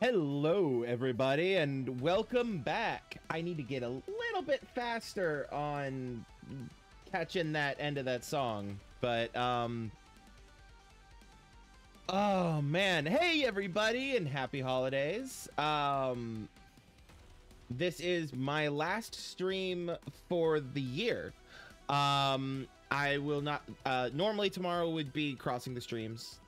Hello, everybody, and welcome back. I need to get a little bit faster on catching that end of that song, but, oh, man. Hey, everybody, and happy holidays. This is my last stream for the year. I will not, normally tomorrow would be crossing the streams.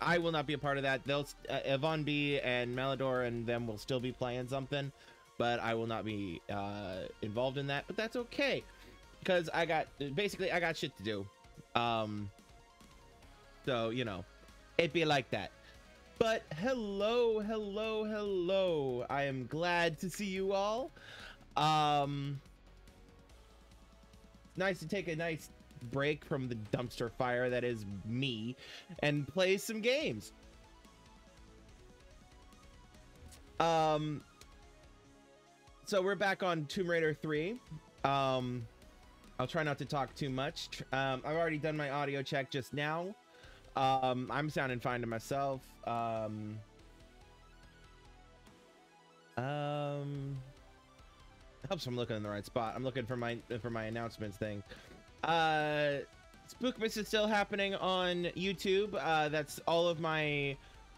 I will not be a part of that. They'll Yvonne B and Malador and them will still be playing something, but I will not be involved in that. But that's okay, because I got shit to do. So you know, it be like that. But hello, I am glad to see you all. Nice to take a nice break from the dumpster fire that is me and play some games. So we're back on Tomb Raider 3. I'll try not to talk too much. I've already done my audio check just now. I'm sounding fine to myself. Helps I'm looking in the right spot. I'm looking for my announcements thing. Spookmas is still happening on YouTube. That's all of my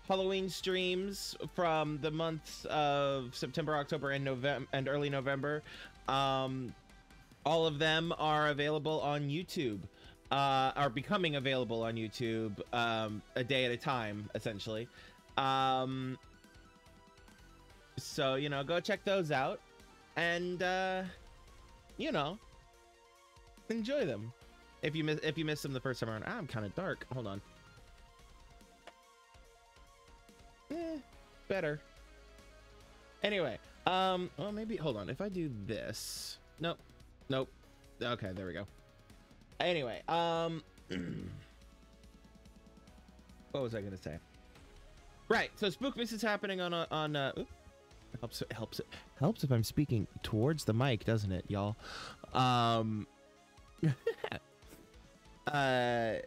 Halloween streams from the months of September, October, and November, and early November. All of them are available on YouTube, are becoming available on YouTube, a day at a time, essentially. So, you know, go check those out and, you know, enjoy them if you miss them the first time around. I'm kind of dark, hold on. Better anyway. Well, maybe hold on, if I do this, nope, okay, there we go. Anyway, what was I gonna say? Right, so Spookmas is happening on oops. Helps if I'm speaking towards the mic, doesn't it, y'all? What was I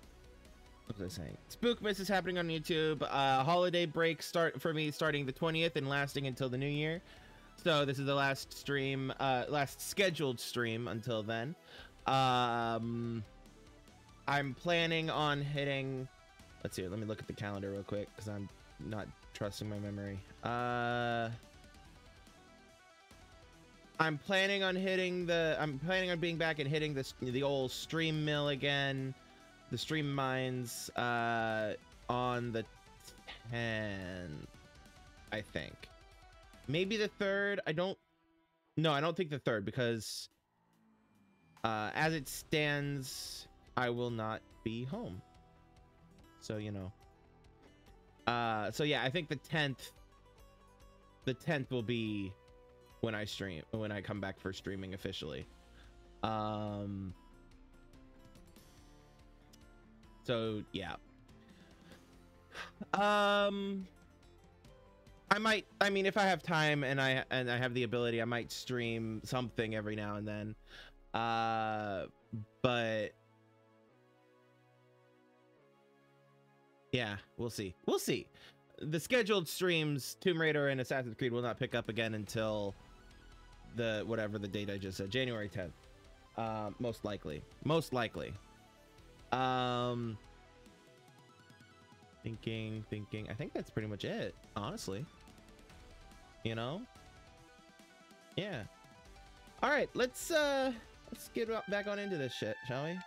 saying? Spookmas is happening on YouTube. Holiday break start for me starting the 20th and lasting until the new year. So this is the last stream, last scheduled stream until then. I'm planning on hitting, let's see, let me look at the calendar real quick because I'm not trusting my memory. I'm planning on hitting the, I'm planning on being back and hitting the old stream mill again, the stream mines, on the 10th, I think. Maybe the 3rd, I don't think the 3rd, because, as it stands, I will not be home. So, you know, so yeah, I think the 10th will be when I stream, when I come back for streaming officially. So yeah. I mean, if I have time and I have the ability, I might stream something every now and then. But yeah, we'll see. We'll see. The scheduled streams, Tomb Raider and Assassin's Creed, will not pick up again until the whatever the date I just said, January 10th, most likely. Thinking, I think that's pretty much it, honestly, you know. Yeah, all right, let's get back on into this shit, shall we?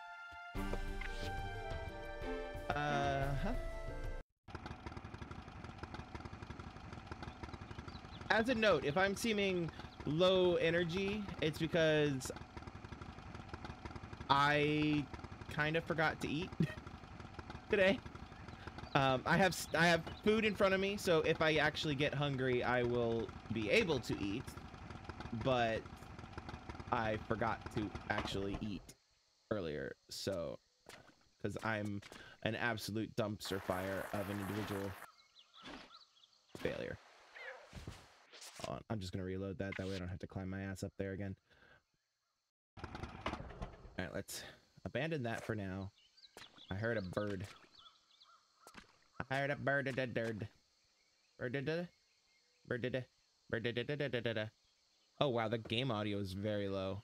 As a note, if I'm seeming low energy, it's because I kind of forgot to eat today. I have food in front of me, so if I actually get hungry, I will be able to eat, but I forgot to actually eat earlier, so, because I'm an absolute dumpster fire of an individual failure. I'm just gonna reload that way I don't have to climb my ass up there again. Alright, let's abandon that for now. I heard a bird. Oh wow, the game audio is very low.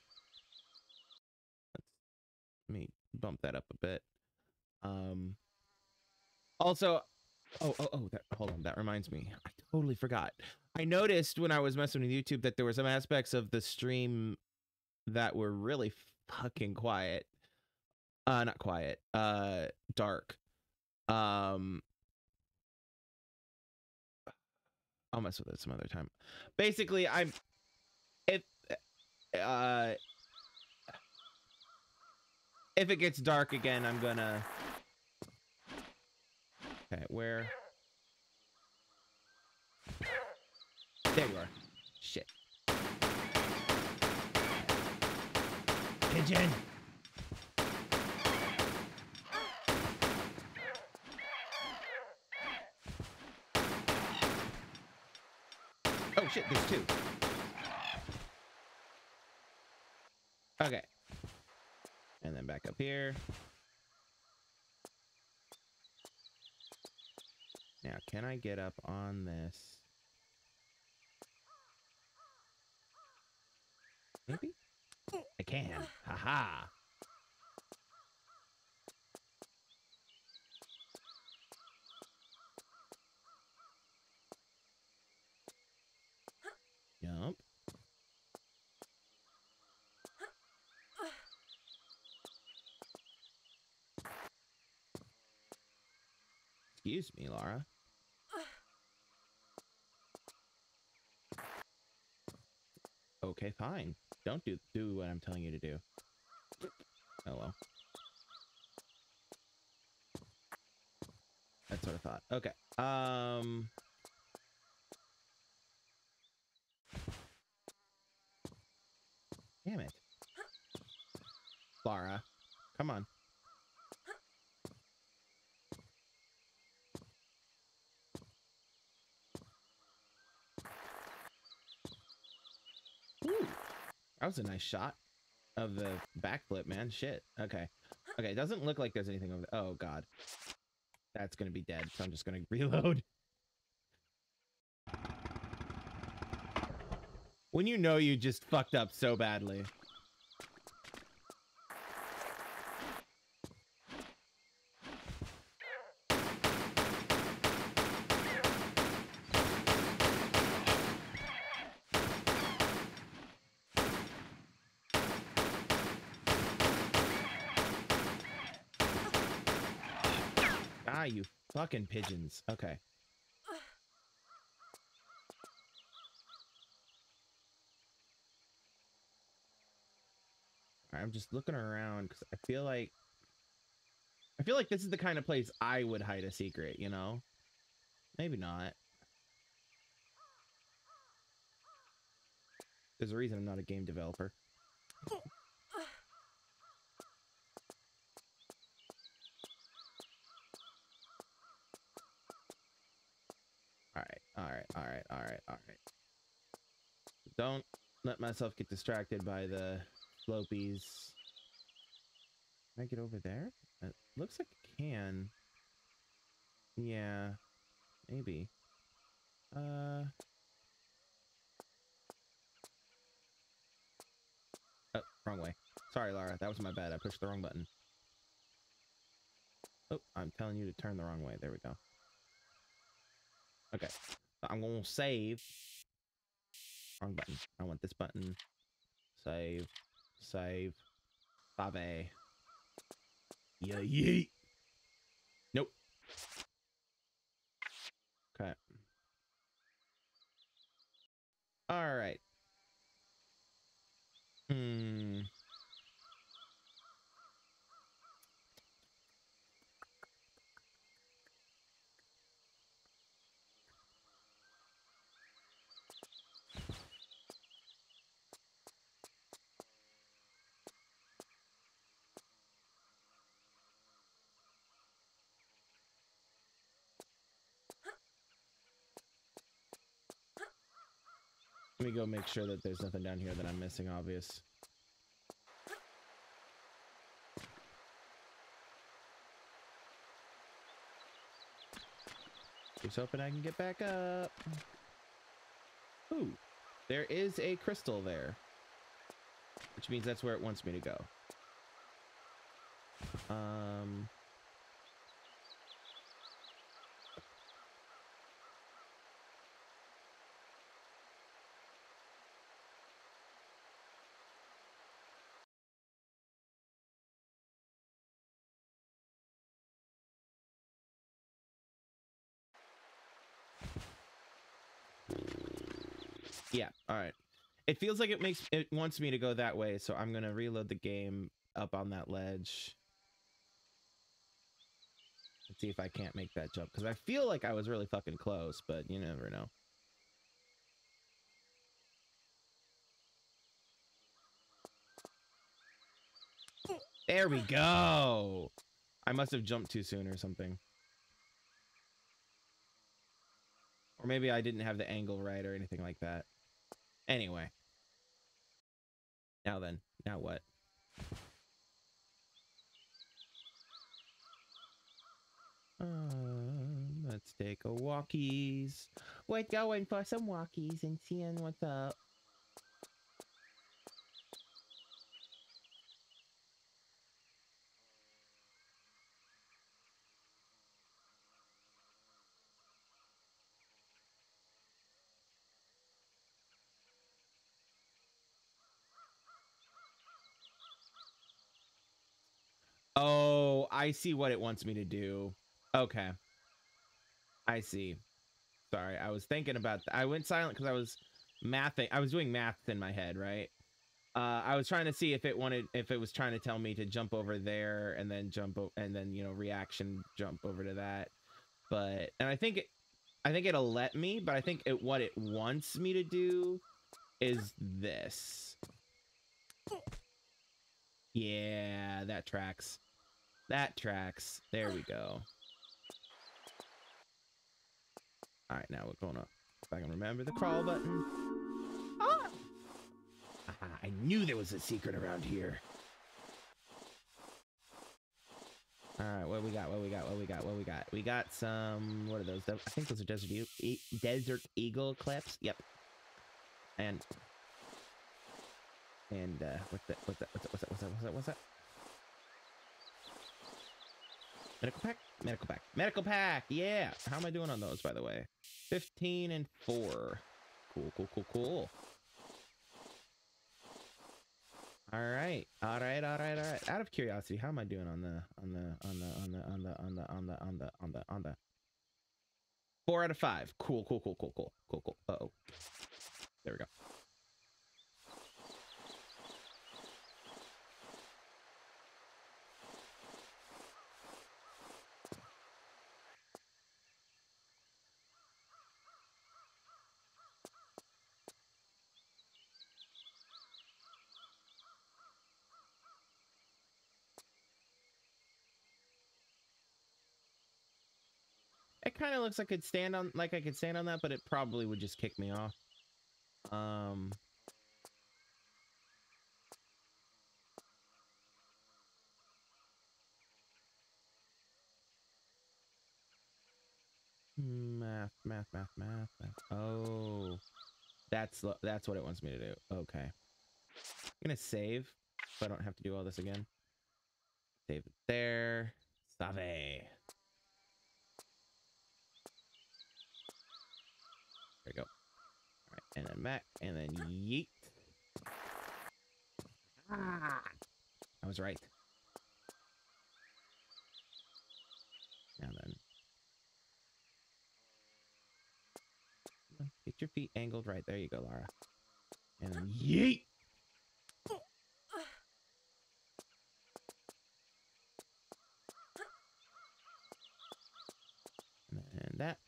Let me bump that up a bit. Also, hold on, that reminds me. I totally forgot. I noticed when I was messing with YouTube that there were some aspects of the stream that were really fucking quiet. Not quiet. Dark. I'll mess with it some other time. Basically, if it gets dark again, I'm gonna... Okay, where? There you are. Shit. Pigeon! Oh shit, there's two. Okay. And then back up here. Now, can I get up on this? Maybe? I can. Haha. Jump. Excuse me, Lara. Okay, fine. Don't do what I'm telling you to do. Oh well. That's what I thought. Okay. Damn it. Lara, come on. That was a nice shot of the backflip, man. Shit. Okay. Okay, it doesn't look like there's anything over there. Oh, God. That's going to be dead, so I'm just going to reload. When you know you just fucked up so badly. You fucking pigeons. Okay. I'm just looking around because I feel like this is the kind of place I would hide a secret, you know? Maybe not. There's a reason I'm not a game developer. All right. Don't let myself get distracted by the slopies. Can I get over there? It looks like I can. Yeah, maybe. Oh, wrong way. Sorry, Lara. That was my bad. I pushed the wrong button. Oh, I'm telling you to turn the wrong way. There we go. Okay. I'm gonna save. Wrong button. I want this button. Save. Save. Save. Yeah, yeet. Nope. Okay. All right. Let me go make sure that there's nothing down here that I'm missing, obvious. Just hoping I can get back up. Ooh, there is a crystal there, which means that's where it wants me to go. Yeah, all right. It feels like it wants me to go that way, so I'm gonna reload the game up on that ledge. Let's see if I can't make that jump, because I feel like I was really fucking close, but you never know. There we go! I must have jumped too soon or something. Or maybe I didn't have the angle right or anything like that. Anyway. Now then. Now what? Let's take a walkies. We're going for some walkies and seeing what's up. Oh, I see what it wants me to do. Okay. I see. Sorry, I was thinking about that. I went silent because I was mathing. I was doing math in my head, right? I was trying to see if it wanted, if it was trying to tell me to jump over there and then jump and then, you know, reaction jump over to that. But, and I think it'll let me, but I think what it wants me to do is this. Yeah, that tracks. That tracks. There we go. All right, now what's going on? If I can remember the crawl button. Ah! Aha, I knew there was a secret around here. All right, what we got? What we got? What we got? What we got? We got some. What are those? I think those are Desert Eagle clips. Yep. And what's that? What's that? What's that? What's that? What's that? What's that? What's that? Medical pack? Medical pack. Medical pack! Yeah! How am I doing on those, by the way? 15 and 4. Cool, cool, cool, cool. Alright. Alright, alright, alright. Out of curiosity, how am I doing on the 4 out of 5. Cool, cool, cool, cool, cool, cool, cool. Uh-oh. There we go. It kind of looks like I could stand on that, but it probably would just kick me off. Math. Oh, that's what it wants me to do. Okay, I'm gonna save so I don't have to do all this again. Save it there. Save. There we go. All right, and then back, and then yeet. Ah, I was right. Now then. Get your feet angled right. There you go, Lara. And then yeet! And then that.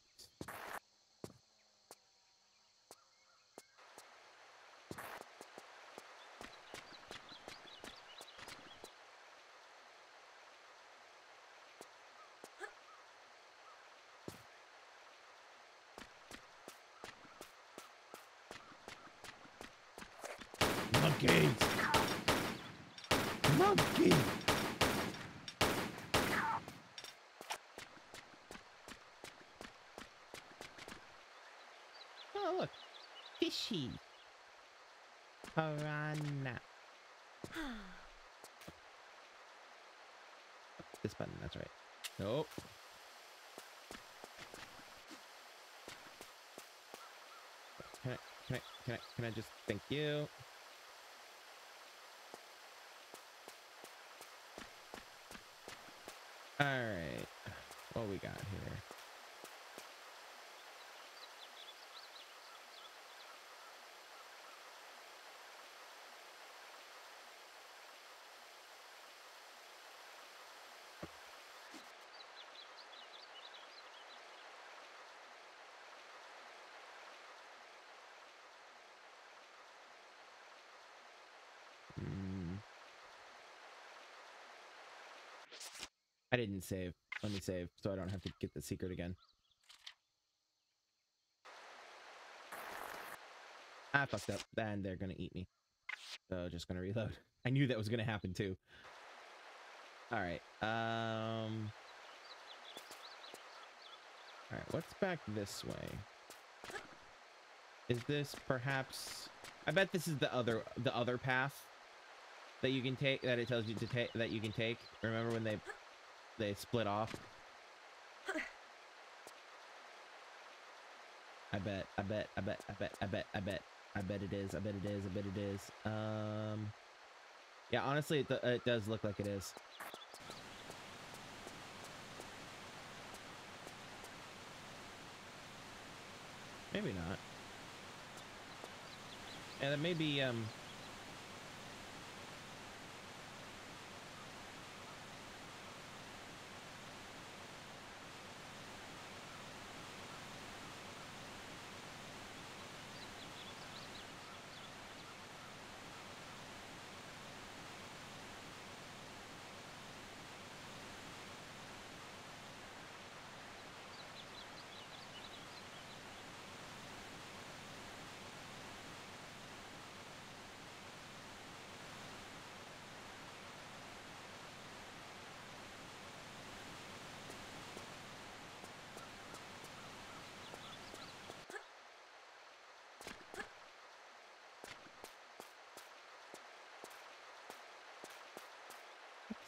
Monkey! Oh, look. Fish. Sea. Piranha. This button, that's right. Nope. Can I just thank you? All right. What we got here? I didn't save. Let me save so I don't have to get the secret again. I fucked up. Then they're gonna eat me. So just gonna reload. I knew that was gonna happen too. Alright. Alright, what's back this way? Is this perhaps... I bet this is the other path that you can take, that it tells you to take, that you can take. Remember when they split off? I bet it is. Yeah, honestly, it does look like it is. Maybe not. And it may be,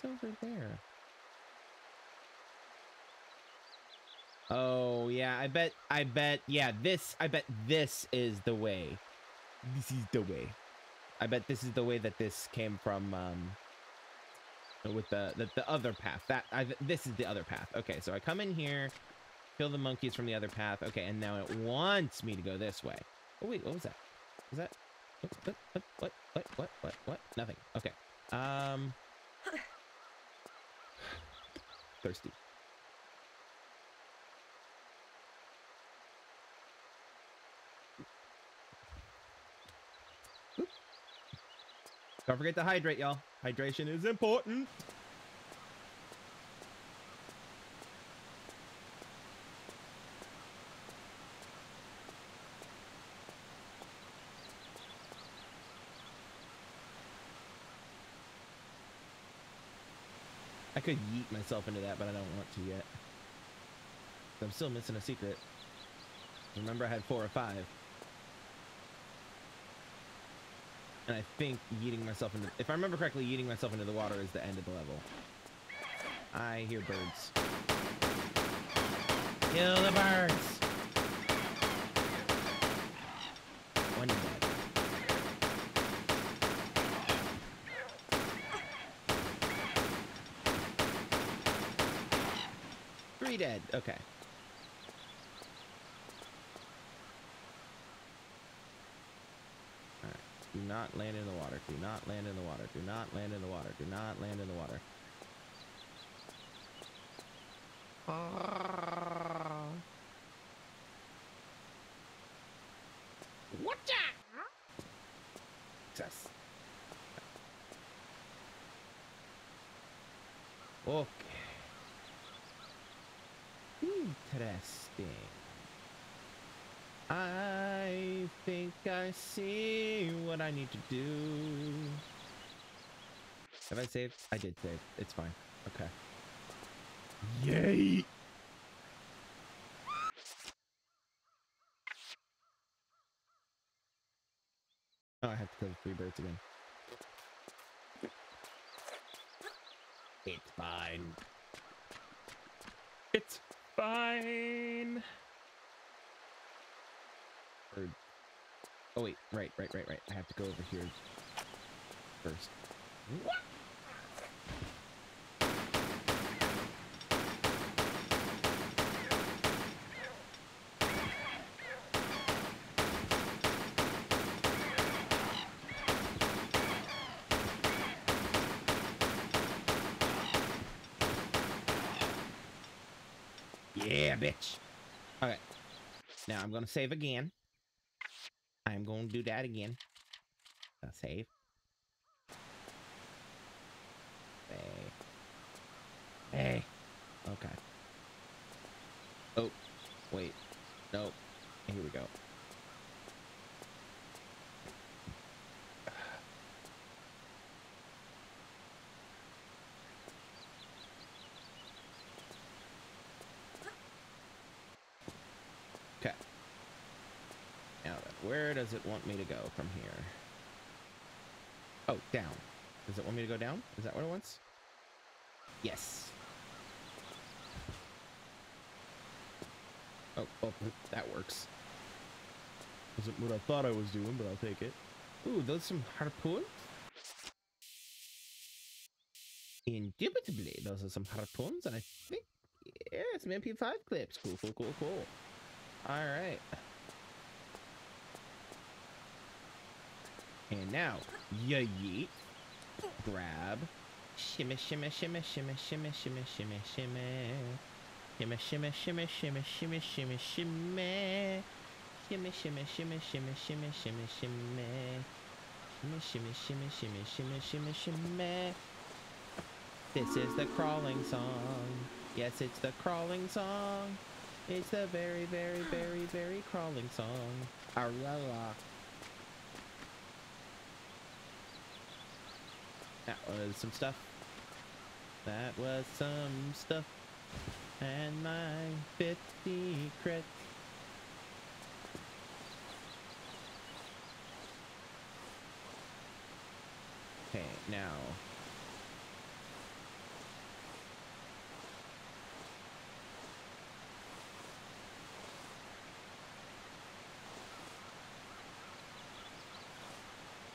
over there. Oh yeah, I bet this is the way. This is the way. I bet this is the way that this came from, with the other path. This is the other path. Okay, so I come in here, kill the monkeys from the other path. Okay, and now it wants me to go this way. Oh wait, what was that? Was that what? Nothing. Okay. Thirsty. Oop. Don't forget to hydrate, y'all. Hydration is important. I could yeet myself into that, but I don't want to yet. I'm still missing a secret. Remember, I had 4 or 5. And I think yeeting myself into... If I remember correctly, yeeting myself into the water is the end of the level. I hear birds. Kill the birds! One dead. Dead. Okay. All right. Do not land in the water. Do not land in the water. Do not land in the water. Do not land in the water. What? Success. Okay. Interesting. I think I see what I need to do. Have I saved? I did save. It's fine. Okay. Yay! Oh, I have to kill the three birds again. It's fine. It's fine. Bird. Oh wait, right. I have to go over here first. What? Yeah, bitch. All right. Now I'm going to save again. I'm going to do that again. I'll save. Hey. Okay. Oh, wait. No. Here we go. Where does it want me to go from here? Oh, down. Does it want me to go down? Is that what it wants? Yes. Oh, that works. Wasn't what I thought I was doing, but I'll take it. Ooh, those are some harpoons? Indubitably, those are some harpoons, and I think, yeah, some MP5 clips. Cool. All right. And now, yeet, grab, shimmy. This is the crawling song. Yes, it's the crawling song. It's the very crawling song. Arella. That was some stuff. That was some stuff. And my 50 crit. Okay, now.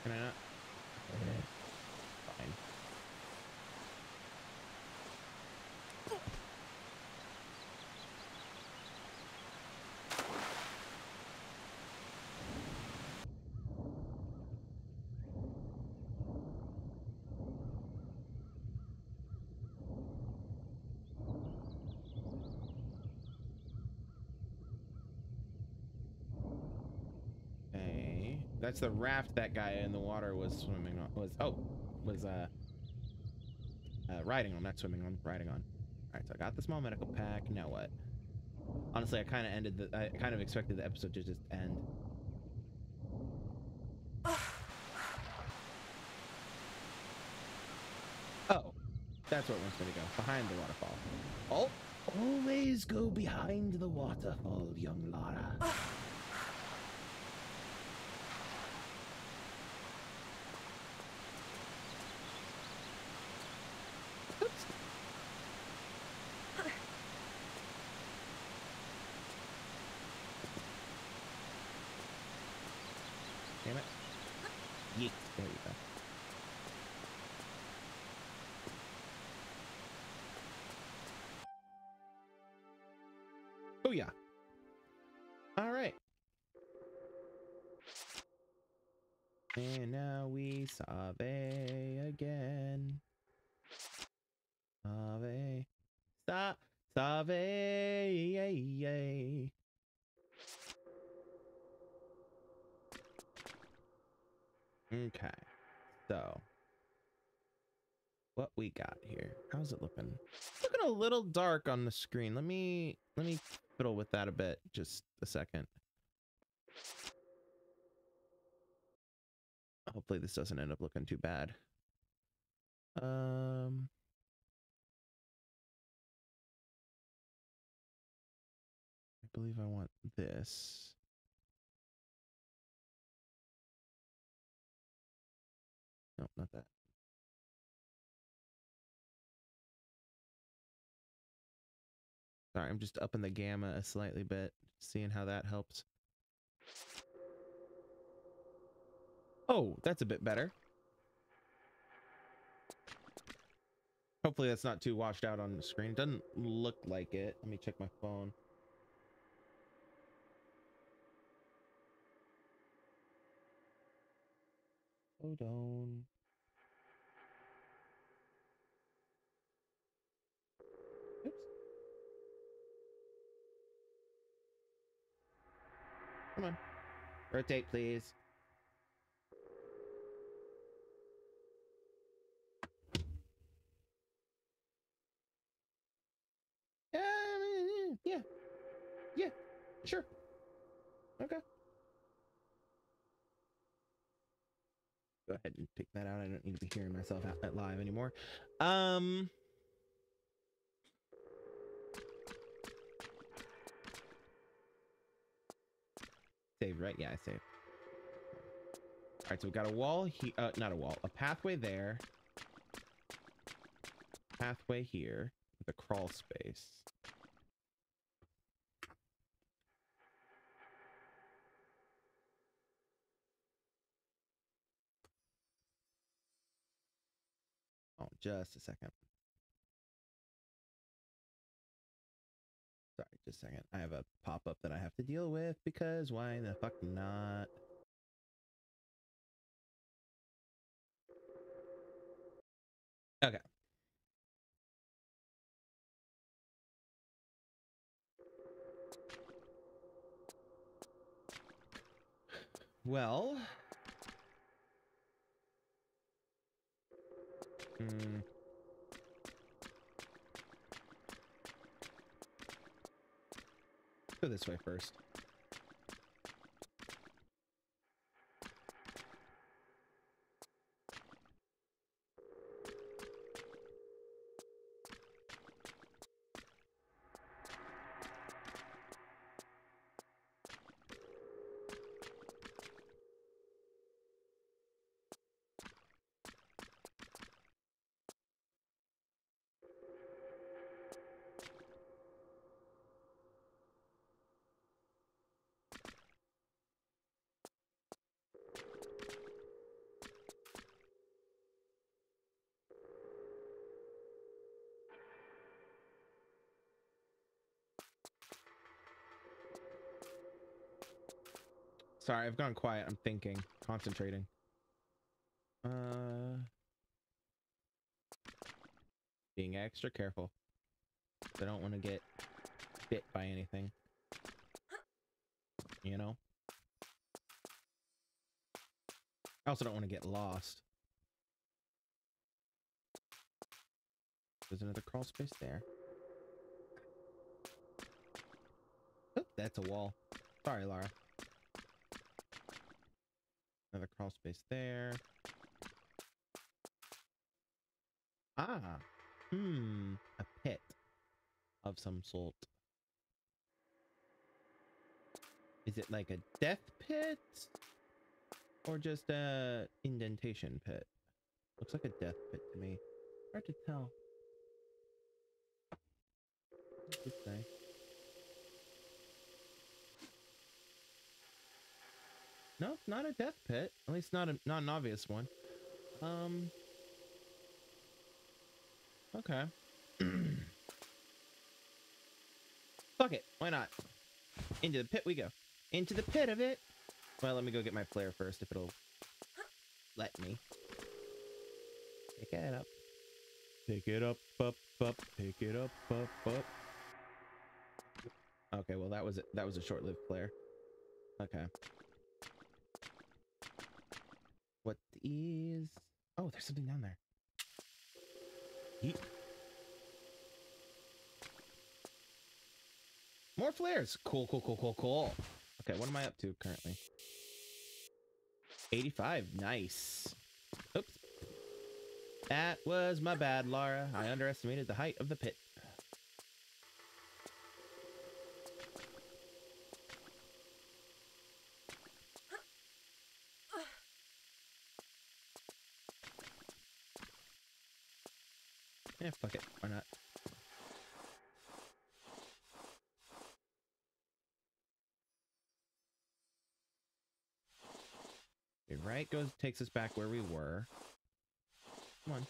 Can I not? That's the raft that guy in the water was swimming on. Riding on, not swimming on, riding on. All right, so I got the small medical pack. Now what? Honestly, I kind of expected the episode to just end. Oh, that's where it wants me to go, behind the waterfall. Oh, always go behind the waterfall, young Lara. Oh yeah. All right. And now we survey again. Survey. Okay. So what we got here? How's it looking? It's looking a little dark on the screen. Let me fiddle with that a bit, just a second. Hopefully this doesn't end up looking too bad. I believe I want this. Nope, not that. Sorry, I'm just upping the gamma a slightly bit, seeing how that helps. Oh, that's a bit better. Hopefully that's not too washed out on the screen. It doesn't look like it. Let me check my phone. Hold on. Oops. Come on. Rotate, please. Yeah. Yeah. Sure. Okay. Go ahead and pick that out. I don't need to be hearing myself out at live anymore. Save, right? Yeah, I saved. All right, so we got a wall here. Not a wall. A pathway there. Pathway here. With a crawl space. Oh, just a second. Sorry, just a second. I have a pop-up that I have to deal with because why the fuck not? Okay. Well... Hmm. Go this way first. Sorry, I've gone quiet. I'm thinking, concentrating. Being extra careful. I don't want to get bit by anything. You know? I also don't want to get lost. There's another crawl space there. Oh, that's a wall. Sorry, Lara. Another crawl space there. Ah, a pit of some sort. Is it like a death pit or just a indentation pit? Looks like a death pit to me. Hard to tell. What's this say? No, not a death pit. At least not an obvious one. Okay. Fuck it. Why not? Into the pit we go. Into the pit of it. Well, let me go get my flare first, if it'll let me. Pick it up. Pick it up, up, up. Pick it up, up, up. Okay, well that was it. That was a short-lived flare. Okay. What is... Oh, there's something down there. Yeet. More flares. Cool, cool, cool, cool, cool. Okay, what am I up to currently? 85. Nice. Oops. That was my bad, Lara. I underestimated the height of the pit. Yeah, fuck it. Why not? Okay, right goes, takes us back where we were. Come on.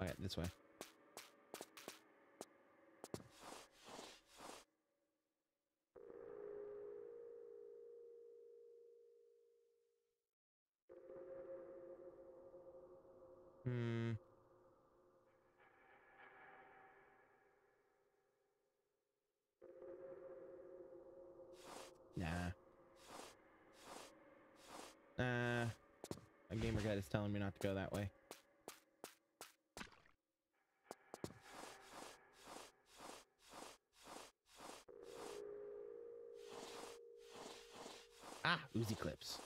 Oh, yeah, this way. Nah. A gamer guide is telling me not to go that way. Ah, Uzi clips.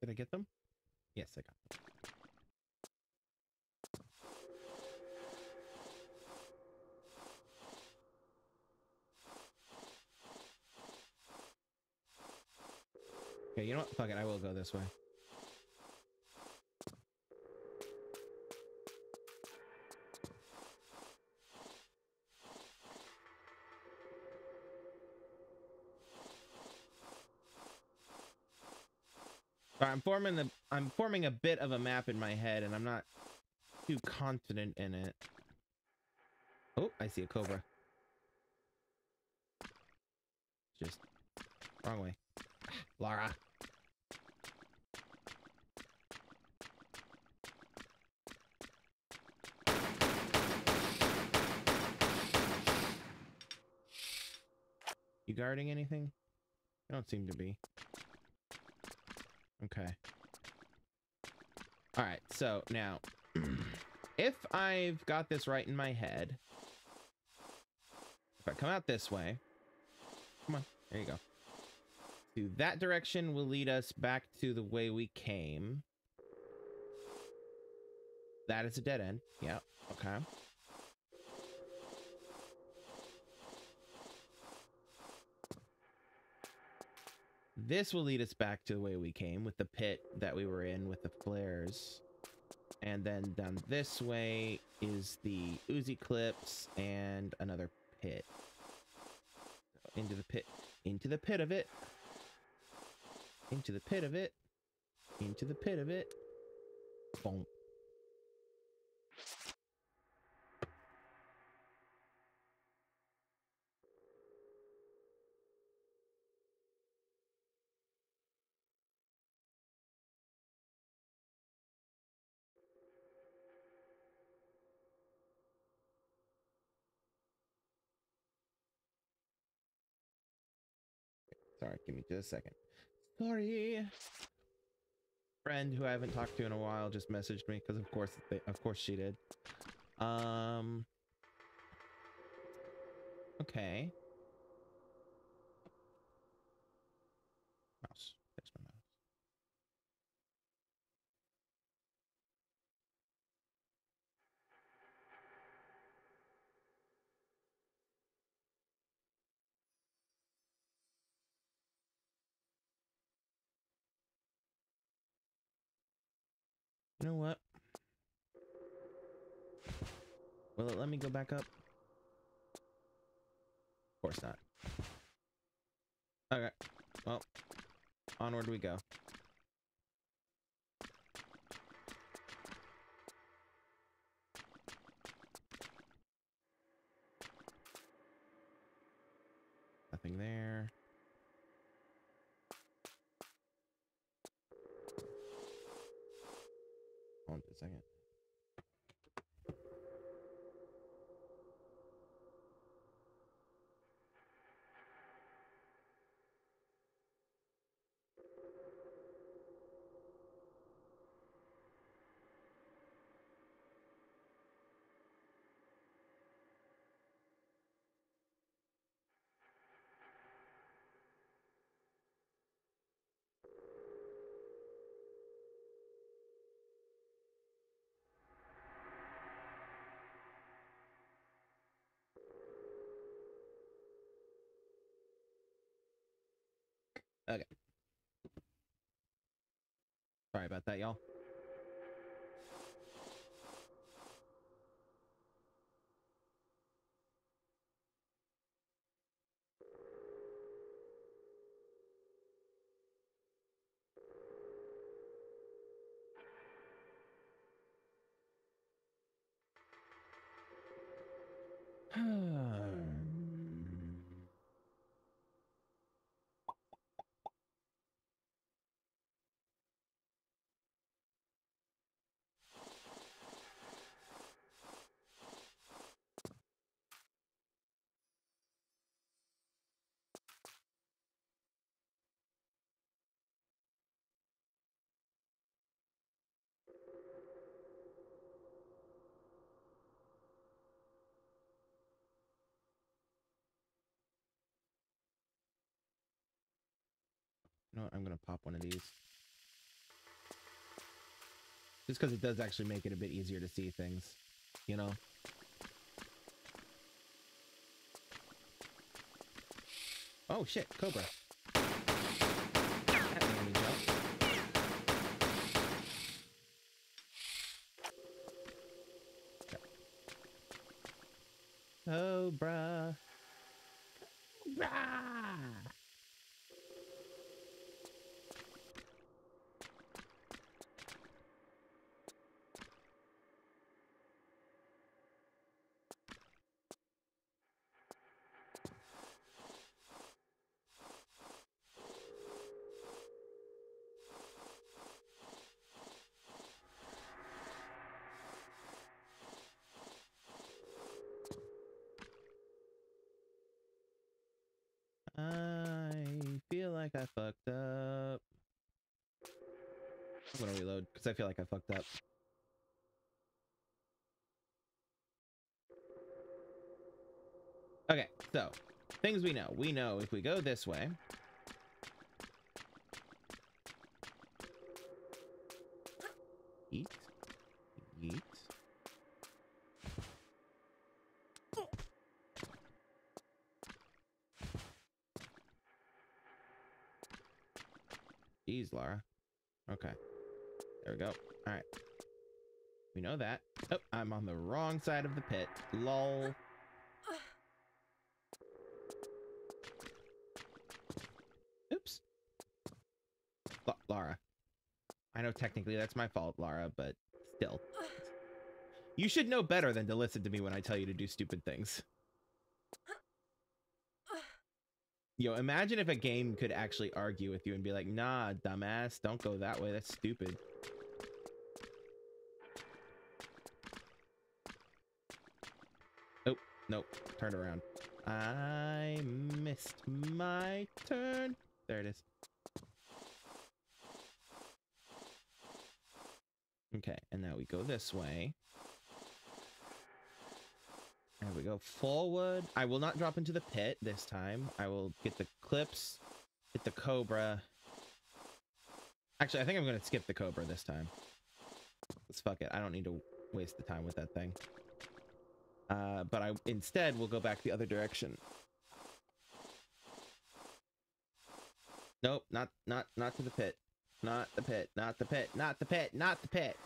Did I get them? Yes, I got them. Okay, you know what? Fuck it, I will go this way. I'm forming a bit of a map in my head, and I'm not too confident in it. Oh, I see a cobra. Just wrong way. Lara. You guarding anything? I don't seem to be. Okay. All right. So now, if I've got this right in my head, if I come out this way, come on, there you go. So that direction will lead us back to the way we came. That is a dead end. Yeah. Okay. This will lead us back to the way we came, with the pit that we were in with the flares. And then down this way is the Uzi clips and another pit. Into the pit. Into the pit of it. Into the pit of it. Into the pit of it. Boom. Sorry, give me just a second. Sorry. Friend who I haven't talked to in a while just messaged me because, of course, she did. Okay. Mouse. There's my mouse. You know what? Will it let me go back up? Of course not. Okay. Well, onward we go. Nothing there. Hold on a second. Okay. Sorry about that, y'all. You know what, I'm gonna pop one of these just because it does actually make it a bit easier to see things, you know. Oh shit, Cobra. That made me jump. Okay. Cobra. Cobra. I fucked up. I'm gonna reload because I feel like I fucked up. Okay, so things we know. We know if we go this way, eat. Jeez, Lara. Okay. There we go. All right. We know that. Oh, I'm on the wrong side of the pit. Lol. Oops. Lara. I know technically that's my fault, Lara, but still. You should know better than to listen to me when I tell you to do stupid things. Yo, imagine if a game could actually argue with you and be like, nah, dumbass, don't go that way. That's stupid. Oh, nope. Turn around. I missed my turn. There it is. Okay, and now we go this way. There we go. Forward. I will not drop into the pit this time. I will get the clips, get the Cobra. Actually, I think I'm going to skip the Cobra this time. Let's fuck it. I don't need to waste the time with that thing. But I instead will go back the other direction. Nope. Not to the pit. Not the pit. Not the pit. Not the pit. Not the pit.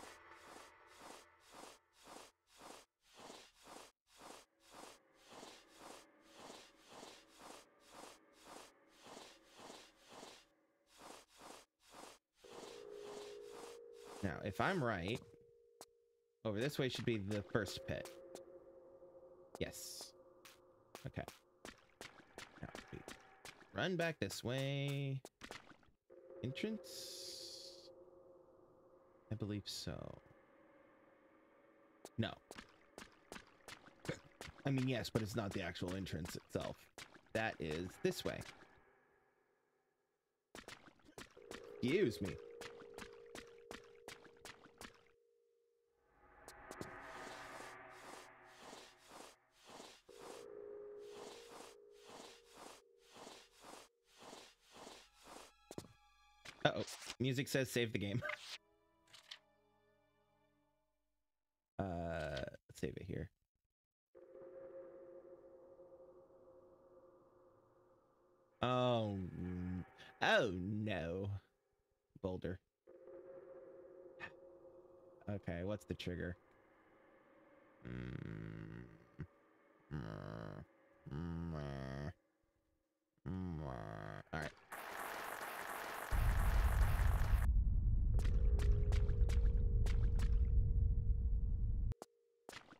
Now, if I'm right, over this way should be the first pit. Yes. Okay. Now, we run back this way. Entrance? I believe so. No. I mean, yes, but it's not the actual entrance itself. That is this way. Excuse me. Uh-oh. Music says save the game. Let's save it here. Oh, Oh no. Boulder. Okay, what's the trigger?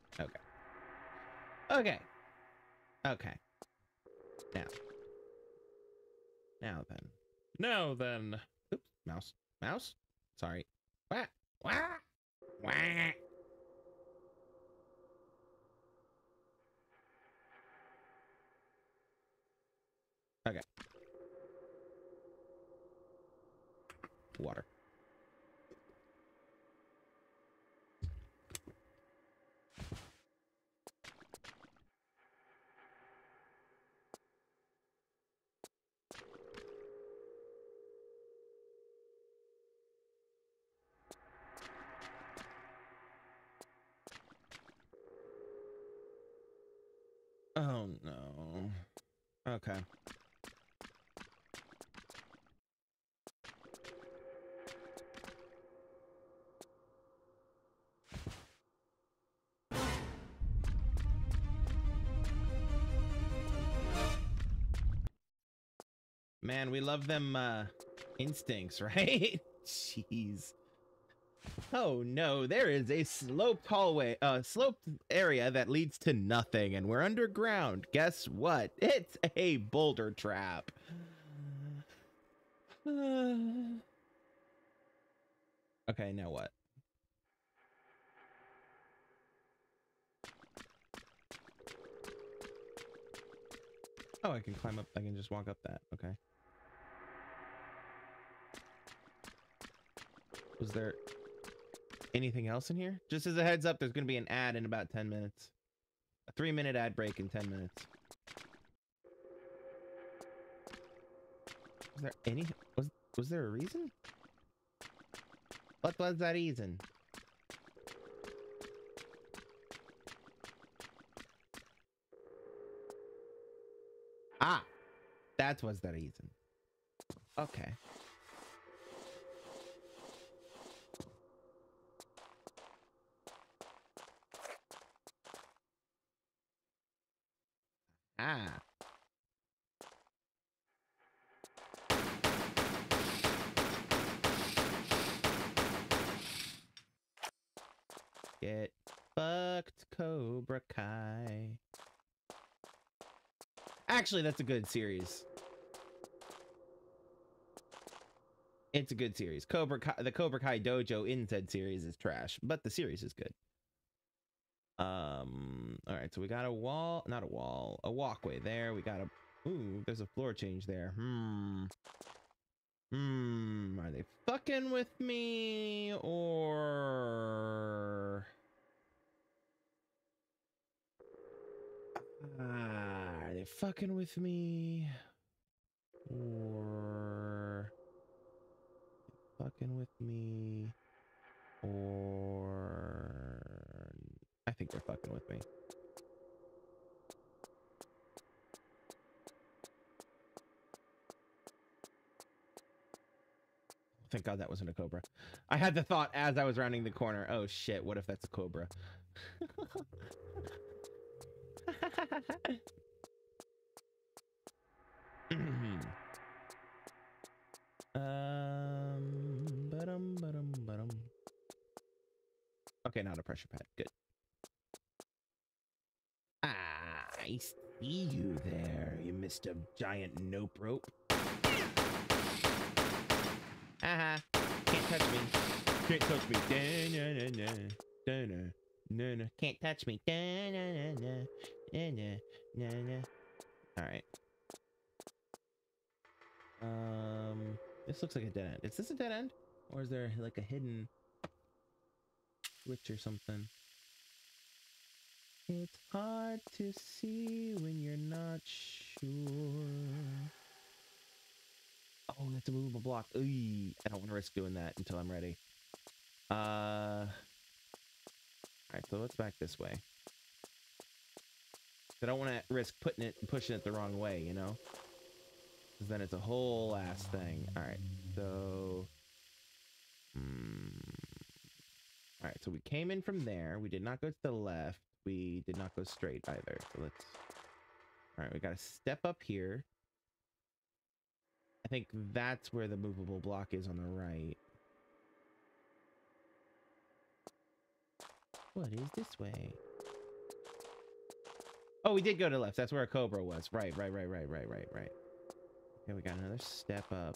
Alright. Okay. Okay. Okay. Now then. Oops. Mouse. Mouse? Sorry. Wah. Wah. Wah. Okay. Water. Oh no. Okay. Man, we love them instincts, right? Jeez. Oh no, there is a sloped hallway, sloped area that leads to nothing, and we're underground. Guess what? It's a boulder trap. Okay, now what? Oh, I can climb up. I can just walk up that. Okay. Was there anything else in here? Just as a heads up, there's going to be an ad in about 10 minutes. A 3-minute ad break in 10 minutes. Was there any... Was there a reason? What was that reason? Ah! That was the reason. Okay. Ah. Get fucked, Cobra Kai. Actually, that's a good series. It's a good series. Cobra Kai, the Cobra Kai dojo in said series is trash, but the series is good. All right, so we got a wall, not a wall, a walkway there. We got a, ooh, there's a floor change there. Are they fucking with me or are they fucking with me or I think they're fucking with me. Thank God that wasn't a cobra. I had the thought as I was rounding the corner. Oh shit, what if that's a cobra? Okay, not a pressure pad. Good. I see you there. You missed a giant nope rope. Aha. Can't touch me. Can't touch me. No. Can't touch me. No. Alright. This looks like a dead end. Is this a dead end? Or is there like a hidden switch or something? It's hard to see when you're not sure. Oh, that's a movable block. Ooh, I don't want to risk doing that until I'm ready. Alright, so let's back this way. I don't want to risk pushing it the wrong way, you know? Because then it's a whole ass thing. Alright, so... Alright, so we came in from there. We did not go to the left. We did not go straight either. So let's... Alright, we gotta step up here. I think that's where the movable block is on the right. What is this way? Oh, we did go to the left. That's where a cobra was. Right. Okay, we got another step up.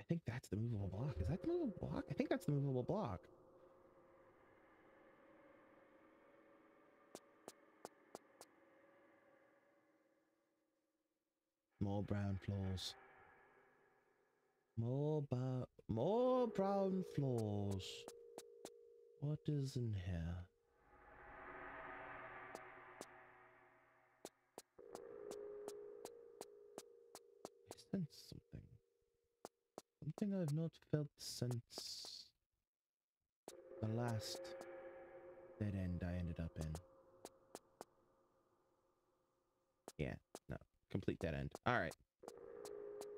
I think that's the movable block. Is that the movable block? I think that's the movable block. More brown floors. More brown floors. What is in here? I sense something. Something I've not felt since the last dead end I ended up in. Yeah, no. Complete dead end. Alright.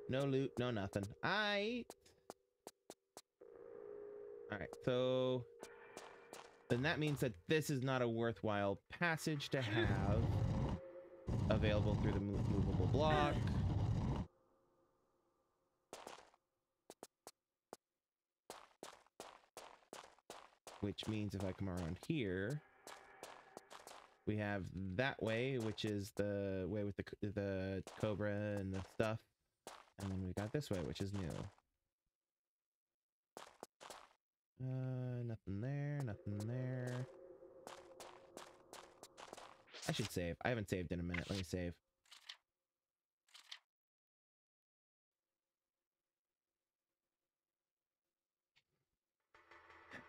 No loot, no nothing. Alright, so... Then that means that this is not a worthwhile passage to have available through the movable block. Which means if I come around here, we have that way, which is the way with the cobra and the stuff. And then we got this way, which is new. Nothing there, nothing there. I should save. I haven't saved in a minute. Let me save.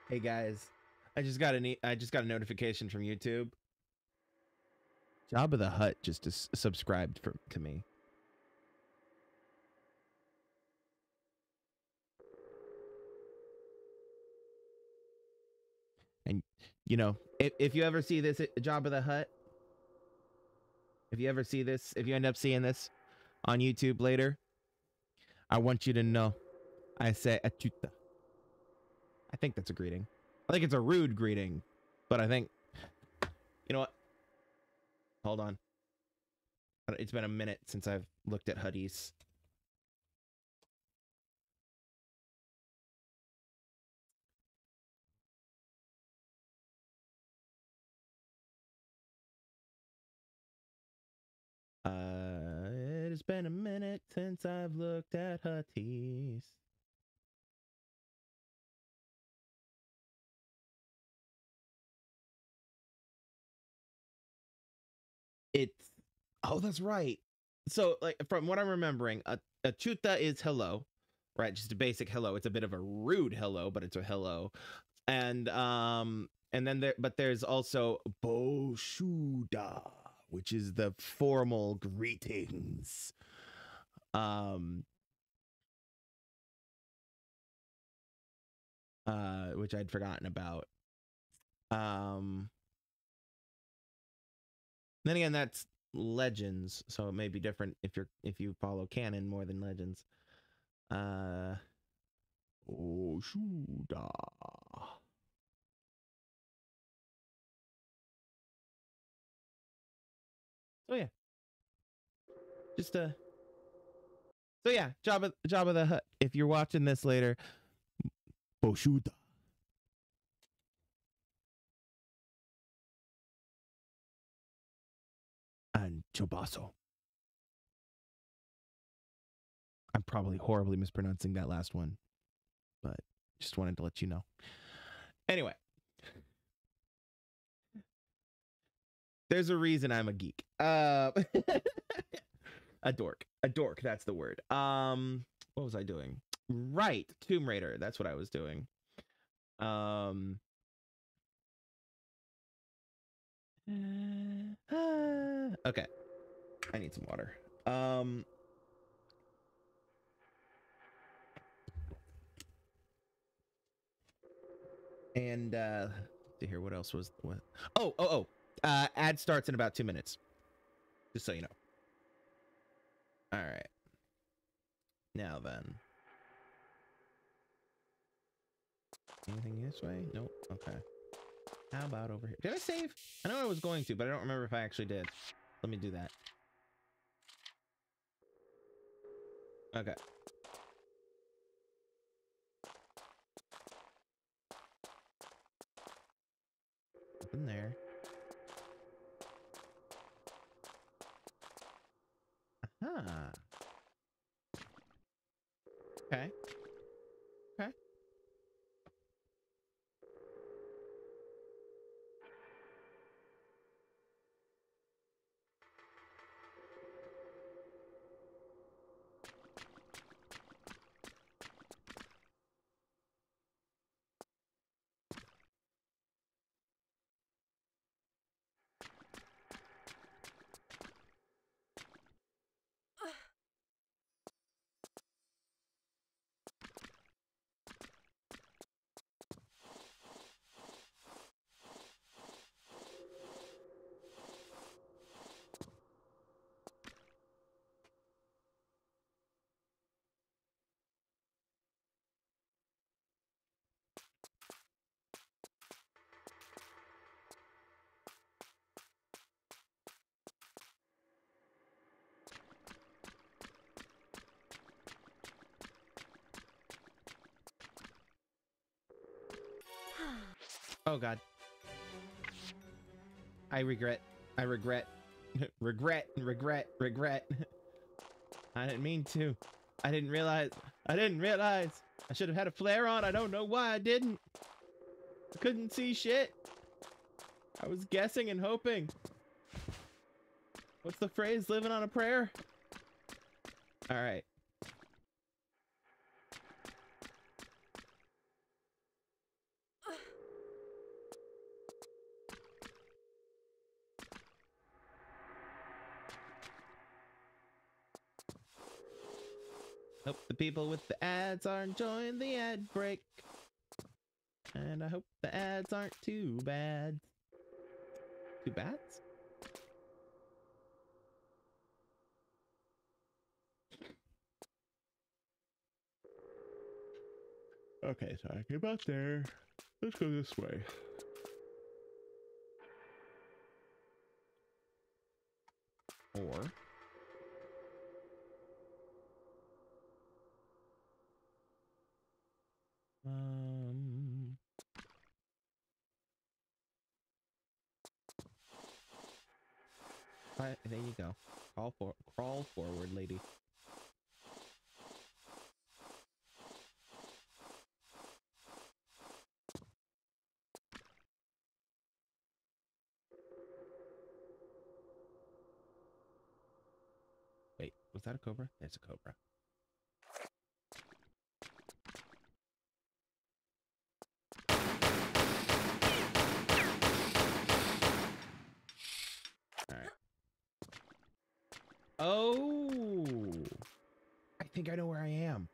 Hey guys, I just got a notification from YouTube. Jabba the Hutt just subscribed to me. And, you know, if you ever see this Jabba the Hutt, if you end up seeing this on YouTube later, I want you to know I say Achuta. I think that's a greeting. I think it's a rude greeting, but I think, you know what? Hold on. It's been a minute since I've looked at Huttese. It has been a minute since I've looked at Huttese. It's, oh, that's right. So, like, from what I'm remembering, Achuta is hello, right? Just a basic hello. It's a bit of a rude hello, but it's a hello. And then there's also bo-shuda, which is the formal greetings. Which I'd forgotten about. Then again, that's Legends, so it may be different if you follow canon more than Legends. Bo-shuda. So yeah. So yeah, Jabba the Hutt. If you're watching this later, bo-shuda. And Chobasso. I'm probably horribly mispronouncing that last one, but just wanted to let you know. Anyway, there's a reason I'm a geek. A dork, that's the word. What was I doing? Right, Tomb Raider, that's what I was doing. Okay, I need some water. And to hear what else was what? Oh, Ad starts in about 2 minutes. Just so you know. All right. Now then. Anything this way? Nope. Okay. How about over here? Did I save? I know I was going to, but I don't remember if I actually did. Let me do that. Okay. Up in there. Aha. Okay. Okay. Oh God. I regret. I didn't mean to. I didn't realize. I should have had a flare on. I don't know why I didn't. I couldn't see shit. I was guessing and hoping. What's the phrase? Living on a prayer? All right. Hope the people with the ads are enjoying the ad break. And I hope the ads aren't too bad. Too bad? Okay, so I came out there. Let's go this way. Or... there you go. Crawl forward, lady. Wait, was that a cobra? That's a cobra. I know where I am.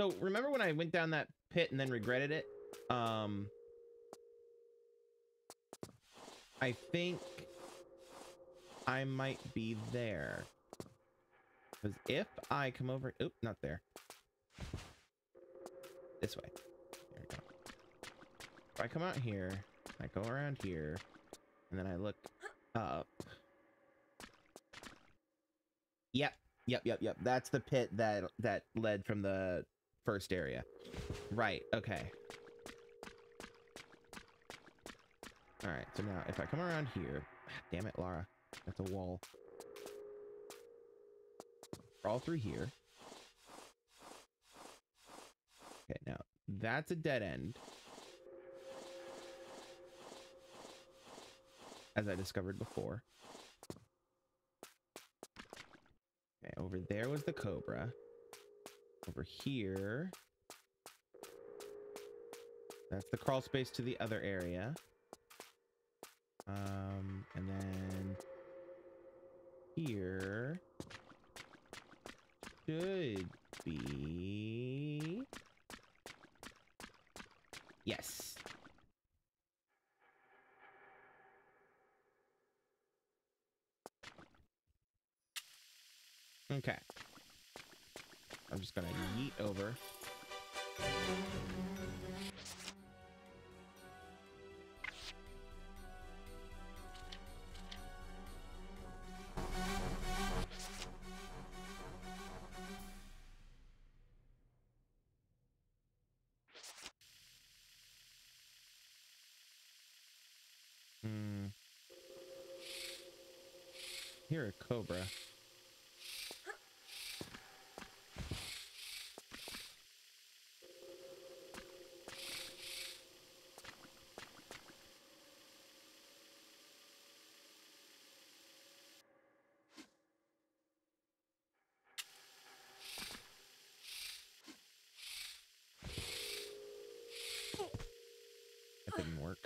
So remember when I went down that pit and then regretted it? I think I might be there. Because if I come over, oop, not there. This way. There we go. If I come out here, I go around here, and then I look up. Yep. Yep. That's the pit that led from the first area. Right, okay. Alright, so now if I come around here... Damn it, Lara. That's a wall. Crawl through here. Okay, now, that's a dead end. As I discovered before. Okay, over there was the cobra. Over here. That's the crawl space to the other area. And then here should be. Yes. Okay. I'm just gonna yeet over. Here a cobra. That didn't work.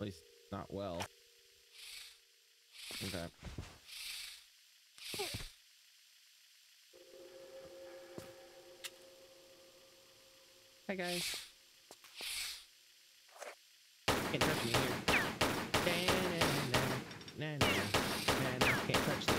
At least not well. Okay. Hi guys. Can't touch me here. Can't touch this. Can't touch this. Can't touch this.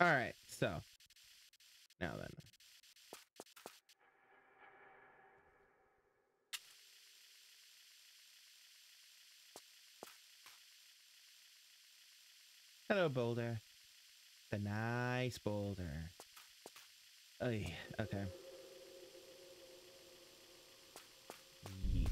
All right, so now then. Hello, boulder. The nice boulder. Oy, okay. Yeet.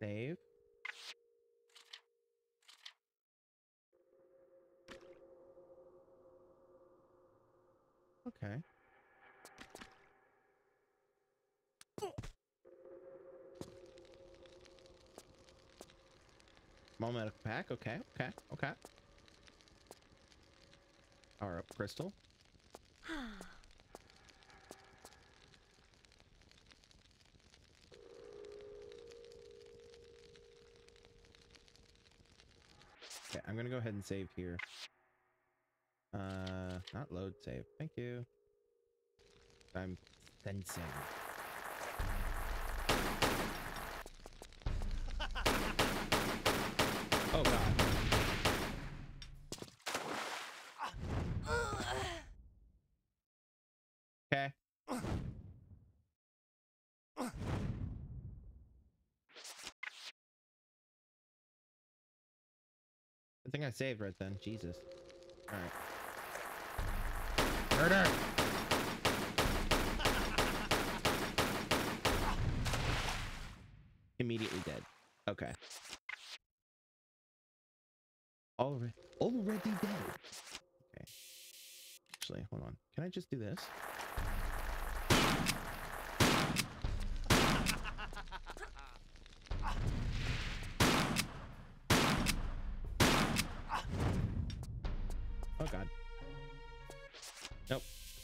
Save. Okay. Small medical pack. Okay. Okay. Okay. Power up crystal. Okay, I'm gonna go ahead and save here. Not load save. Thank you. I'm sensing. Oh god. Okay. I think I saved right then. Jesus. All right. Murder. Immediately dead. Okay. Already dead. Okay. Actually, hold on. Can I just do this?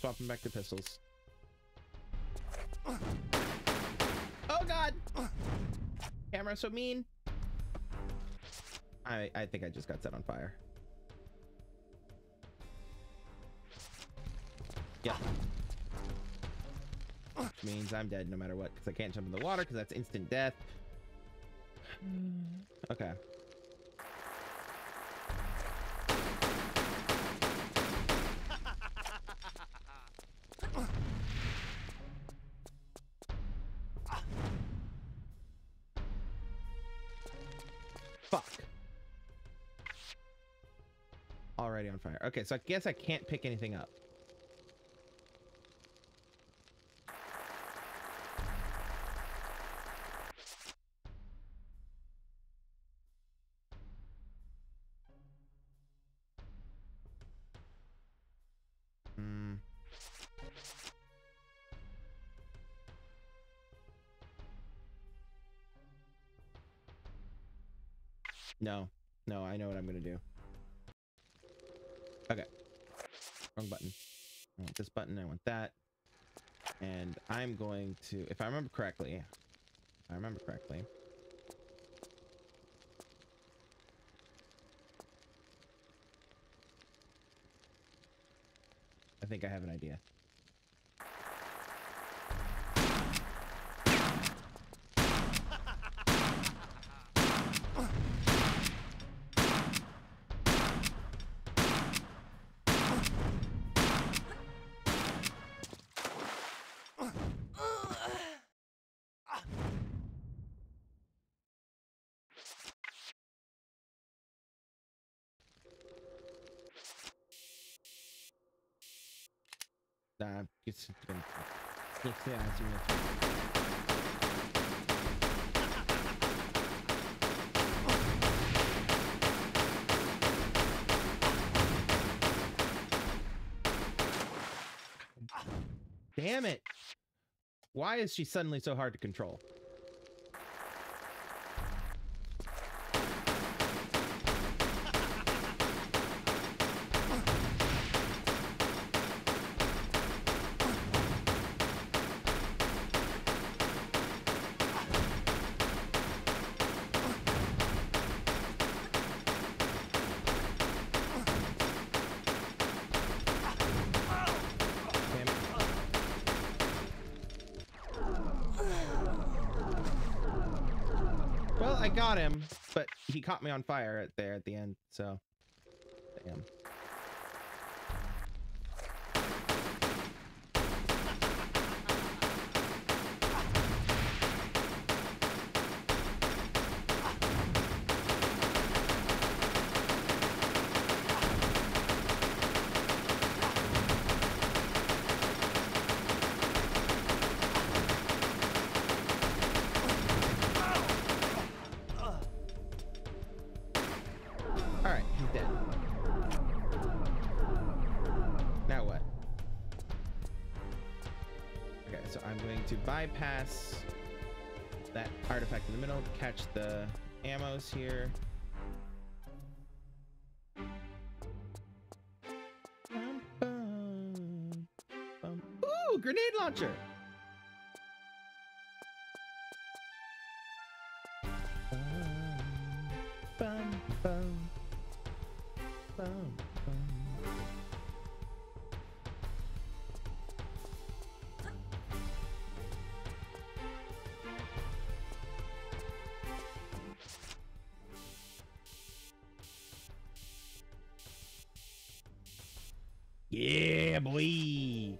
Swapping back to pistols. Oh god! Camera so mean. I think I just got set on fire. Yep. Which means I'm dead no matter what, because I can't jump in the water because that's instant death. Okay. Already on fire. Okay, so I guess I can't pick anything up. No, I know what I'm gonna do. Okay. Wrong button. I want this button, I want that. And I'm going to, if I remember correctly. I think I have an idea. Damn it! Why is she suddenly so hard to control? Got him, but he caught me on fire there at the end, so damn. Bypass that artifact in the middle, catch the ammos here. Ooh, grenade launcher! Yeah, boy.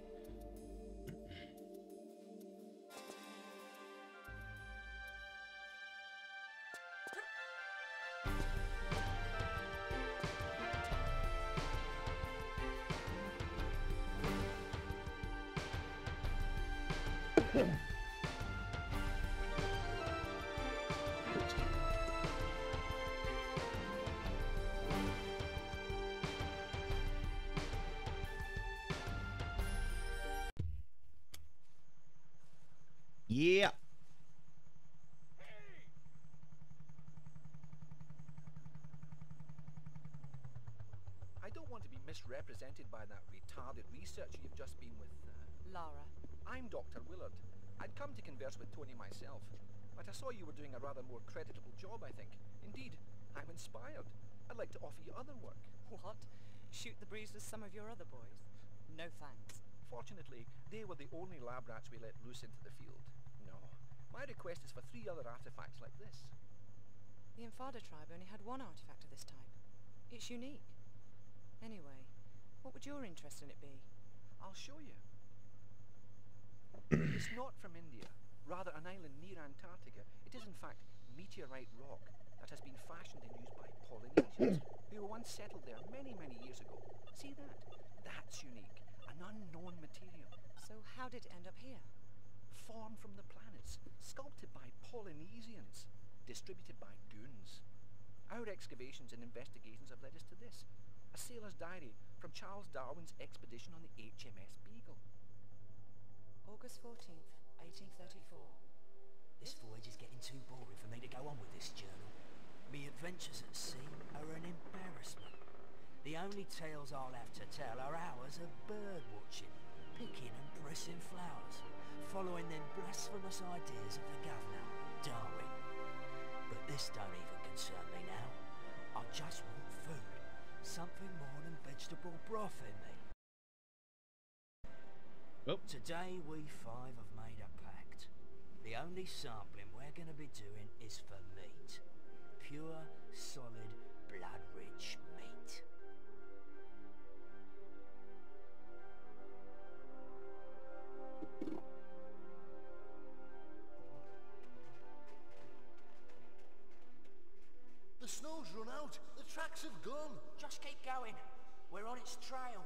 Yeah. I don't want to be misrepresented by that retarded researcher you've just been with. Lara. I'm Dr. Willard. I'd come to converse with Tony myself, but I saw you were doing a rather more creditable job, I think. Indeed, I'm inspired. I'd like to offer you other work. What? Shoot the breeze with some of your other boys? No thanks. Fortunately, they were the only lab rats we let loose into the field. My request is for 3 other artifacts like this. The Infada tribe only had 1 artifact of this type. It's unique. Anyway, what would your interest in it be? I'll show you. It's not from India, rather an island near Antarctica. It is in fact meteorite rock that has been fashioned and used by Polynesians who were once settled there many years ago. See that? That's unique. An unknown material. So how did it end up here? Formed from the planets, sculpted by Polynesians, distributed by goons. Our excavations and investigations have led us to this, a sailor's diary from Charles Darwin's expedition on the HMS Beagle. August 14th, 1834. This voyage is getting too boring for me to go on with this journal. Me adventures at sea are an embarrassment. The only tales I'll have to tell are hours of bird watching, picking and pressing flowers, following them blasphemous ideas of the governor, Darwin. But this don't even concern me now. I just want food. Something more than vegetable broth in me. Well. Today we five have made a pact. The only sampling we're going to be doing is for meat. Pure, solid, blood-rich meat. The snow's run out. The tracks have gone. Just keep going. We're on its trail.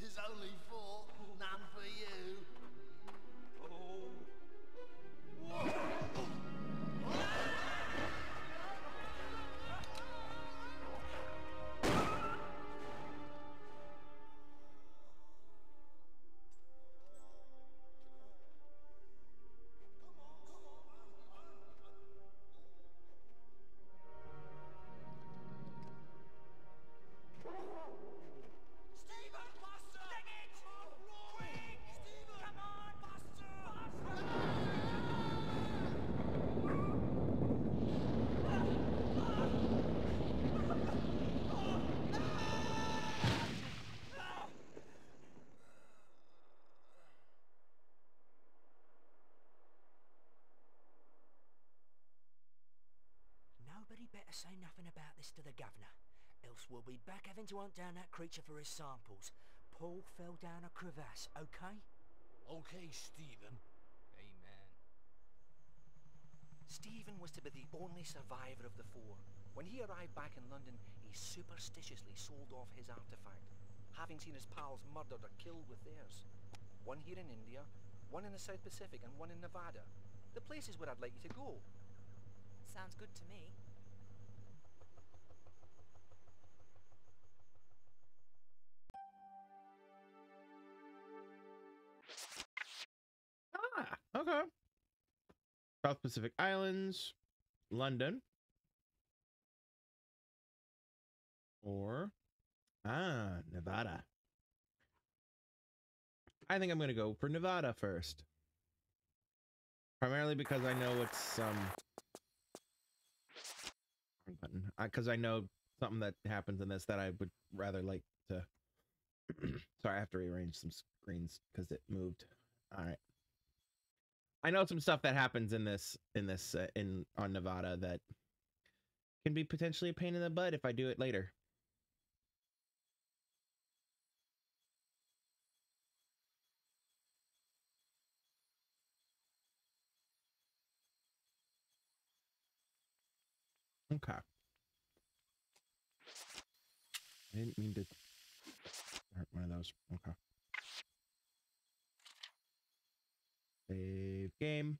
There's only four, none for you. Say nothing about this to the governor, else we'll be back having to hunt down that creature for his samples. Paul fell down a crevasse, okay? Okay, Stephen. Amen. Stephen was to be the only survivor of the four. When he arrived back in London, he superstitiously sold off his artifact, having seen his pals murdered or killed with theirs. One here in India, one in the South Pacific, and one in Nevada. The places where I'd like you to go. Sounds good to me. Okay. South Pacific Islands, London. Or Nevada. I think I'm gonna go for Nevada first. Primarily because I know it's because I know something that happens in this that I would rather like to sorry, I have to rearrange some screens because it moved. All right. I know some stuff that happens in this on Nevada that can be potentially a pain in the butt if I do it later. Okay. I didn't mean to hurt one of those. Okay. Save game.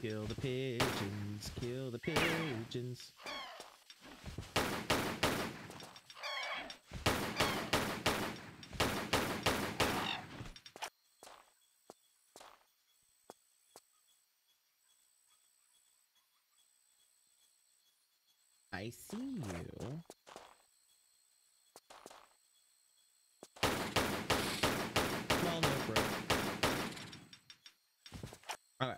Kill the pigeons, kill the pigeons. I see you. Well, no, bro. Okay.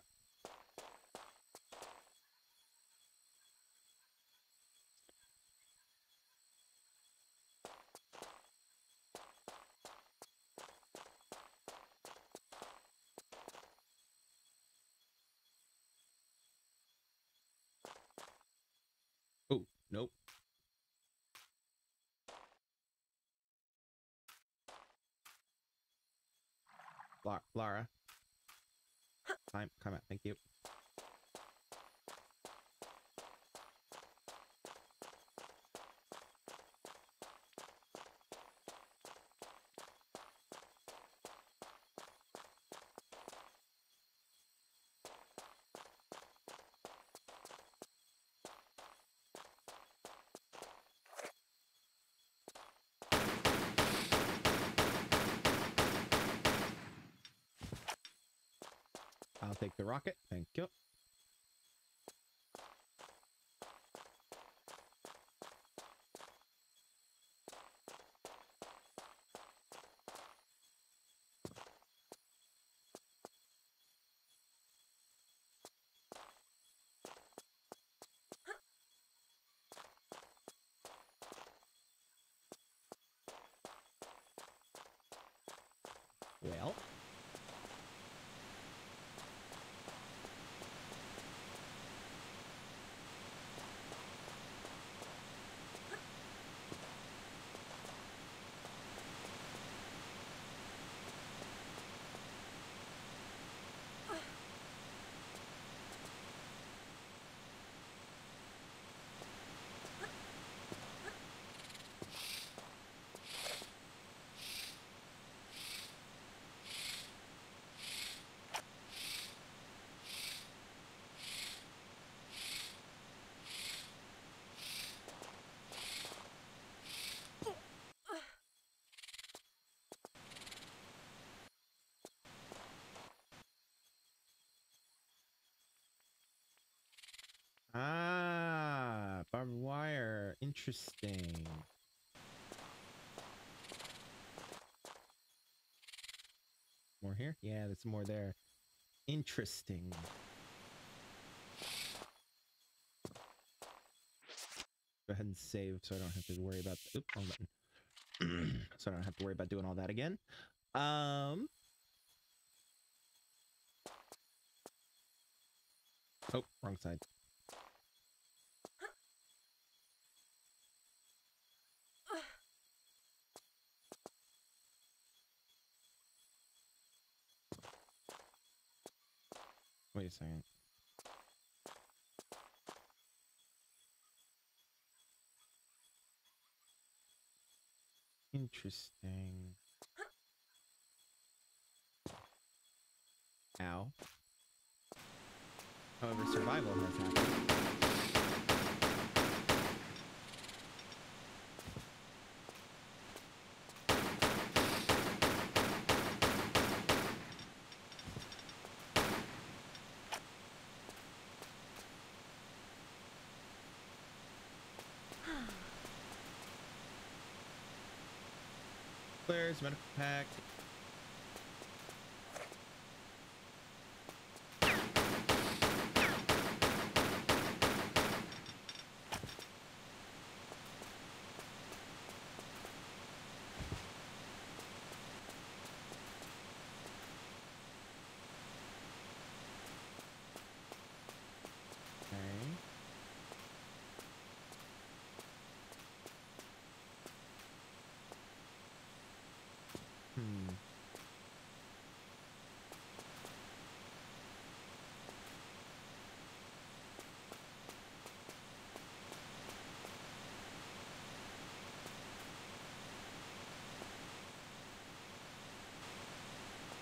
Lara. Climb up, thank you. I'll take the rocket. Thank you. Well... Ah, barbed wire. Interesting. More here? Yeah, there's more there. Interesting. Go ahead and save so I don't have to worry about the, oops, wrong button. So I don't have to worry about doing all that again. Oh, wrong side. Wait a second. Interesting. Ow. However, survival has happened. Flares, medical pack.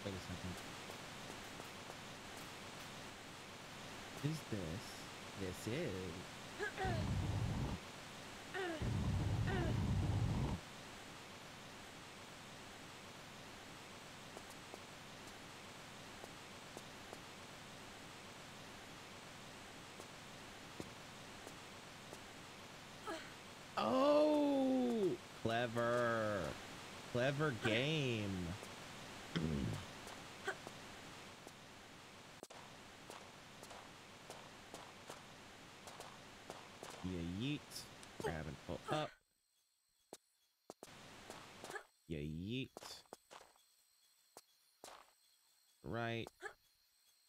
Wait a second. Is this? This is. Oh! Clever. Clever game. Yeet, grab and pull up. Yeah, yeet. Right.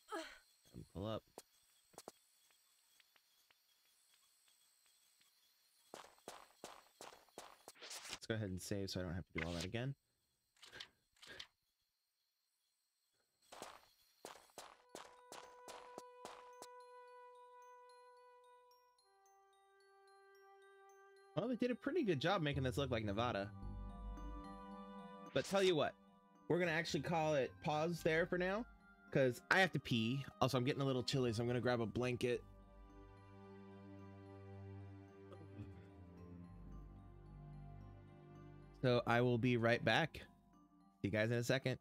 Grab and pull up. Let's go ahead and save so I don't have to do all that again. probably did a pretty good job making this look like Nevada. But tell you what, we're going to actually call it pause there for now, because I have to pee. Also, I'm getting a little chilly, so I'm going to grab a blanket. So I will be right back. See you guys in a second.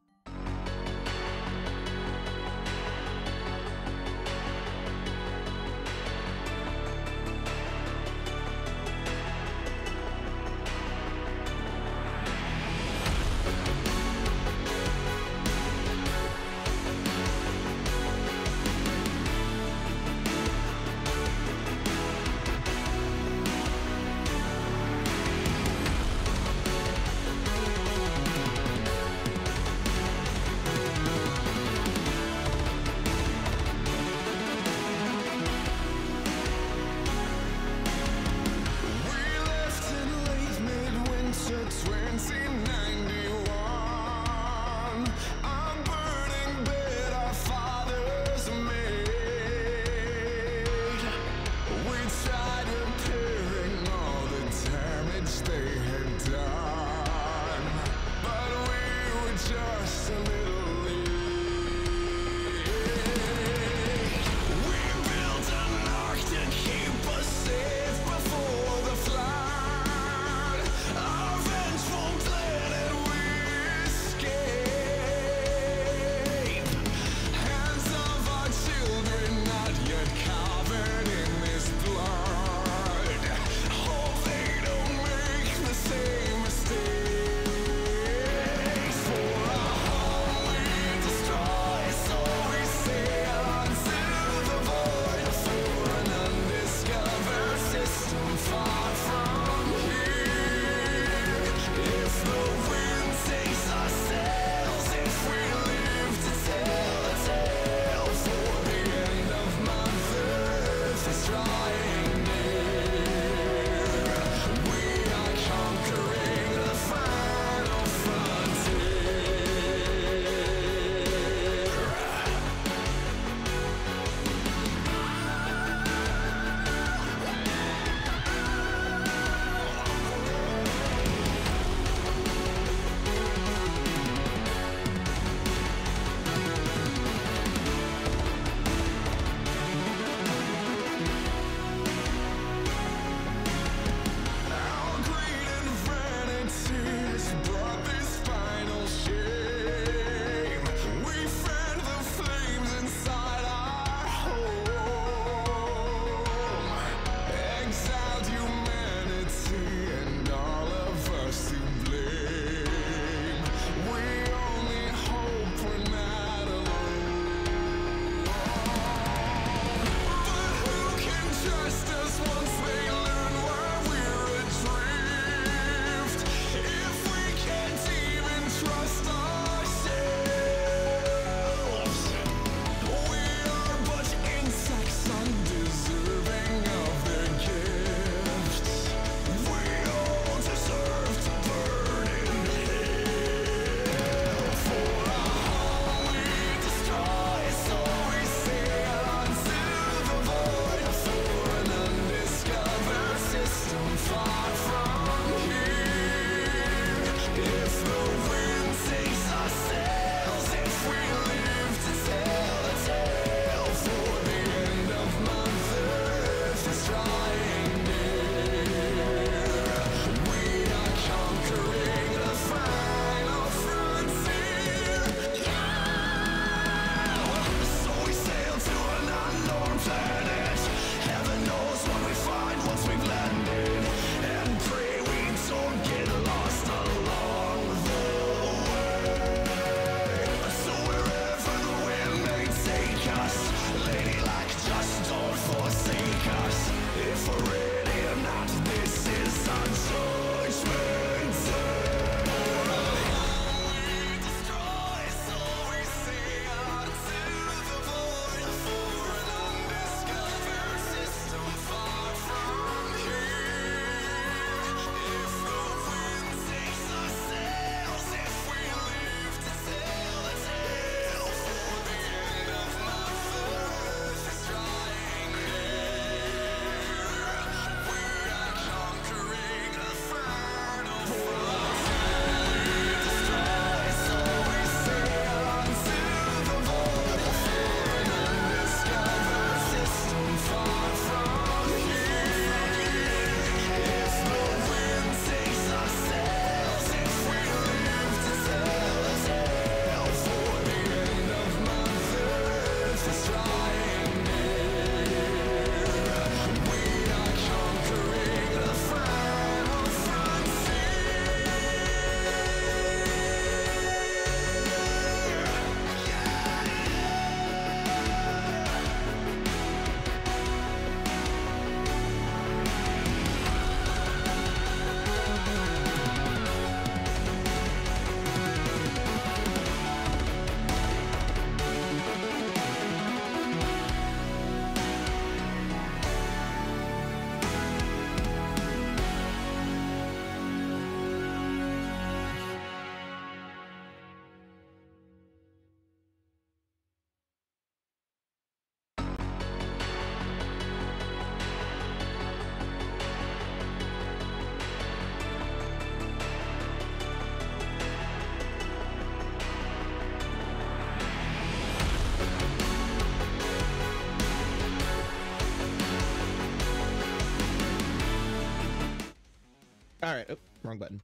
All right. Oh, wrong button.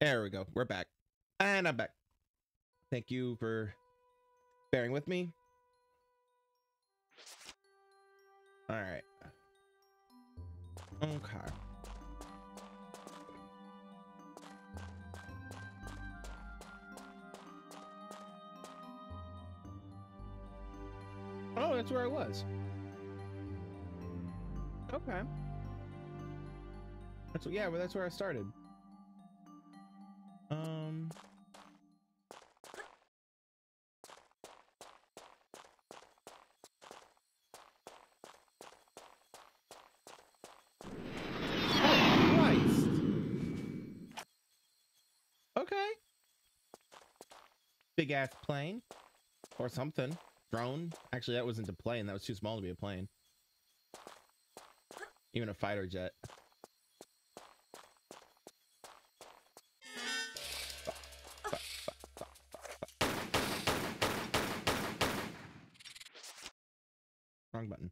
There we go. We're back. And I'm back. Thank you for bearing with me. All right. Okay. Oh, that's where I was. Okay. That's yeah, well, that's where I started. Big ass plane or something. Drone. Actually, that wasn't a plane. That was too small to be a plane. Even a fighter jet. Wrong button.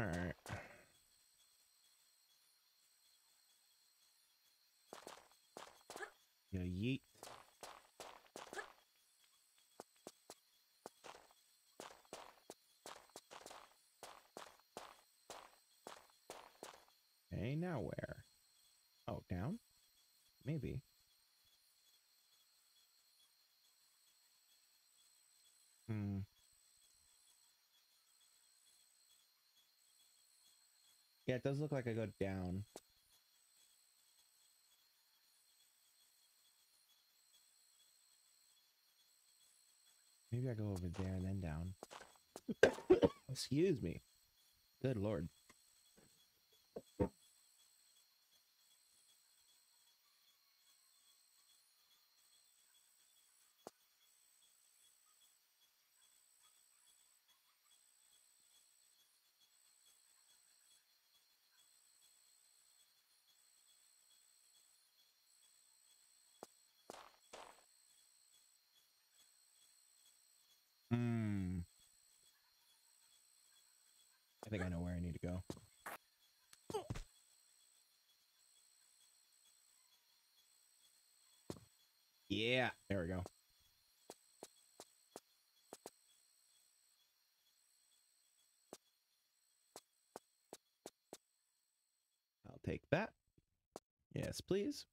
All right. You know, yeet. Okay, now where? Oh, down? Maybe. Yeah, it does look like I go down. Maybe I go over there and then down. Excuse me. Good Lord. I think I know where I need to go. Yeah, there we go. I'll take that. Yes, please.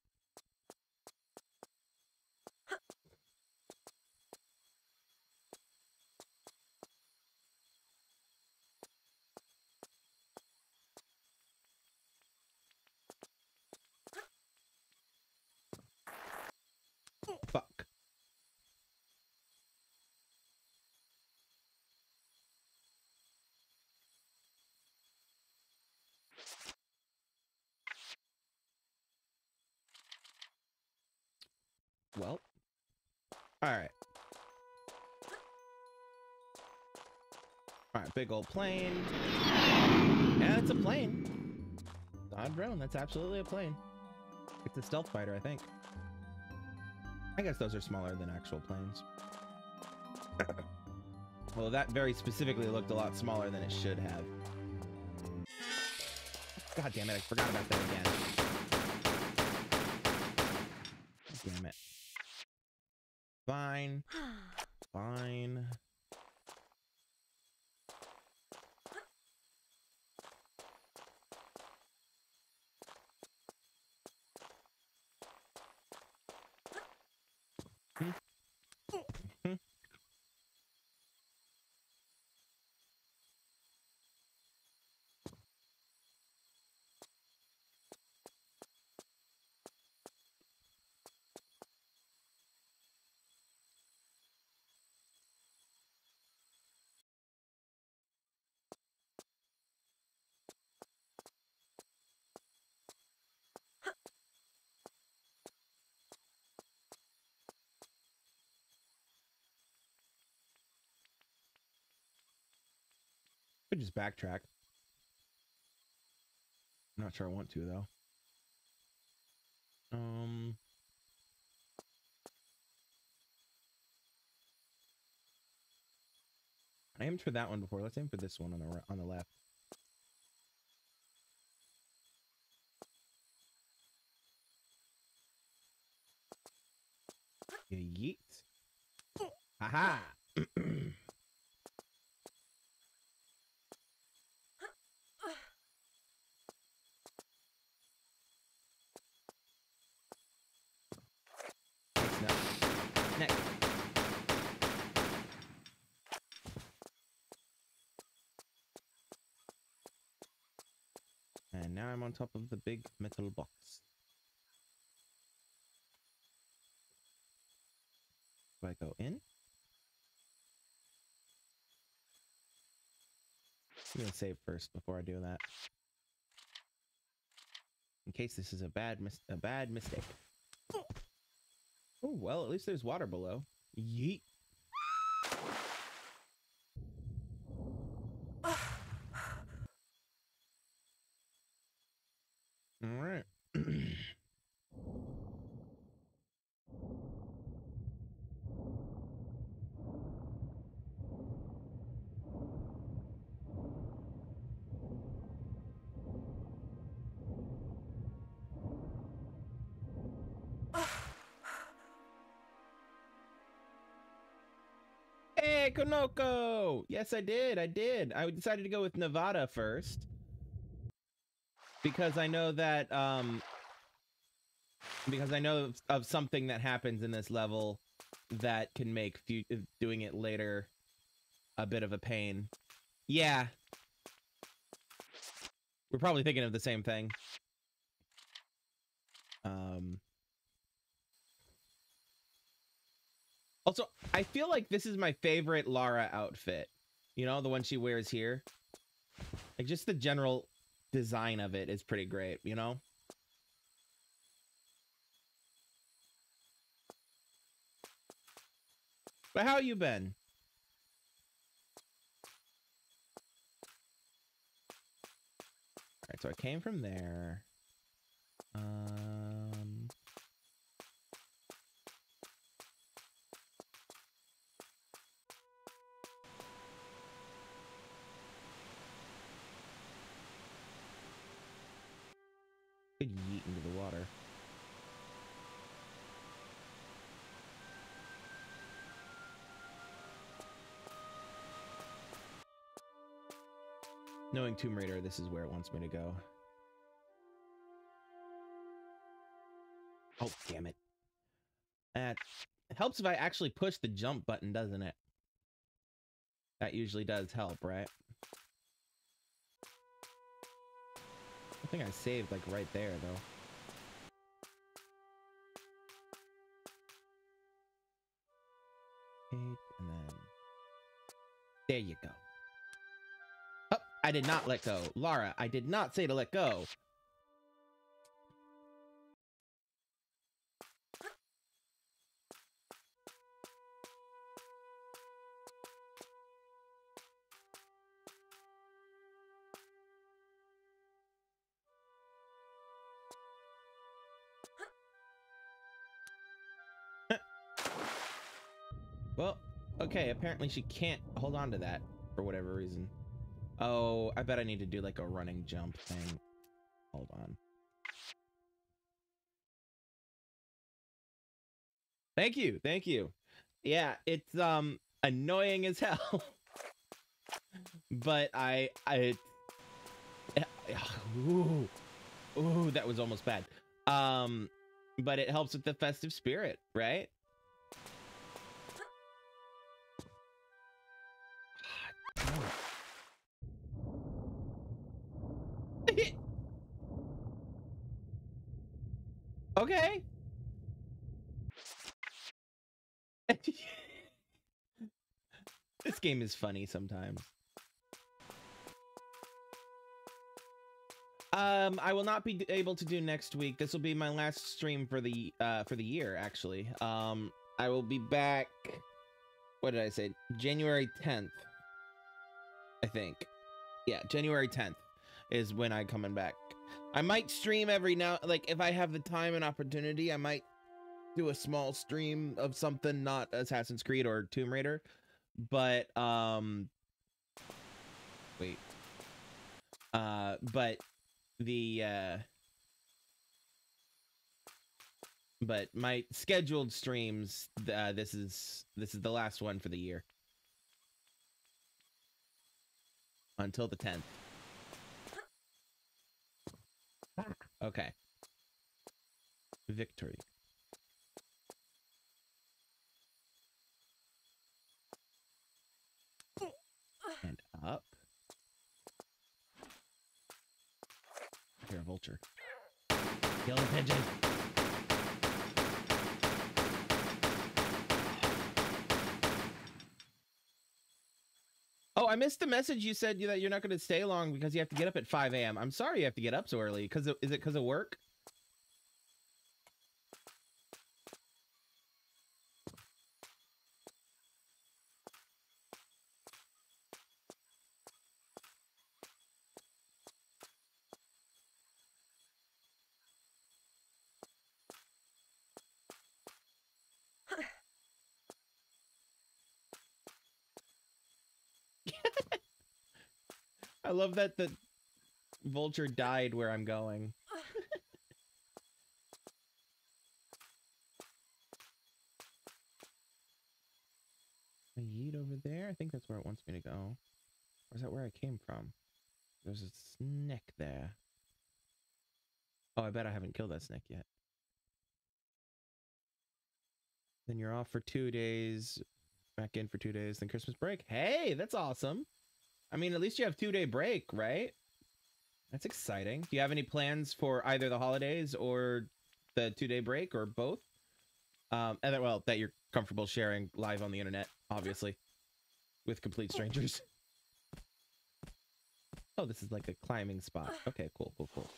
Well, all right. All right, big old plane. Yeah, it's a plane. Odd drone, that's absolutely a plane. It's a stealth fighter, I think. I guess those are smaller than actual planes. Well, that very specifically looked a lot smaller than it should have. God damn it, I forgot about that again. Damn it. Fine. Fine. Could just backtrack. I'm not sure I want to though. I aimed for that one before. Let's aim for this one on the left. You yeet. Haha. No. Next. And now I'm on top of the big metal box. Do I go in? I'm gonna save first before I do that, in case this is a bad mistake. Oh well, at least there's water below. Yeet. Konoko! Yes, I did. I did. I decided to go with Nevada first because I know that because I know of something that happens in this level that can make doing it later a bit of a pain. Yeah, we're probably thinking of the same thing. Also, I feel like this is my favorite Lara outfit. You know, the one she wears here. Like, just the general design of it is pretty great, you know? But how you been? Alright, so I came from there. Could yeet into the water. Knowing Tomb Raider, this is where it wants me to go. Oh, damn it. That helps if I actually push the jump button, doesn't it? That usually does help, right? I think I saved, like, right there, though. And then... there you go. Oh, I did not let go. Lara, I did not say to let go. Well, okay, apparently she can't hold on to that for whatever reason. Oh, I bet I need to do like a running jump thing. Hold on. Thank you, thank you. Yeah, it's annoying as hell. But ooh, that was almost bad. But it helps with the festive spirit, right? Okay. This game is funny sometimes. I will not be able to do next week. This will be my last stream for the year, actually. I will be back. What did I say? January 10th. I think. Yeah, January 10th is when I'm coming back. I might stream every now, like, if I have the time and opportunity, I might do a small stream of something, not Assassin's Creed or Tomb Raider, but, wait, but the, But my scheduled streams, this is the last one for the year. Until the 10th. Okay. Victory. And up. Here, vulture. Kill the pigeon. Oh, I missed the message. You said that you're not going to stay long because you have to get up at 5 a.m. I'm sorry you have to get up so early. Because is it because of work? I love that the vulture died where I'm going. I yeet over there. I think that's where it wants me to go. Or is that where I came from? There's a snake there. Oh, I bet I haven't killed that snake yet. Then you're off for 2 days, back in for 2 days, then Christmas break. Hey, that's awesome. I mean, at least you have 2-day break, right? That's exciting. Do you have any plans for either the holidays or the 2-day break or both? And that, well, that you're comfortable sharing live on the internet, obviously, with complete strangers. Oh, this is like a climbing spot. Okay, cool, cool, cool.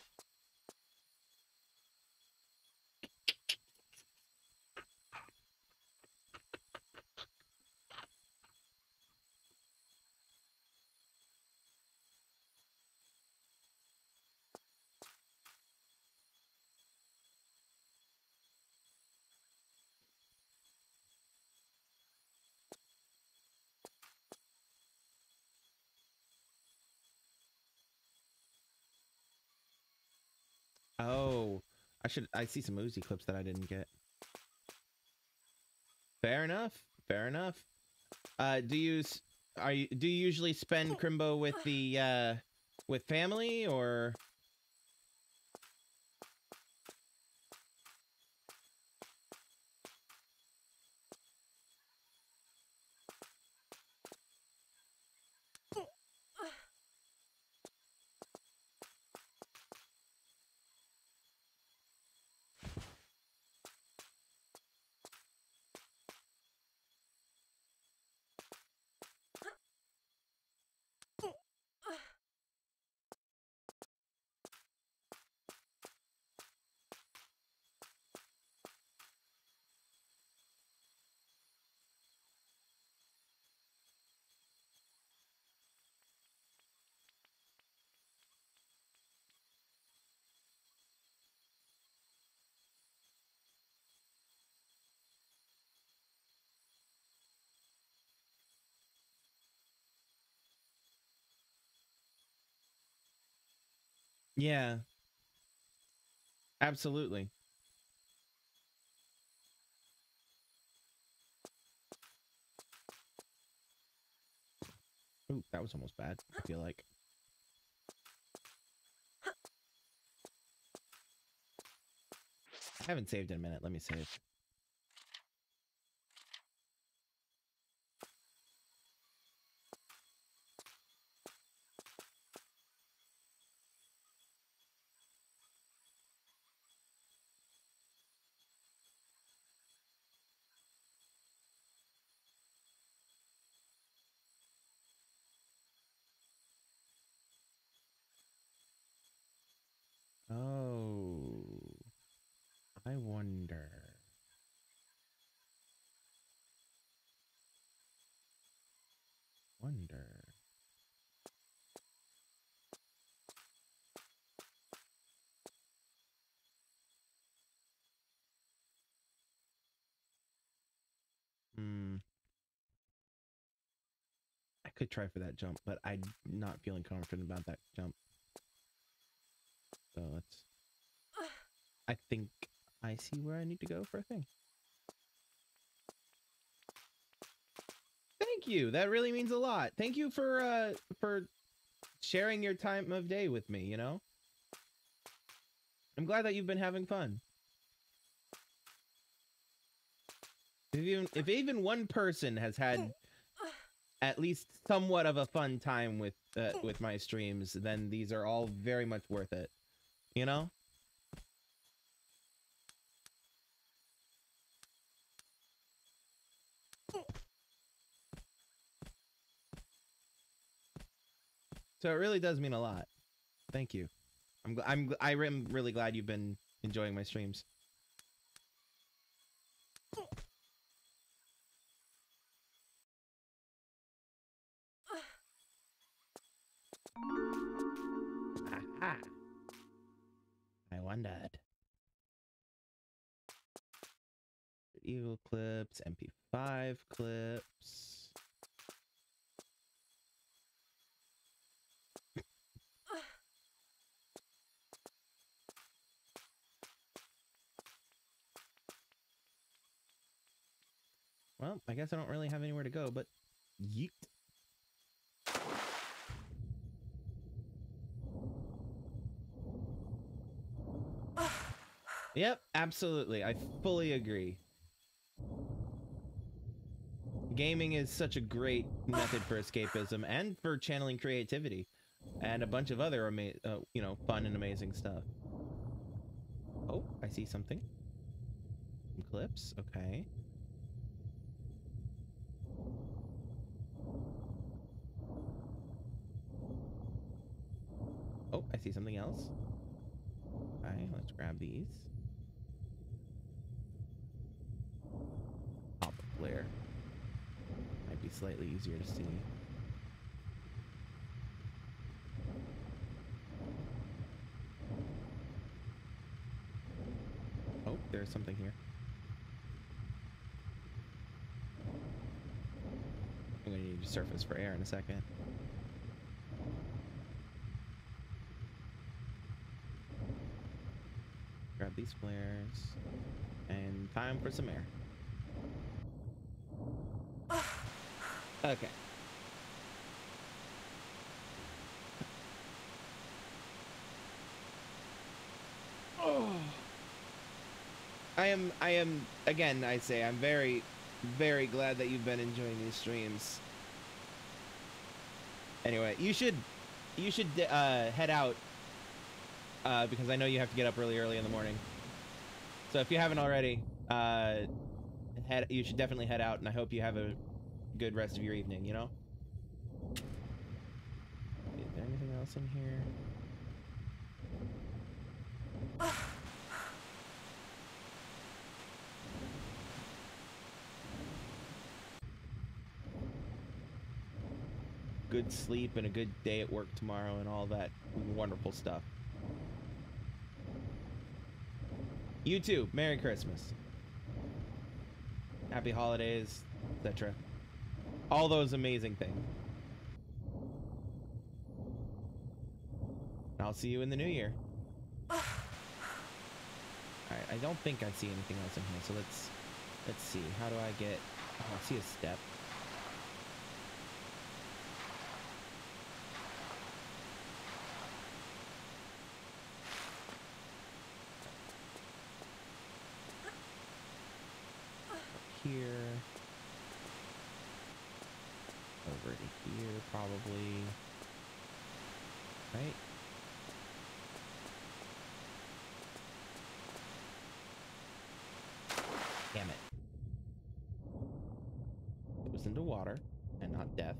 Oh, I see some Uzi clips that I didn't get. Fair enough. Fair enough. Do you usually spend Crimbo with the with family or? Yeah, absolutely. Ooh, that was almost bad, I feel like. I haven't saved in a minute. Let me save. Wonder. I could try for that jump, but I'm not feeling confident about that jump. So let's. I think I see where I need to go for a thing. Thank you. That really means a lot. Thank you for sharing your time of day with me, you know? I'm glad that you've been having fun. If even one person has had at least somewhat of a fun time with my streams, then these are all very much worth it, you know? So it really does mean a lot. Thank you. I am really glad you've been enjoying my streams. Aha. I wondered. Evil clips, MP5 clips. Well, I guess I don't really have anywhere to go, but yeet. Yep, absolutely. I fully agree. Gaming is such a great method for escapism and for channeling creativity and a bunch of other fun and amazing stuff. Oh, I see something. Some clips, okay. Oh, I see something else. All right, let's grab these. Pop flare. Might be slightly easier to see. Oh, there's something here. I'm gonna need to surface for air in a second. Grab these flares, and time for some air. Okay. Oh. I am, again, I say, I'm very, very glad that you've been enjoying these streams. Anyway, you should head out. Because I know you have to get up really early in the morning. So if you haven't already, you should definitely head out, and I hope you have a good rest of your evening, you know? Is there anything else in here? Good sleep and a good day at work tomorrow and all that wonderful stuff. You too. Merry Christmas. Happy holidays, etc. All those amazing things. I'll see you in the new year. Alright, I don't think I see anything else in here, so let's see. How do I get... Oh, I see a step. Over to here, probably. Right? Damn it. It was into water and not death.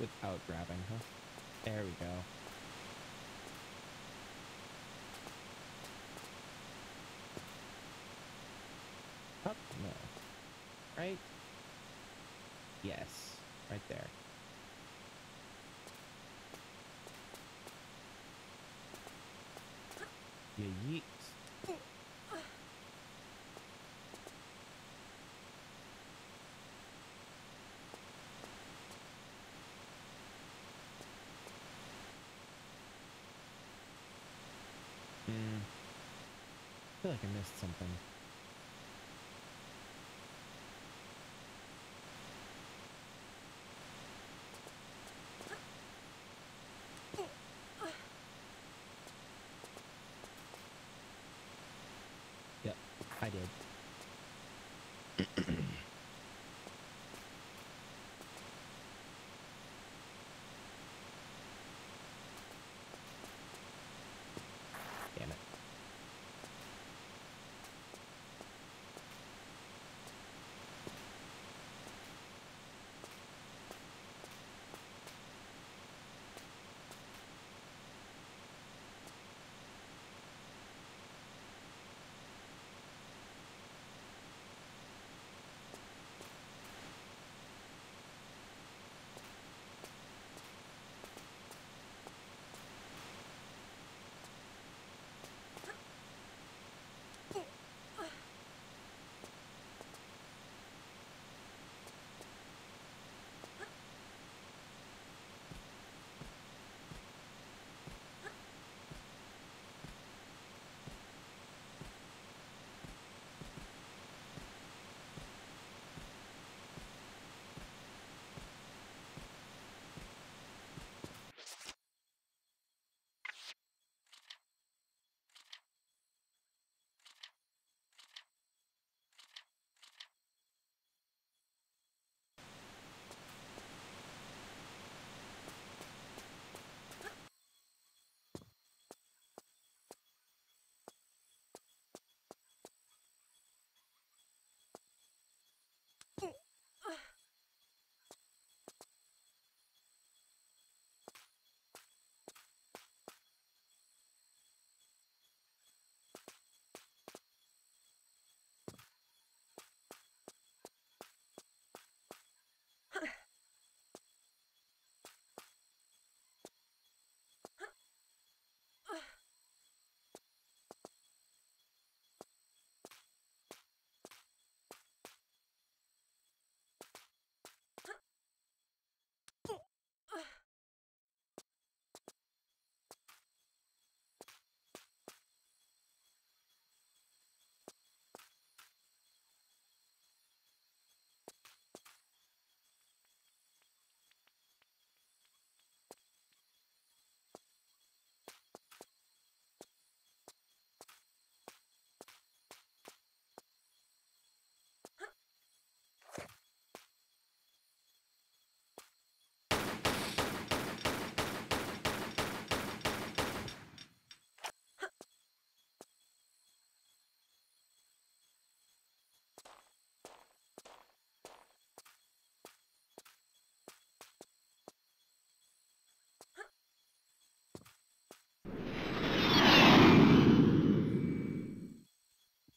Without grabbing, huh? There we go. Up? No. Right? Yes. Right there. You yeet. I feel like I missed something. Yep, I did.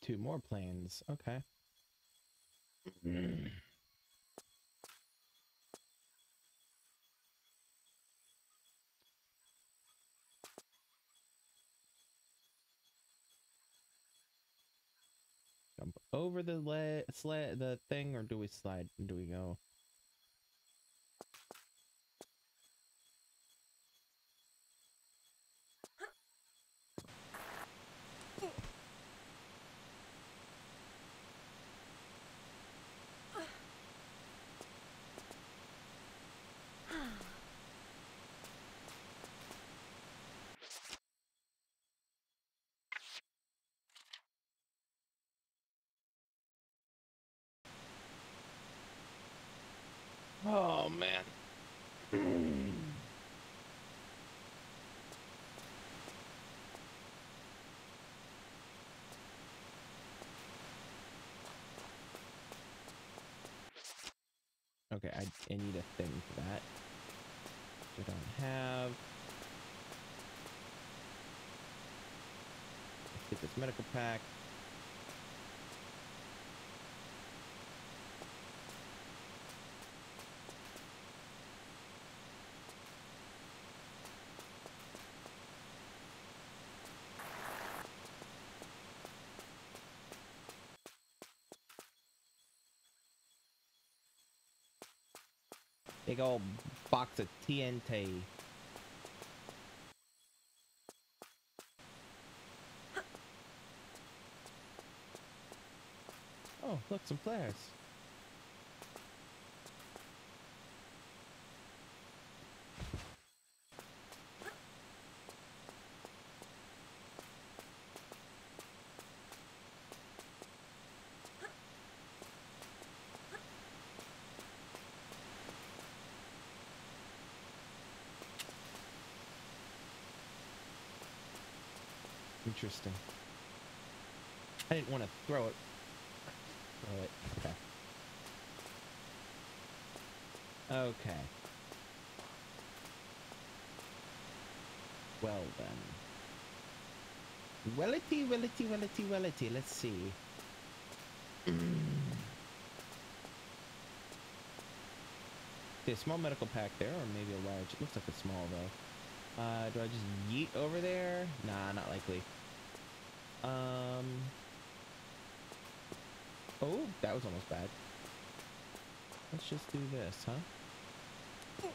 Two more planes, okay. Jump over the the thing, or do we slide? Do we go? Oh, man. Okay, I need a thing for that. I don't have. Let's get this medical pack. Big old box of TNT. Oh, look, some flares. Interesting. I didn't want to throw it. Throw it. Okay. Okay. Well then. Wellity, wellity, wellity, wellity. Let's see. Okay, small medical pack there, or maybe a large. It looks like a small though. Do I just yeet over there? Nah, not likely. Oh, that was almost bad. Let's just do this, huh?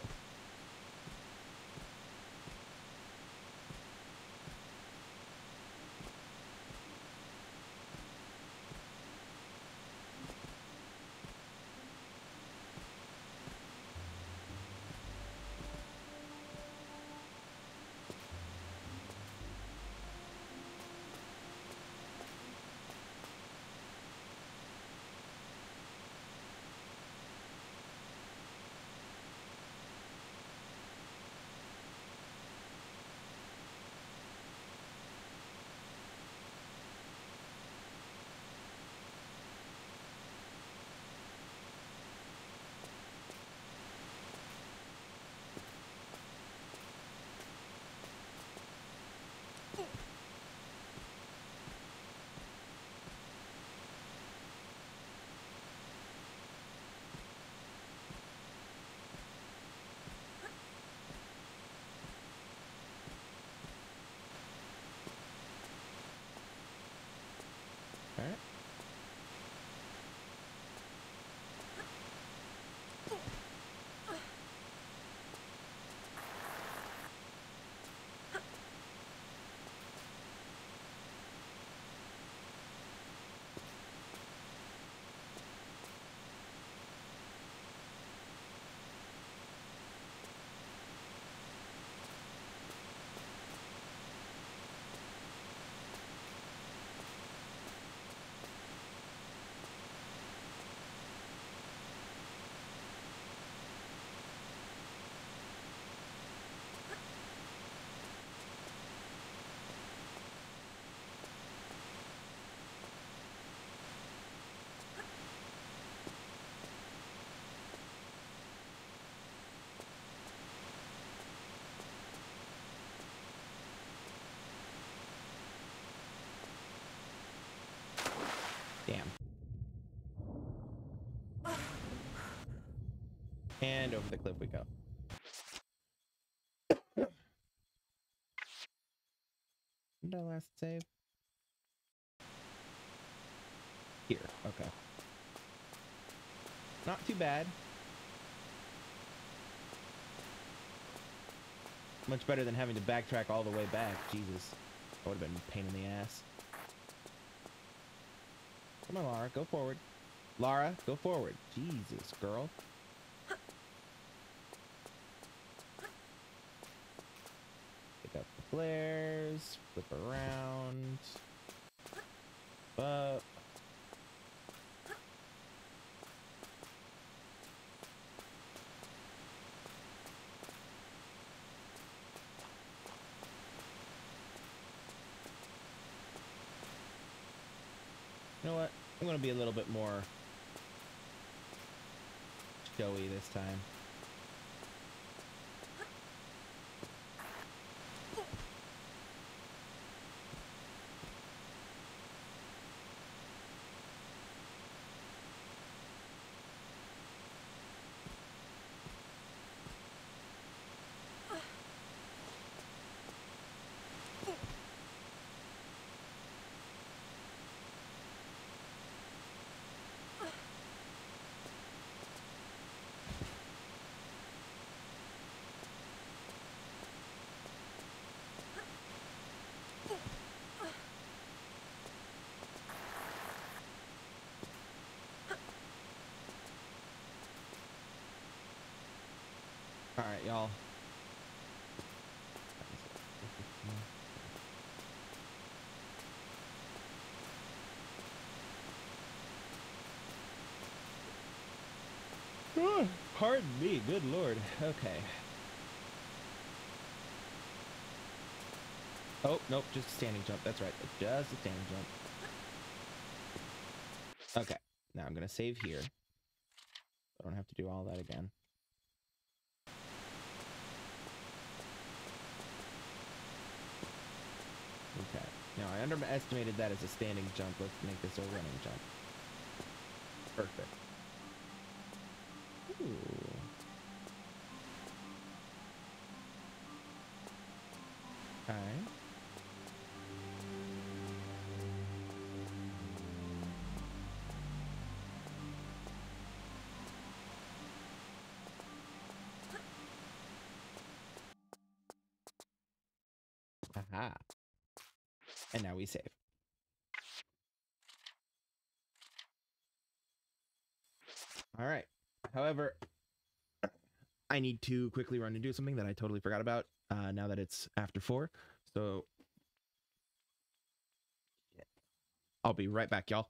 Damn. And over the cliff we go. Did I last save? Here, okay. Not too bad. Much better than having to backtrack all the way back. Jesus. That would have been a pain in the ass. Come on, Lara, go forward. Lara, go forward. Jesus, girl. Pick up the flares, flip around. Up. You know what? I'm gonna be a little bit more showy this time. y'all. Pardon me, good lord. Okay. Oh, nope, just a standing jump. That's right, just a standing jump. Okay, now I'm gonna save here. I don't have to do all that again. Okay, now I underestimated that as a standing jump. Let's make this a running jump. Perfect. Ooh. All right. Aha. And now we save. All right. However, I need to quickly run and do something that I totally forgot about now that it's after 4. So I'll be right back, y'all.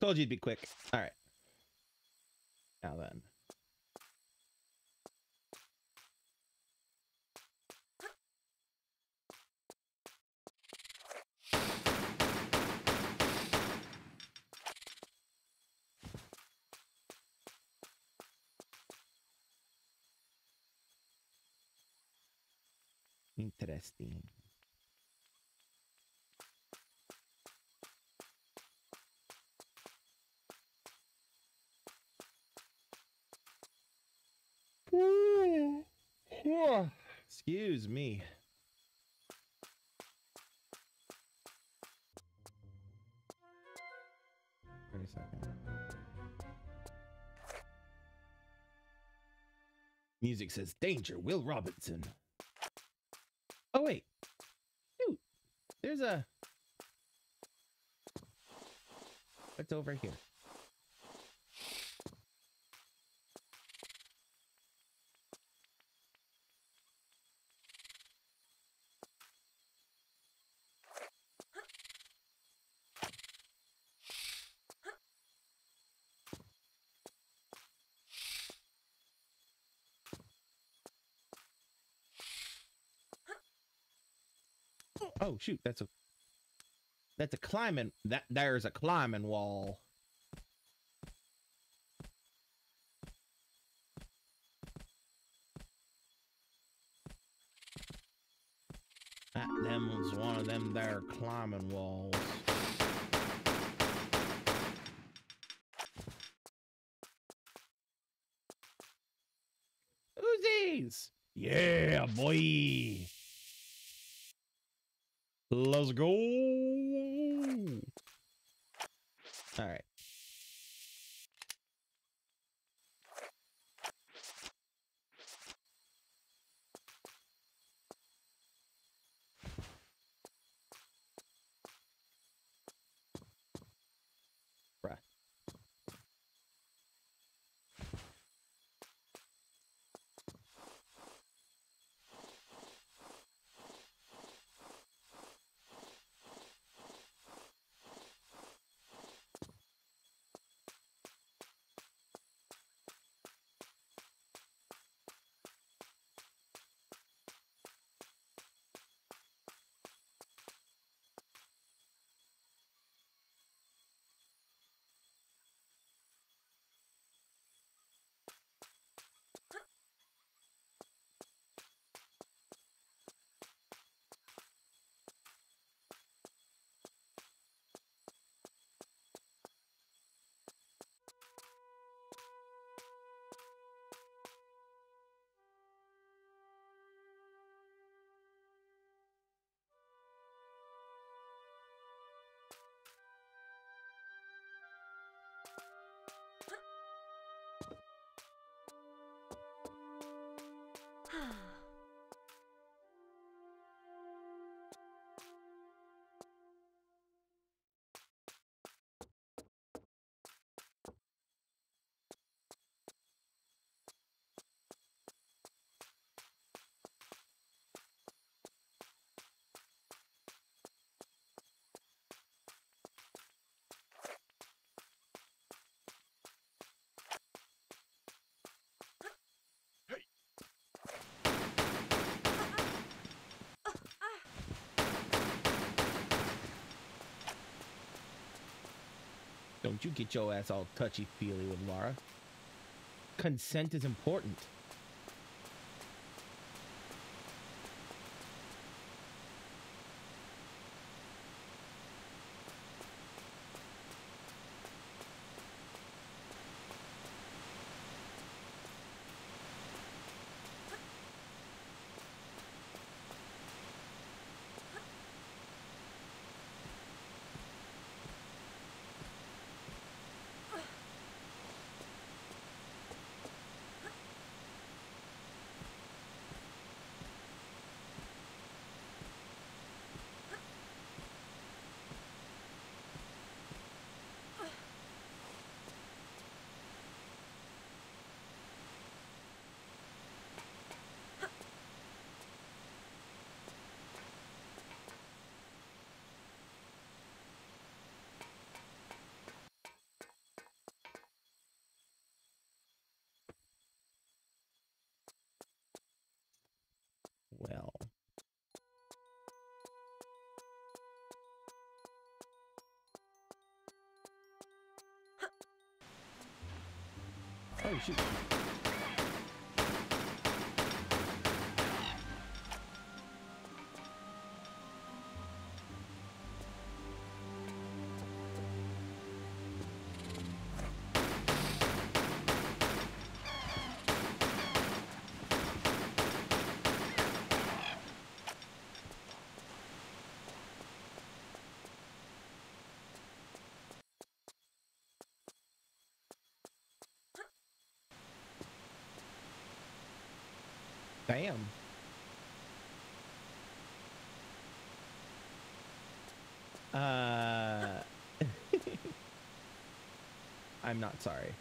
Told you'd be quick. All right. Now then. Interesting. Excuse me. Wait a second. Music says danger, Will Robinson. Oh wait. Shoot. There's a... What's over here? Oh shoot, that's a climbing, there's a climbing wall. That them was one of them there climbing walls. Uzis! Yeah, boy! Let's go. All right. Bruh. Don't you get your ass all touchy-feely with Lara. Consent is important. Well, oh shoot. Damn. I'm not sorry.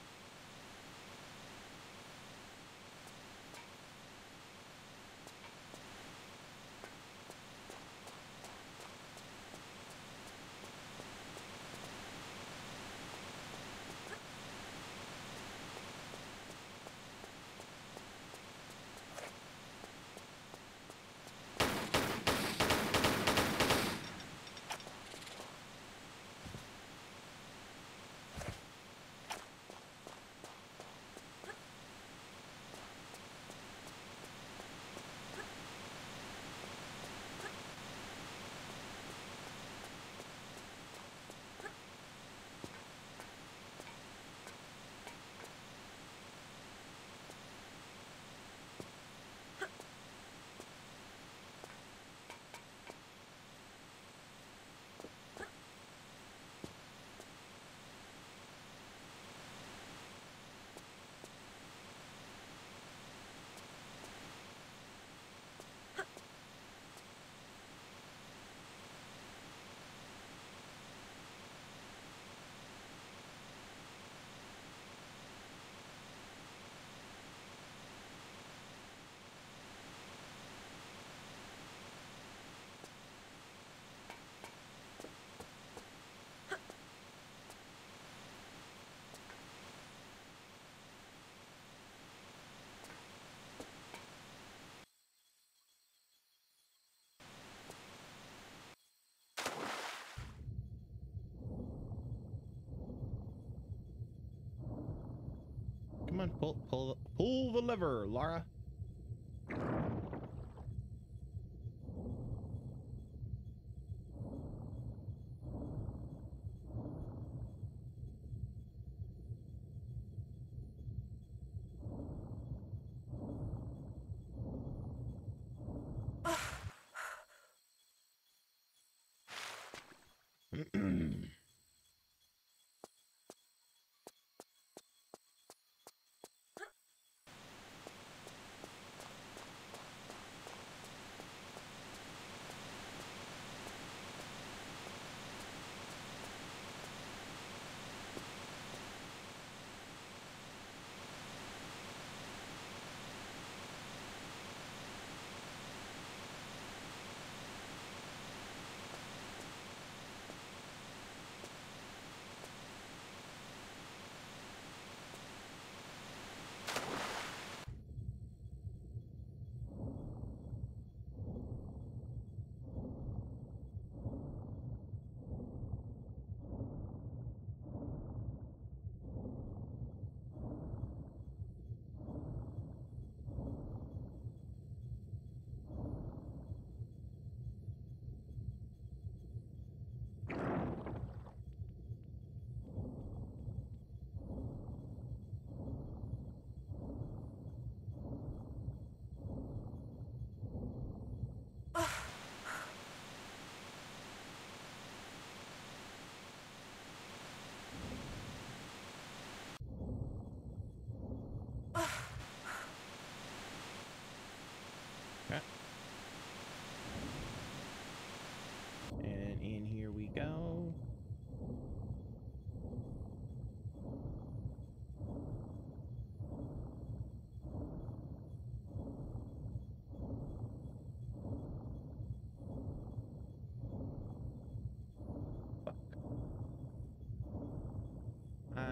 Come on, pull the lever, Lara.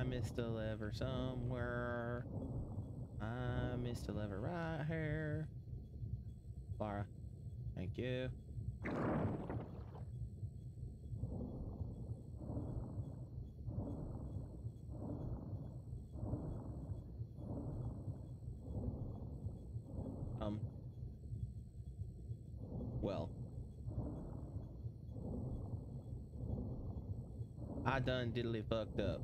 I'm Mr. Lever somewhere. I'm Mr. Lever right here. Lara, thank you. Well, I done diddly fucked up.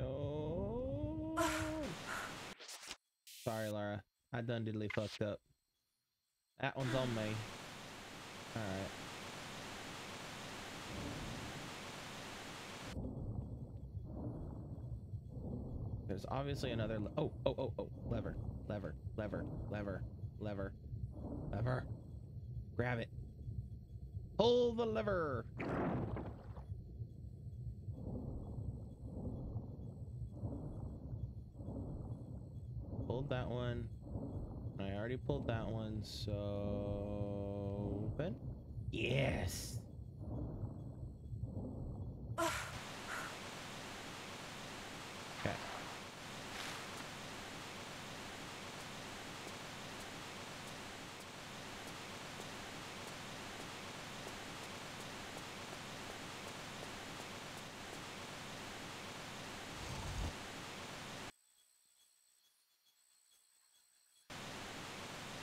Oh. Sorry, Lara. I done diddly fucked up. That one's on me. All right. There's obviously another lever. Grab it. Pull the lever. Pulled that one. I already pulled that one, so open. Yes.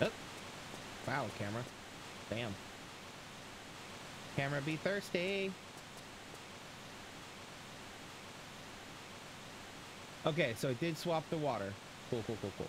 Okay. Wow, camera. Bam. Camera be thirsty. Okay, so it did swap the water. Cool, cool, cool, cool.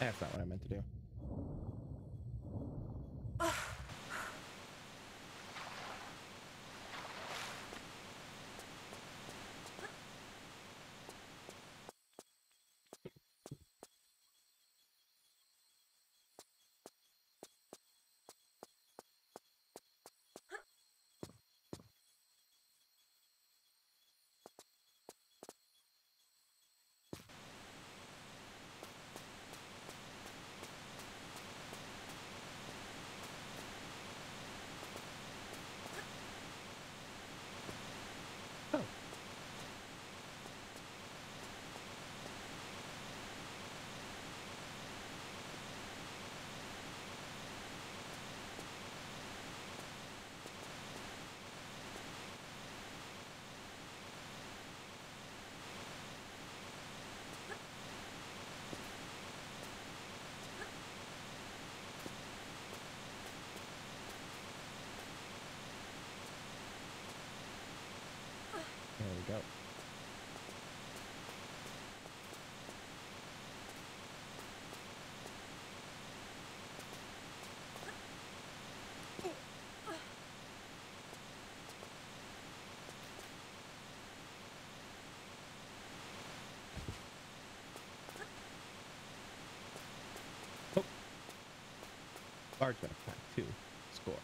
That's not what I meant to do. Go. Oh. Large backpack, two. Score.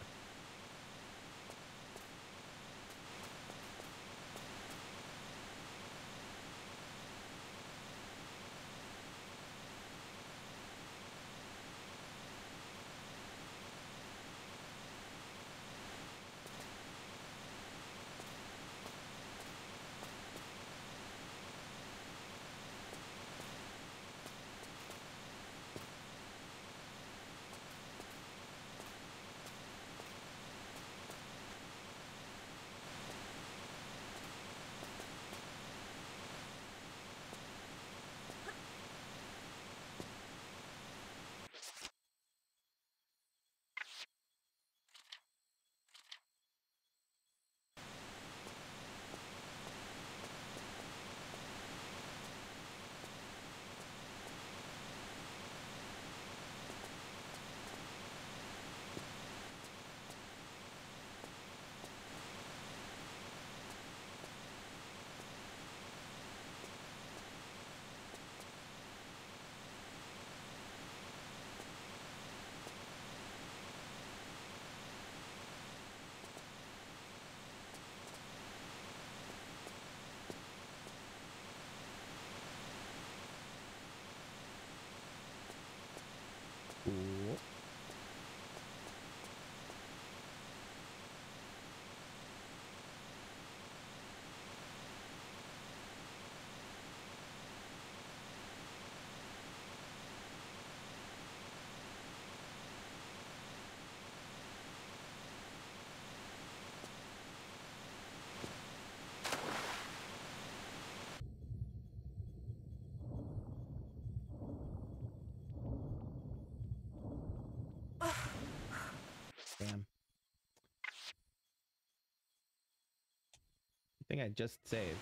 think I just saved.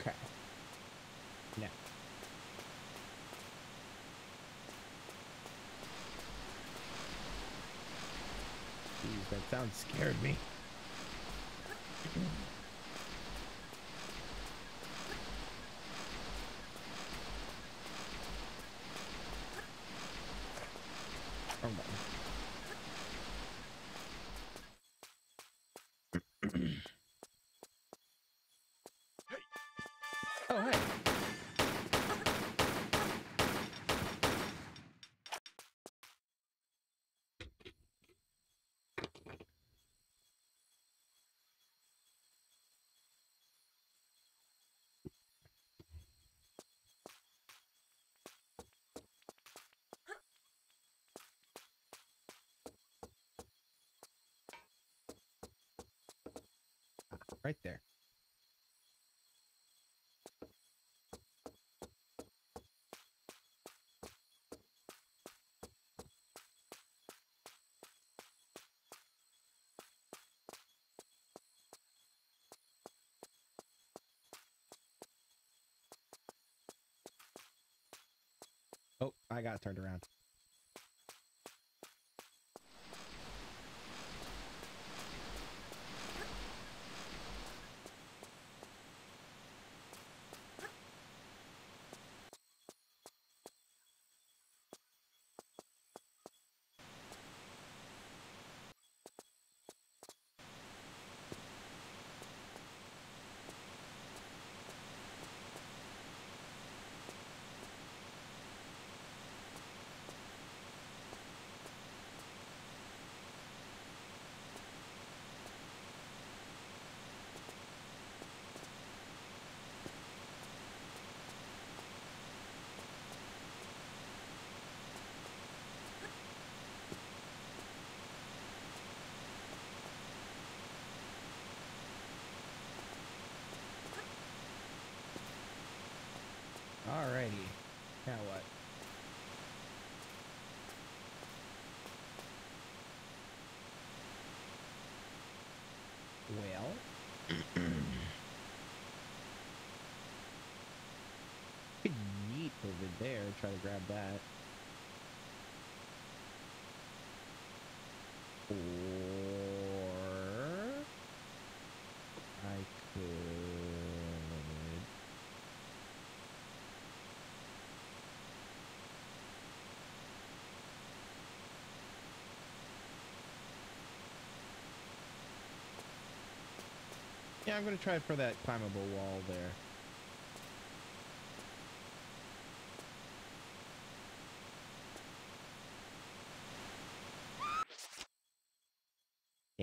Okay. No. Jeez, that sound scared me. Right there. Oh, I got turned around. Alrighty, now what? Well, could yeet over there, try to grab that. Or I could. Yeah, I'm gonna try for that climbable wall there.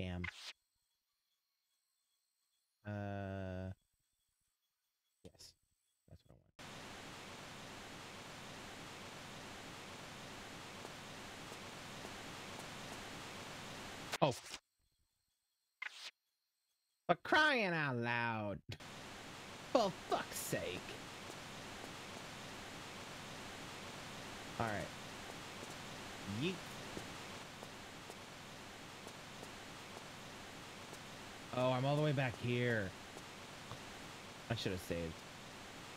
Damn. Yes, that's what I want. Oh. For crying out loud! For fuck's sake! Alright. Yeet. Oh, I'm all the way back here. I should have saved.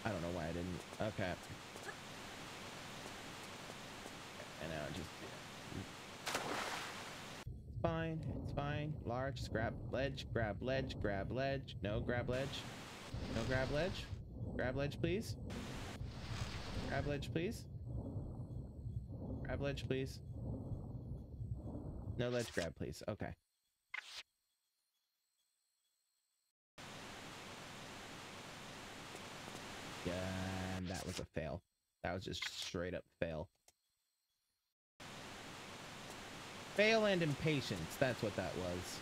I don't know why I didn't. Okay. And now I just... Fine, it's fine. Large, grab ledge, grab ledge, grab ledge. No, grab ledge. No, grab ledge. Grab ledge, please. Grab ledge, please. Grab ledge, please. No ledge grab, please. Okay. Yeah, that was a fail. That was just straight up fail. Fail and impatience, that's what that was.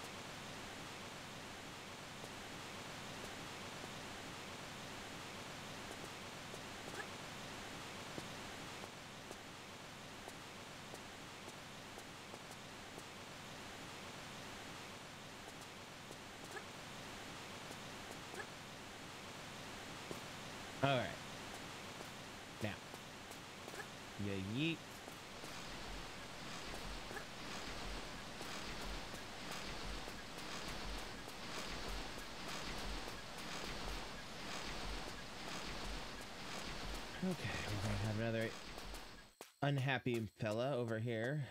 All right. Now. Yeah, yeet. Okay, we're gonna have another unhappy fella over here.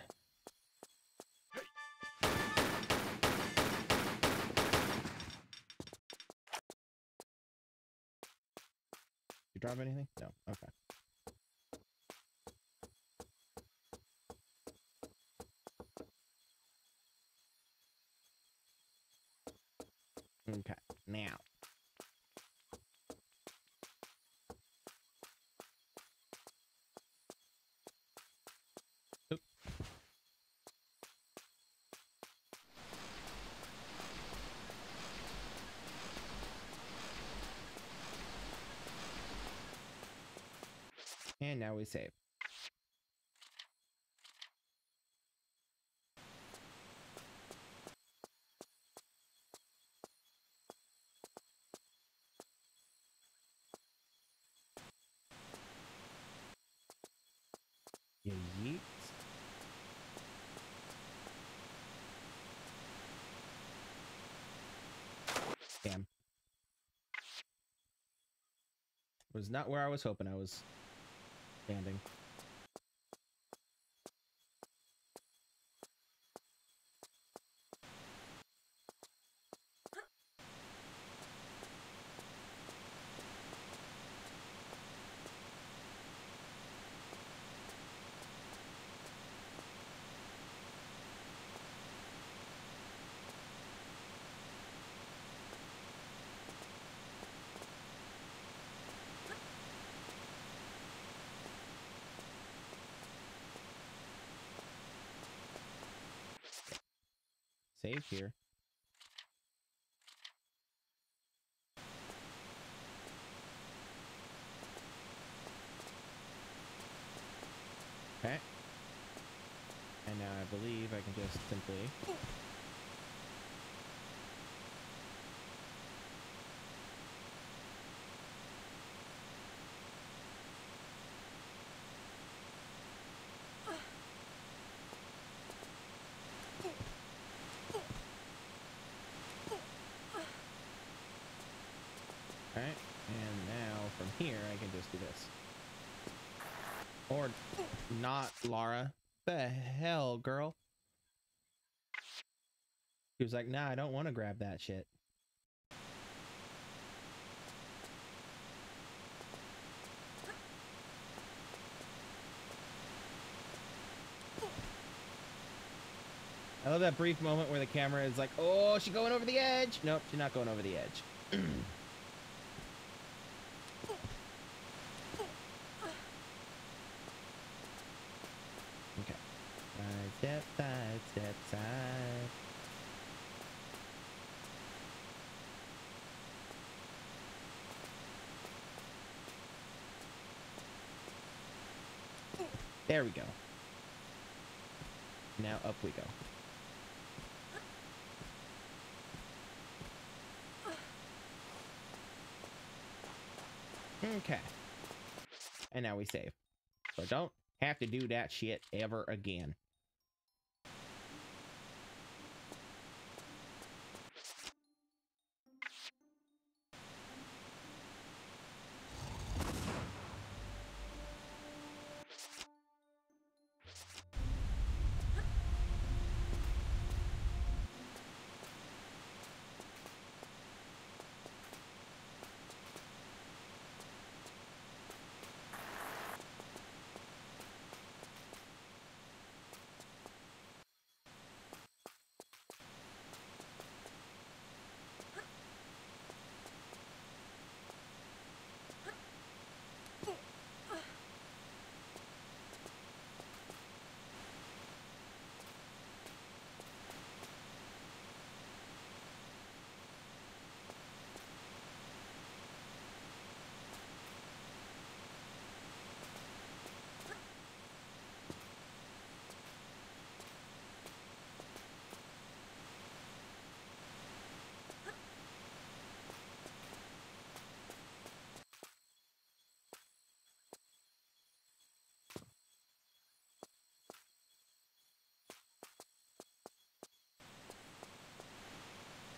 You drop anything? No. Okay. Okay. Now. And now we save. Yeah, yeet. Damn. Was not where I was hoping I was. Standing. Save here. Okay. And now I believe I can just simply... Alright, and now from here I can just do this. Or not, Lara. The hell, girl? She was like, nah, I don't want to grab that shit. I love that brief moment where the camera is like, oh, she's going over the edge. Nope, she's not going over the edge. Okay. Side, step, side. There we go. Now up we go. Okay. And now we save. So don't have to do that shit ever again.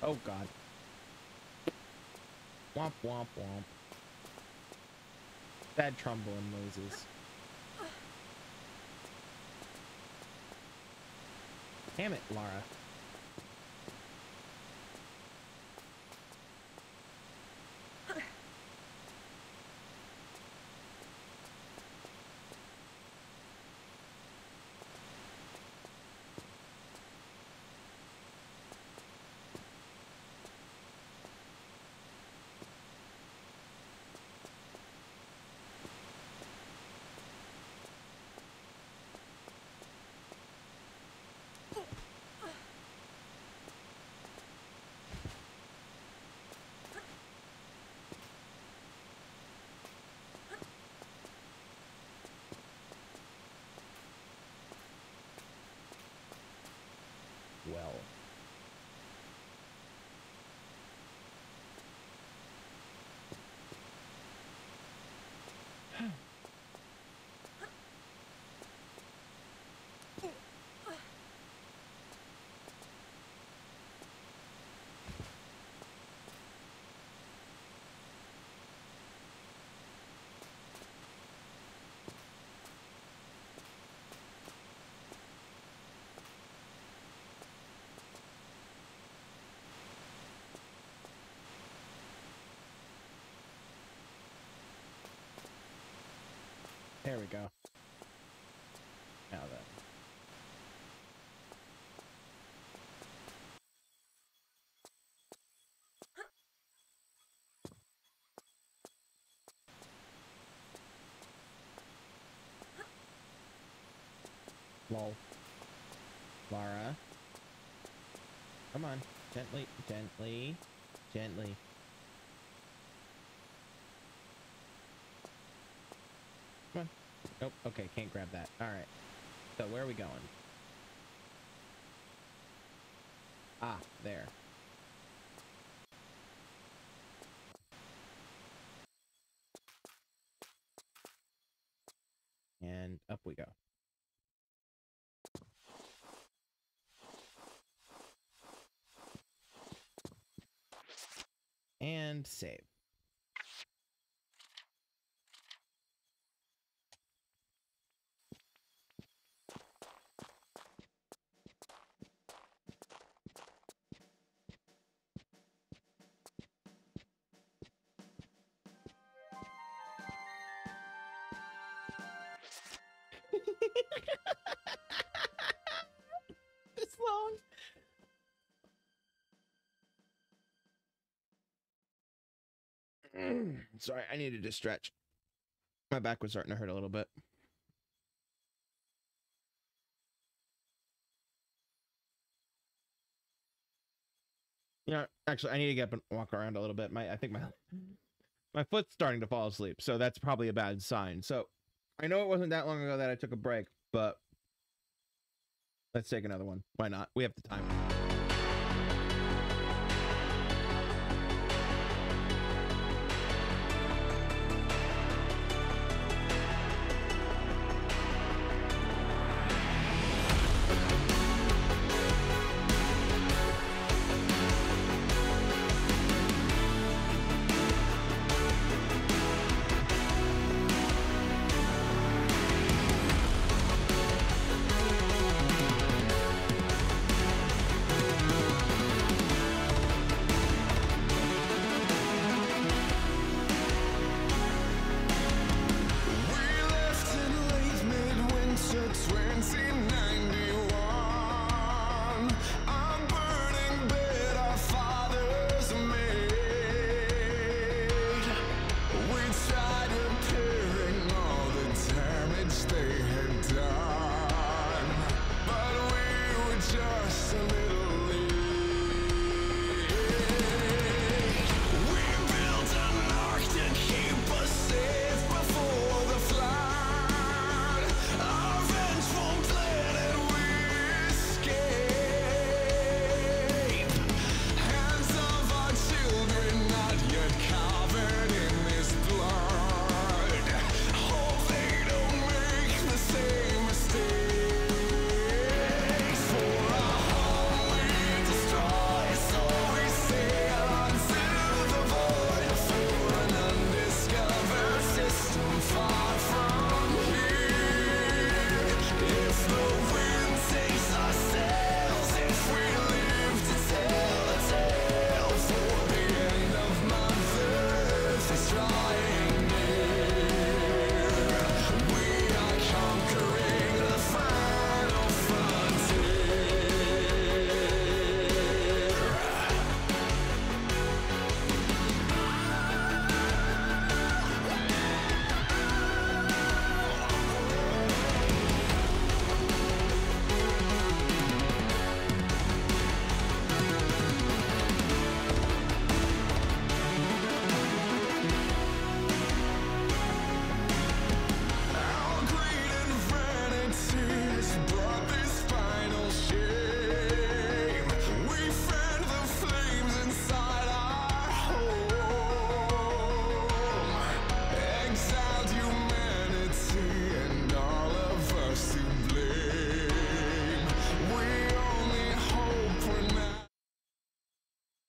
Oh god. Womp womp womp. Bad trombone noises. Damn it, Lara. Well. There we go. Now then. Lol. Lara. Come on. Gently, gently, gently. Nope, okay, can't grab that. Alright. So where are we going? Ah, there. And up we go. And save. This long. Sorry, I needed to stretch. My back was starting to hurt a little bit. You know, actually, I need to get up and walk around a little bit. I think my foot's starting to fall asleep, so that's probably a bad sign. So I know it wasn't that long ago that I took a break, but let's take another one. Why not? We have the time.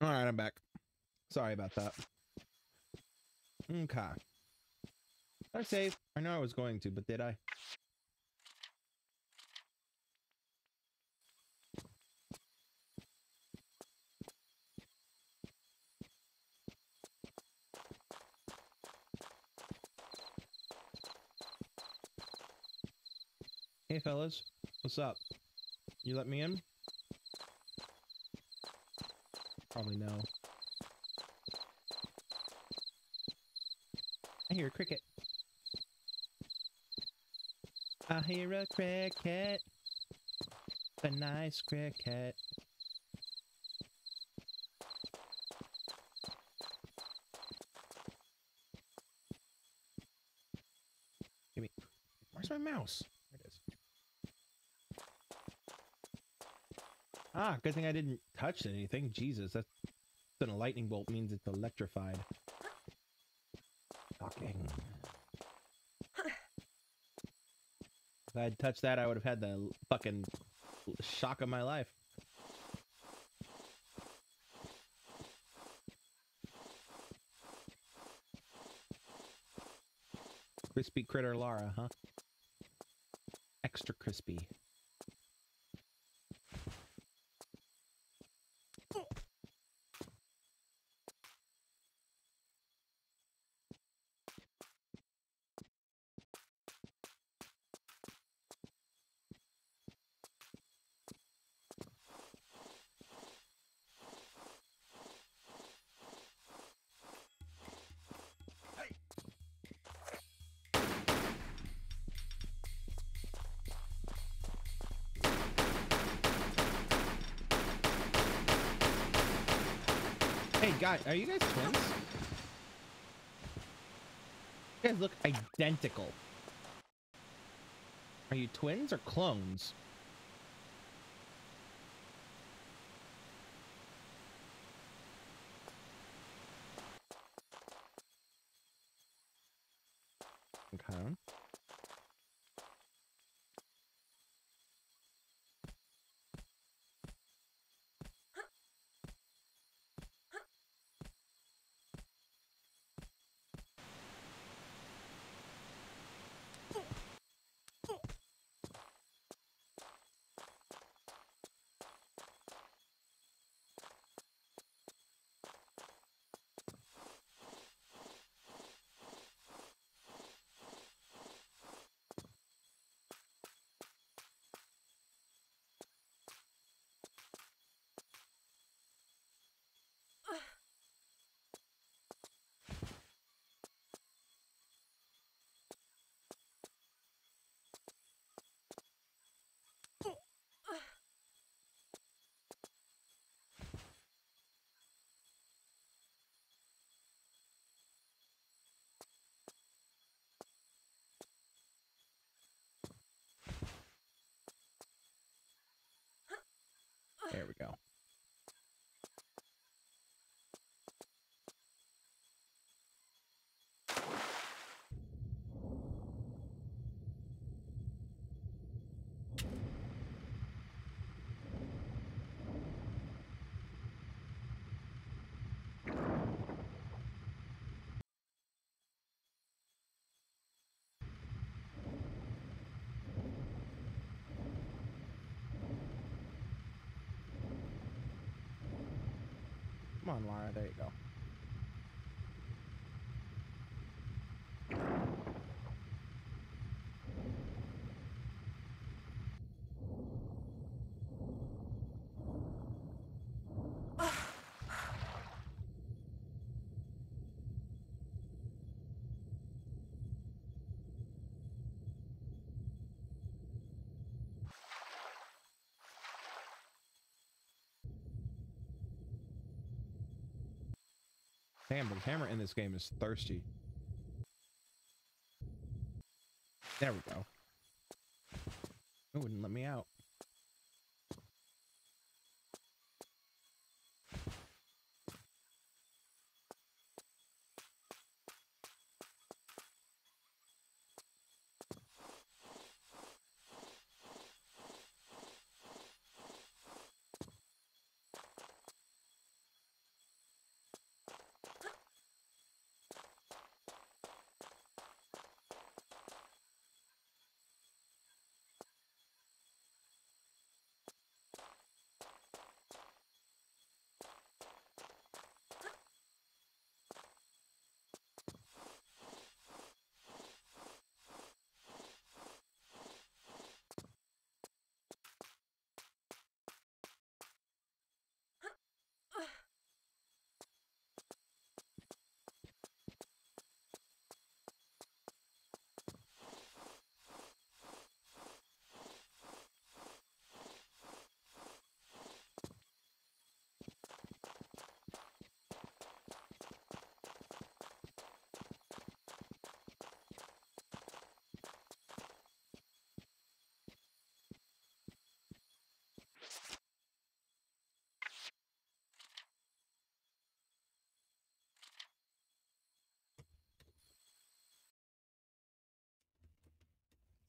All right, I'm back. Sorry about that. Okay. I saved. I know I was going to, but did I? Hey, fellas. What's up? You let me in? Probably no. I hear a cricket. I hear a cricket. A nice cricket. Give me. Where's my mouse? There it is. Ah, good thing I didn't touch anything. Jesus, that's than a lightning bolt means it's electrified. Shocking. If I had touched that, I would have had the fucking shock of my life. Crispy critter Lara, huh? Extra crispy. God, are you guys twins? You guys look identical. Are you twins or clones? Okay. There we go. Come on, Lara, there you go. Damn, the hammer in this game is thirsty. There we go. It wouldn't let me out.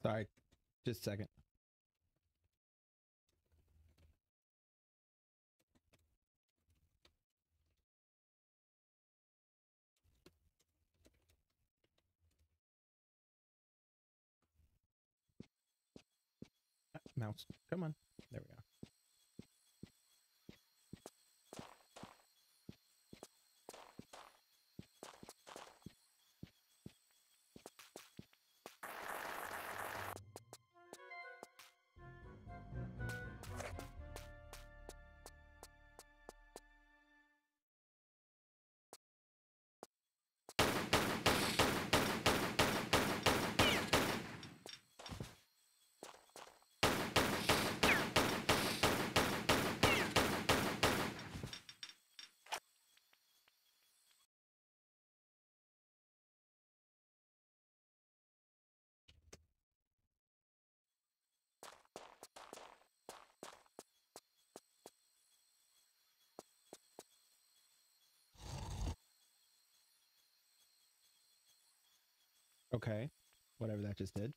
Sorry, just a second. Mouse, come on. There we are. Okay, whatever that just did.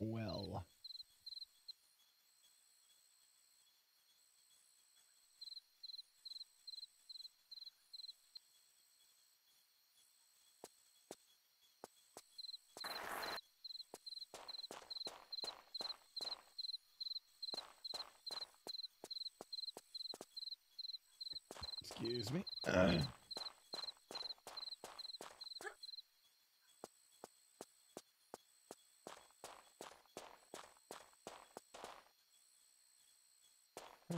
Well... Excuse me. I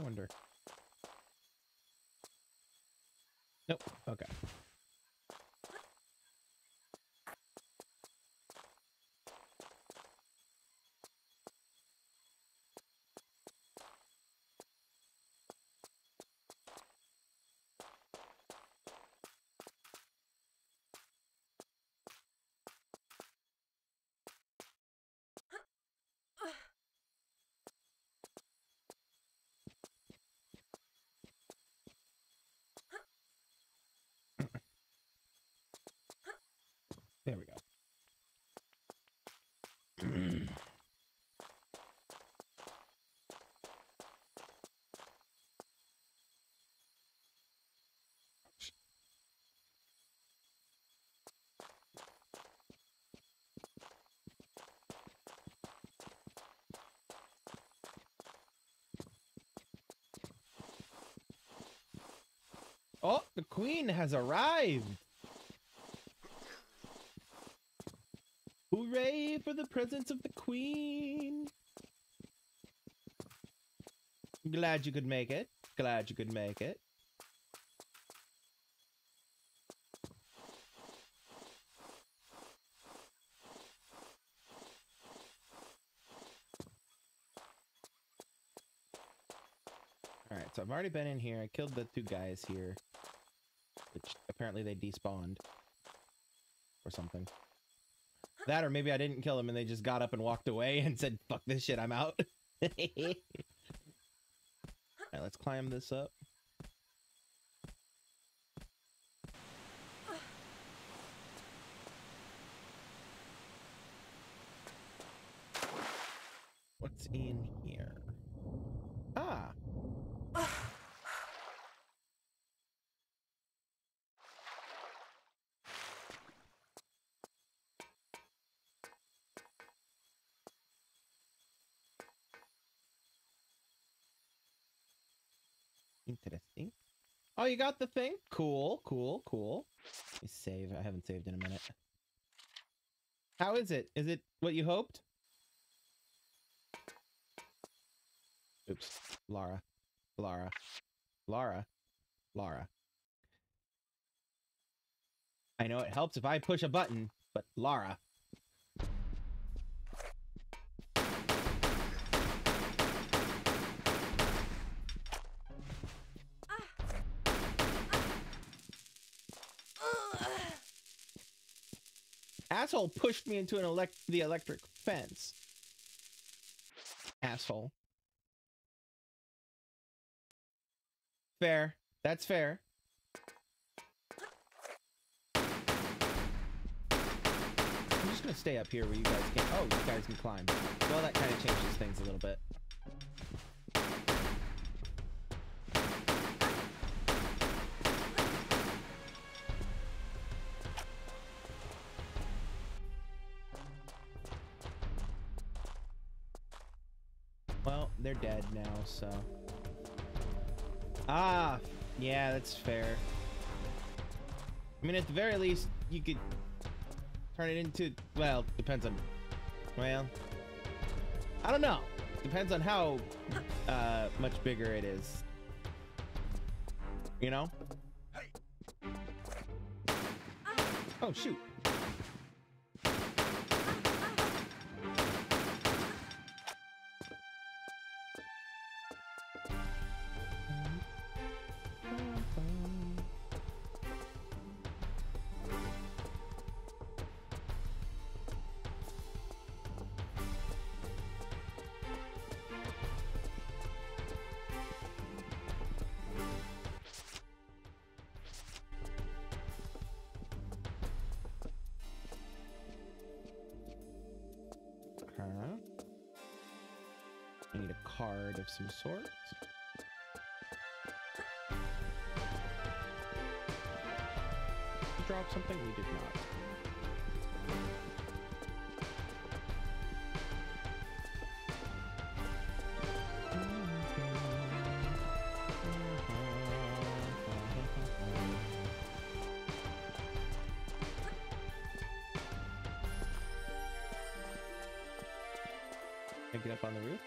wonder. Nope. Okay. There we go. Oh, the queen has arrived. Hooray for the presence of the queen! Glad you could make it. Glad you could make it. Alright, so I've already been in here. I killed the two guys here. Which apparently they despawned. Or something. That, or maybe I didn't kill them and they just got up and walked away and said, fuck this shit, I'm out. All right, let's climb this up. What's in here? Ah. Interesting. Oh, you got the thing? Cool, cool, cool. Let me save. I haven't saved in a minute. How is it? Is it what you hoped? Oops. Lara. Lara. Lara. Lara. I know it helps if I push a button, but Lara. Asshole pushed me into the electric fence. Asshole. Fair. That's fair. I'm just gonna stay up here where you guys can. Oh, you guys can climb. Well, that kind of changes things a little bit. Well, they're dead now, so. Ah, yeah, that's fair. I mean, at the very least, you could turn it into, well, depends on, well, I don't know. Depends on how much bigger it is, you know? Oh, shoot. Card of some sort. Drop something? We did not. Can I get up on the roof?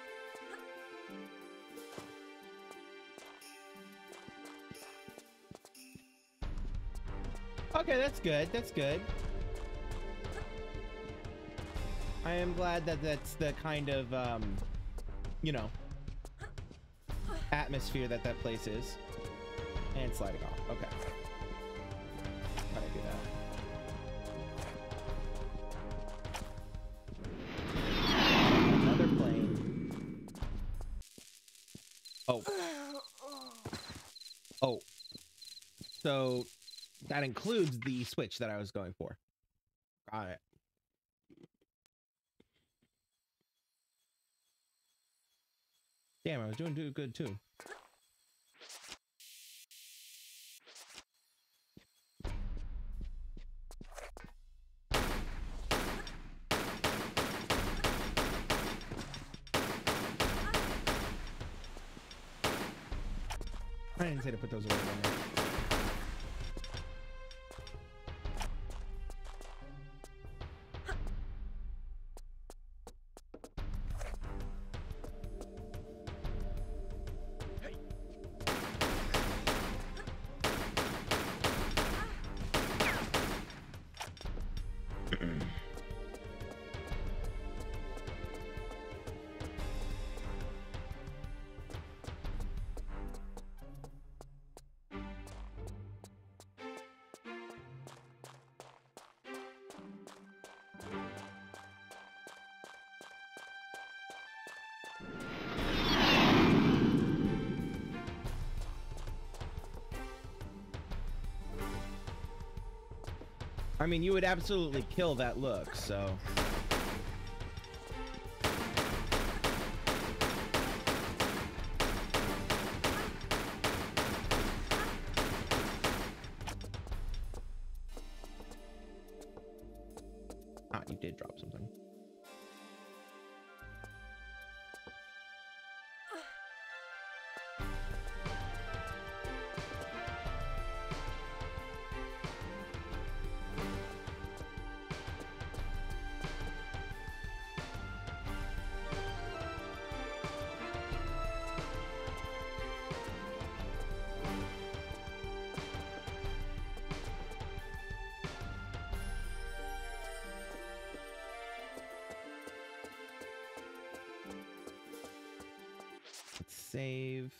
Okay, that's good. That's good. I am glad that that's the kind of, you know, atmosphere that that place is. And sliding off. Okay. How do I do that? Another plane. Oh. Oh. So... that includes the switch that I was going for. Got it. Damn, I was doing good too. I didn't say to put those away. I mean, you would absolutely kill that look, so. Ah, you did drop something. Save.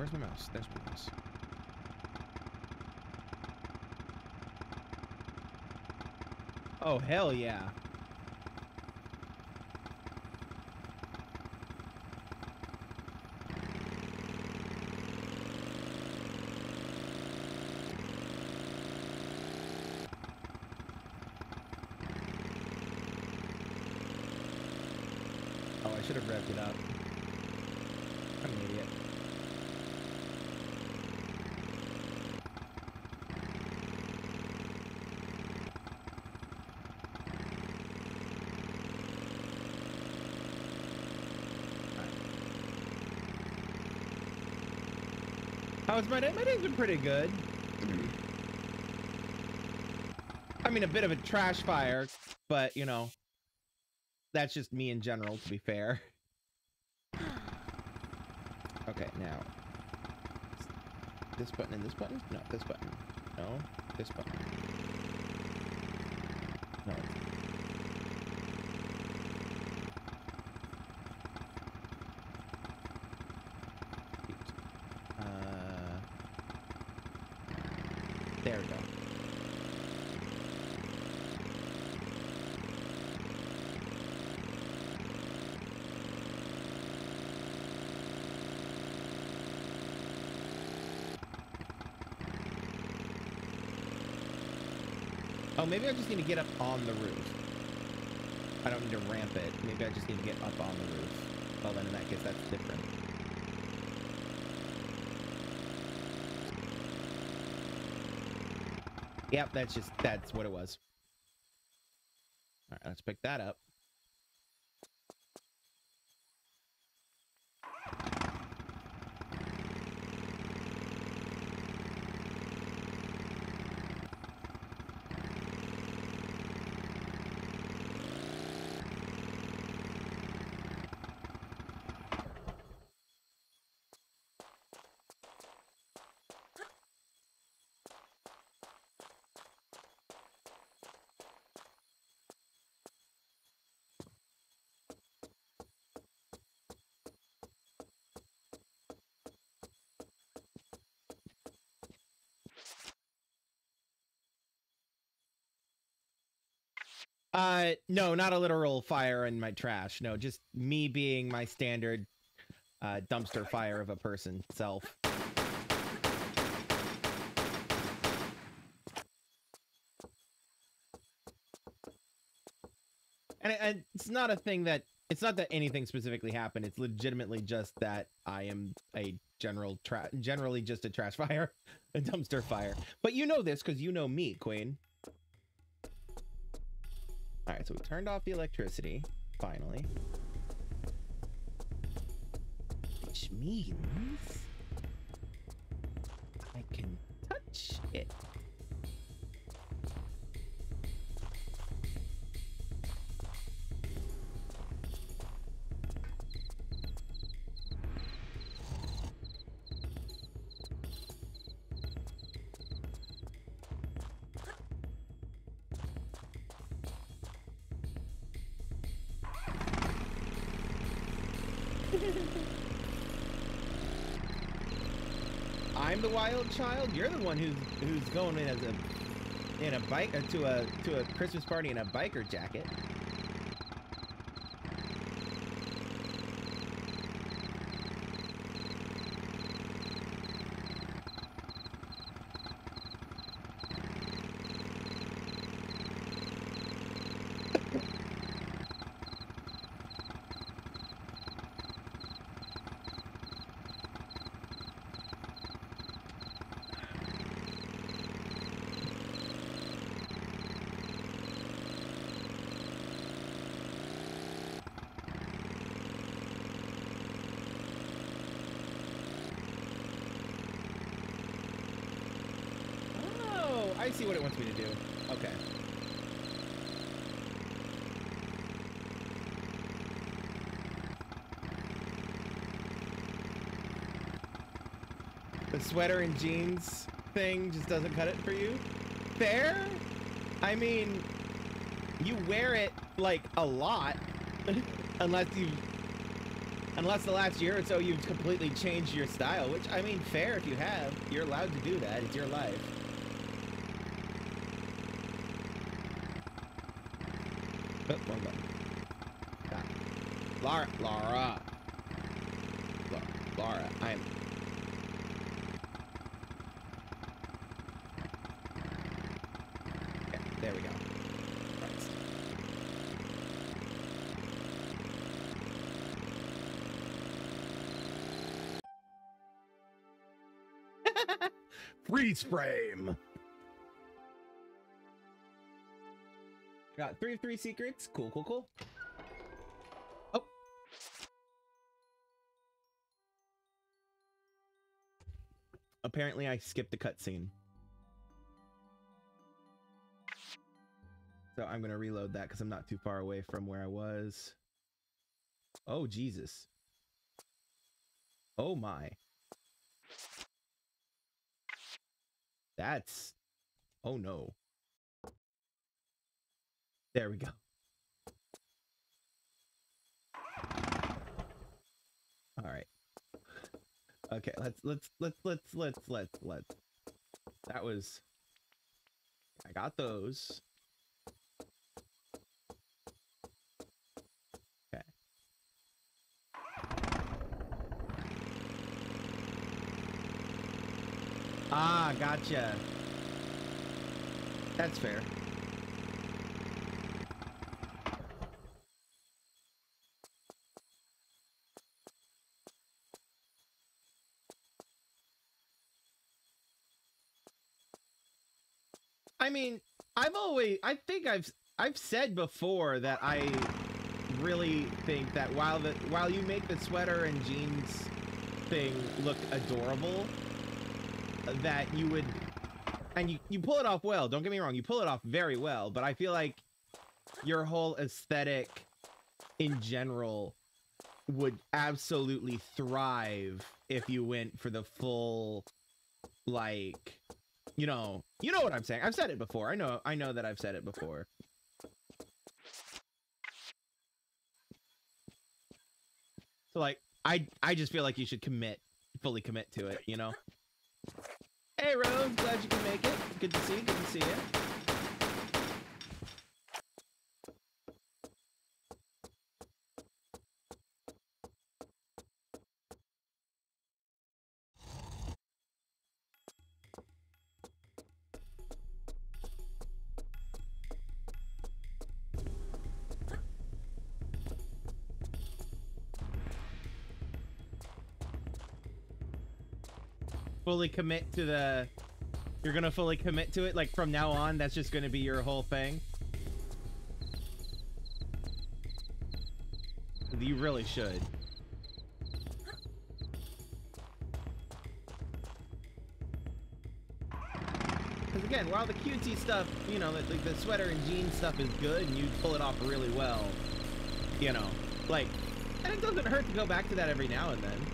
Where's my mouse? There's my mouse. Oh, hell yeah. Oh, I should have revved it up. I'm an idiot. Right. How's my day? My day's been pretty good. I mean, a bit of a trash fire, but you know. That's just me in general, to be fair. Okay, now. This button and this button? No, this button. No, this button. No. There we go. Oh, maybe I just need to get up on the roof. I don't need to ramp it. Maybe I just need to get up on the roof. Well, then in that case, that's different. Yep, that's what it was. All right, let's pick that up. No, not a literal fire in my trash. No, just me being my standard dumpster fire of a person self. And it's not a thing that, it's not that anything specifically happened. It's legitimately just that I am a generally just a trash fire, a dumpster fire. But you know this because you know me, Queen. All right, so we turned off the electricity, finally. Which means I can touch it. I'm the wild child. You're the one who's going in as a bike to a Christmas party in a biker jacket. I see what it wants me to do. Okay. The sweater and jeans thing just doesn't cut it for you? Fair? I mean, you wear it, like, a lot. Unless you've Unless the last year or so you've completely changed your style, which, I mean, fair if you have. You're allowed to do that. It's your life. Oh, wrong button. Ah. Lara, I'm... Yeah, there we go. Christ. Freeze frame! Got 3 of 3 secrets. Cool, cool, cool. Oh. Apparently I skipped a cutscene. So I'm gonna reload that because I'm not too far away from where I was. Oh, Jesus. Oh my. That's... Oh no. There we go. All right. Okay, let's. That was... I got those. Okay. Ah, gotcha. That's fair. I mean, I think I've said before that I really think that while you make the sweater and jeans thing look adorable, that you would, and you pull it off well, don't get me wrong, you pull it off very well, but I feel like your whole aesthetic in general would absolutely thrive if you went for the full, like, you know what I'm saying. I've said it before. I know that I've said it before. So like, I just feel like you should fully commit to it, you know? Hey, Rose, glad you can make it. Good to see you. Fully commit to the... You're gonna fully commit to it? Like, from now on, that's just gonna be your whole thing? You really should. Because again, while the cutesy stuff, you know, like the sweater and jean stuff is good and you pull it off really well, you know, like, and it doesn't hurt to go back to that every now and then.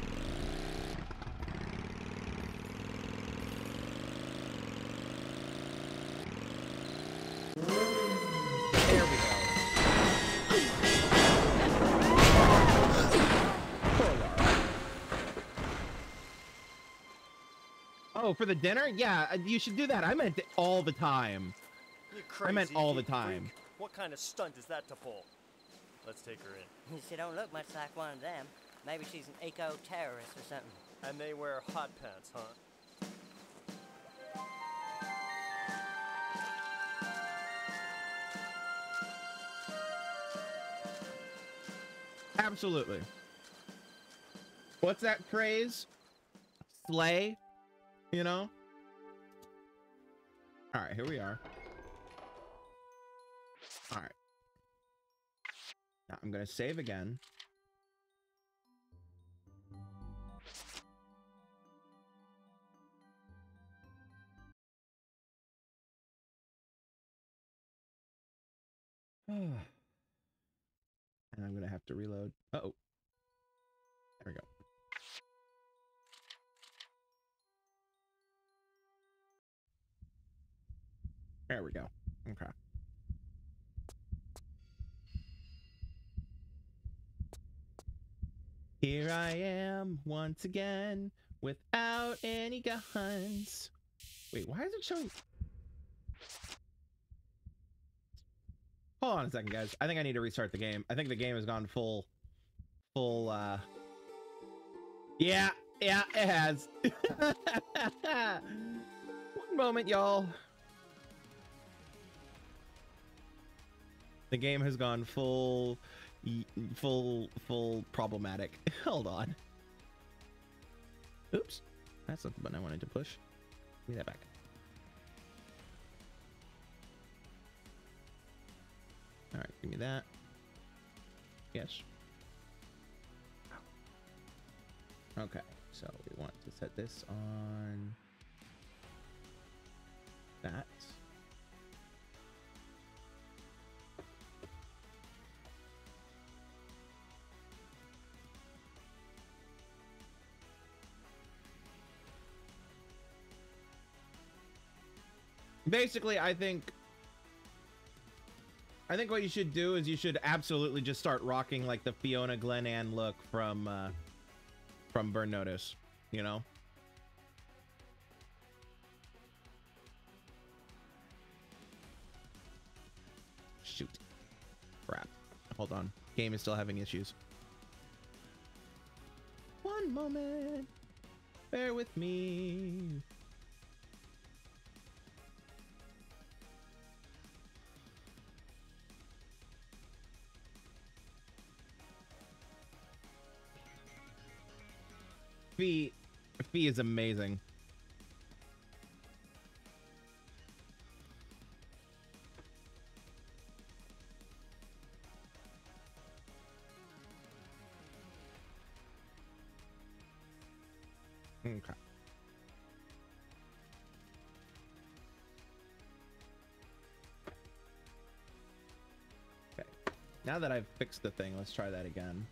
Oh, for the dinner? Yeah, you should do that. I meant it all the time. You're crazy. I meant all the time. Freak. What kind of stunt is that to pull? Let's take her in. She don't look much like one of them. Maybe she's an eco-terrorist or something. And they wear hot pants, huh? Absolutely. What's that craze? Slay? You know? All right, here we are. All right. Now I'm gonna save again. And I'm gonna have to reload. Uh-oh. There we go. There we go. Okay. Here I am once again without any guns. Wait, why is it showing? Hold on a second, guys. I think I need to restart the game. I think the game has gone full. Yeah, it has. One moment, y'all. The game has gone full problematic. Hold on. Oops, that's not the button I wanted to push. Give me that back. All right, give me that. Yes. Okay, so we want to set this on that. Basically, I think what you should do is you should absolutely just start rocking like the Fiona Glenanne look from Burn Notice, you know? Shoot. Crap. Hold on. Game is still having issues. One moment. Bear with me. Fee is amazing. Okay. Okay. Now that I've fixed the thing, let's try that again.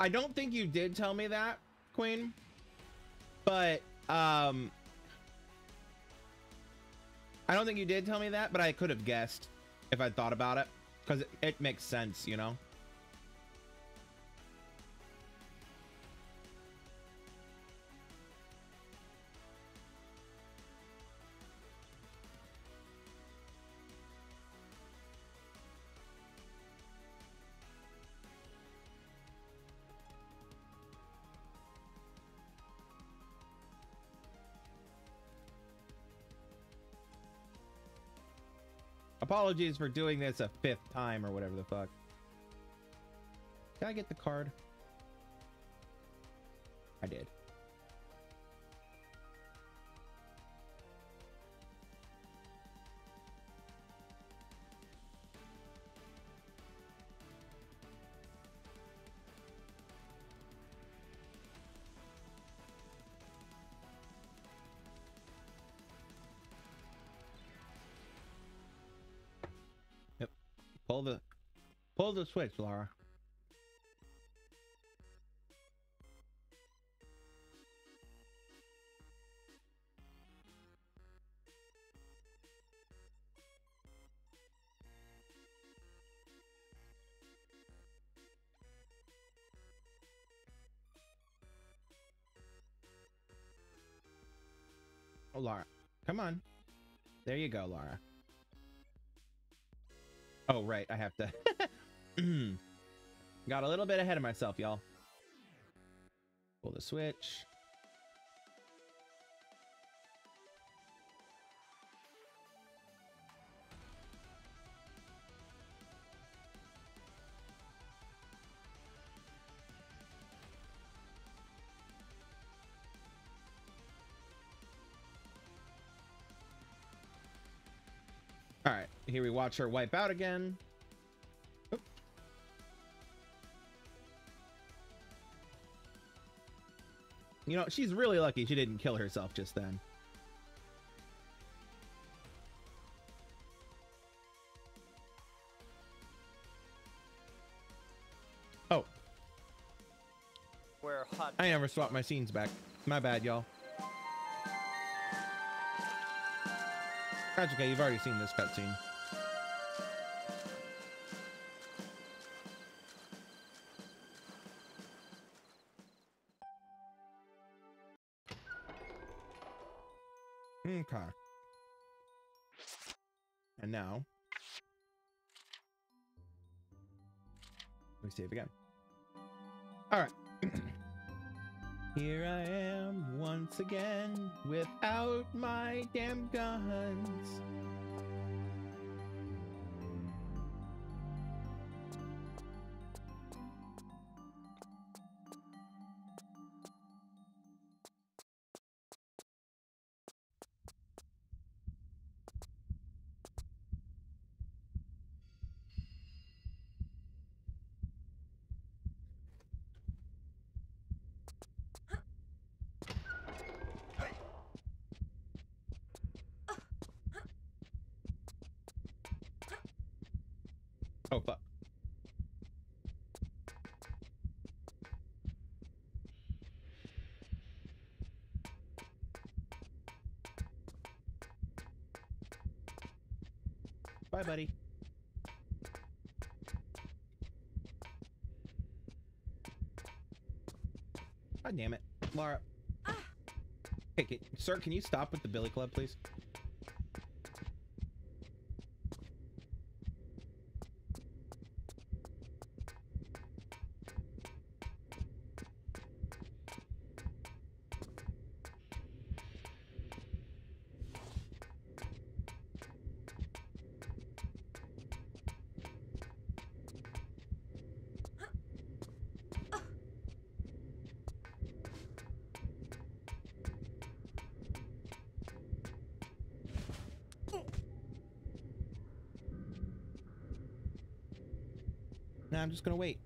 I don't think you did tell me that, Queen, but I don't think you did tell me that, but I could have guessed if I thought about it, because it makes sense, you know? Apologies for doing this a 5th time or whatever the fuck. Did I get the card? I did. Pull the switch, Lara. Oh, Lara. Come on. There you go, Lara. Oh, right. I have to. Got a little bit ahead of myself, y'all. Pull the switch. All right, here we watch her wipe out again. You know, she's really lucky she didn't kill herself just then. Oh. We're hot. I never swapped my scenes back. My bad, y'all. That's okay, you've already seen this cutscene. Okay. And now, we save again. All right. Here I am once again without my damn guns. Oh, fuck. Bye, buddy. God damn it. Lara. Hey, sir, can you stop with the billy club, please? Nah, I'm just gonna wait.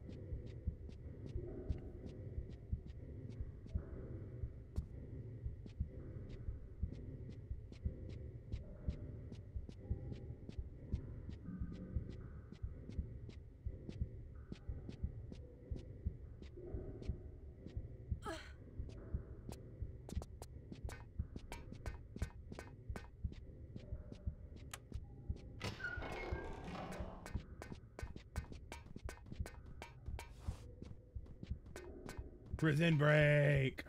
Prison break.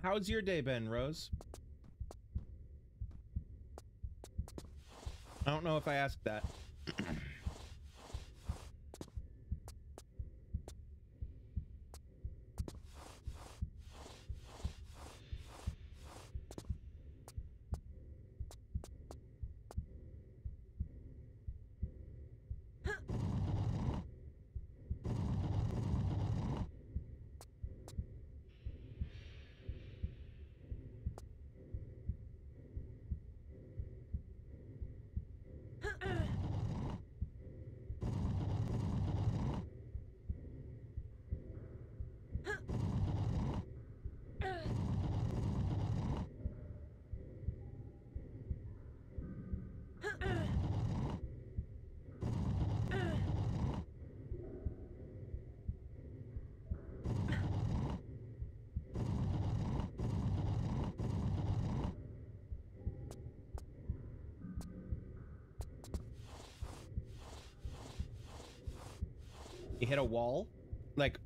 How's your day been, Rose? I don't know if I asked that. You hit a wall? Like,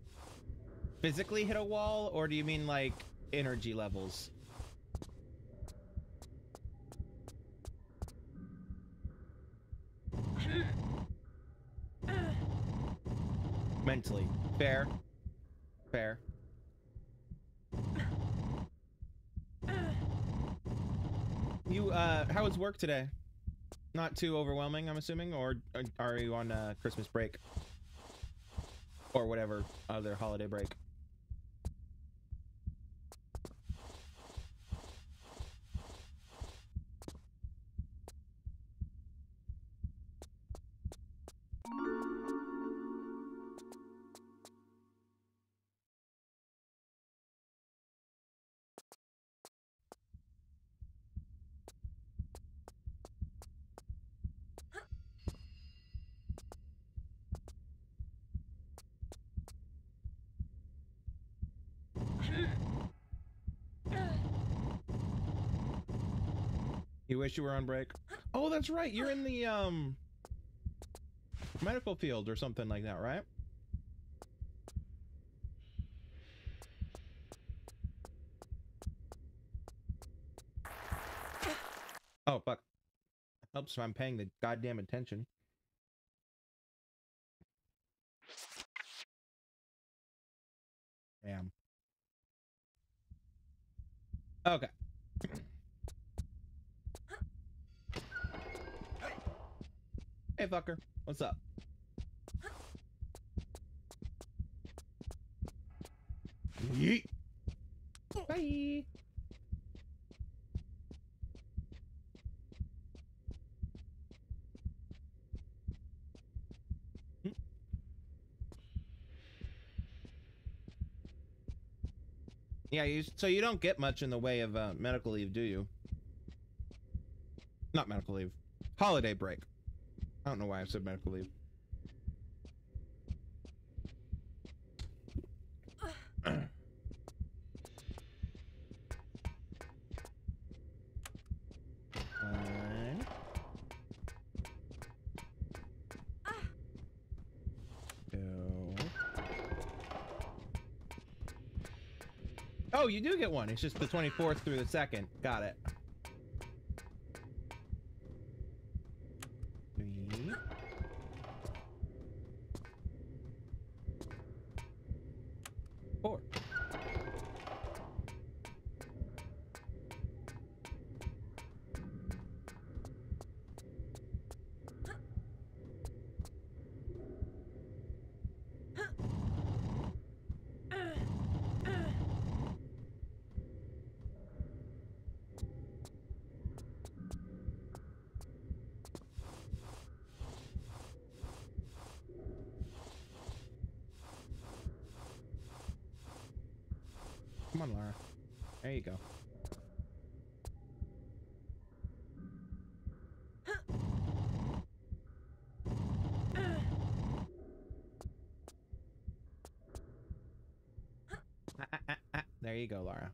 physically hit a wall? Or do you mean, like, energy levels? Mentally. Fair. Fair. You, how was work today? Not too overwhelming, I'm assuming, or are you on Christmas break? Or whatever other holiday break. You wish you were on break? Oh, that's right. You're in the medical field or something like that, right? Oh, fuck. Helps if I'm paying the goddamn attention. Damn. Okay. Hey, fucker. What's up? Yeet. Bye. Yeah, so you don't get much in the way of medical leave, do you? Not medical leave. Holiday break. I don't know why I said medical leave. Oh, you do get one. It's just the 24th through the 2nd. Got it. Come on, Lara. There you go. There you go, Lara.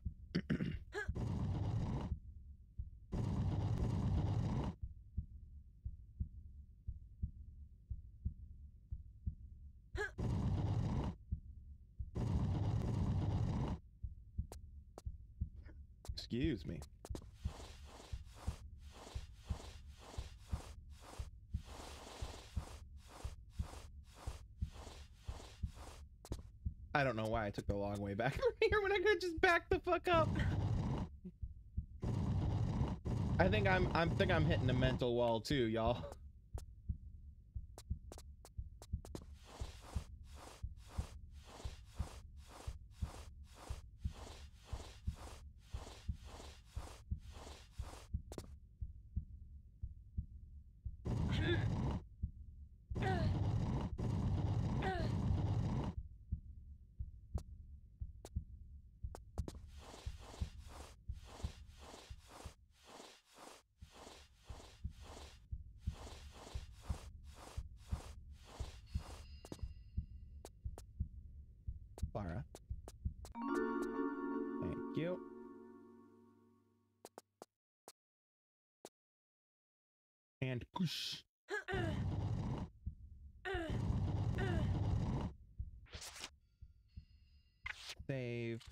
Excuse me. I don't know why I took the long way back from here when I could just back the fuck up. I think I'm hitting a mental wall too, y'all. Lara. Thank you. And push. save.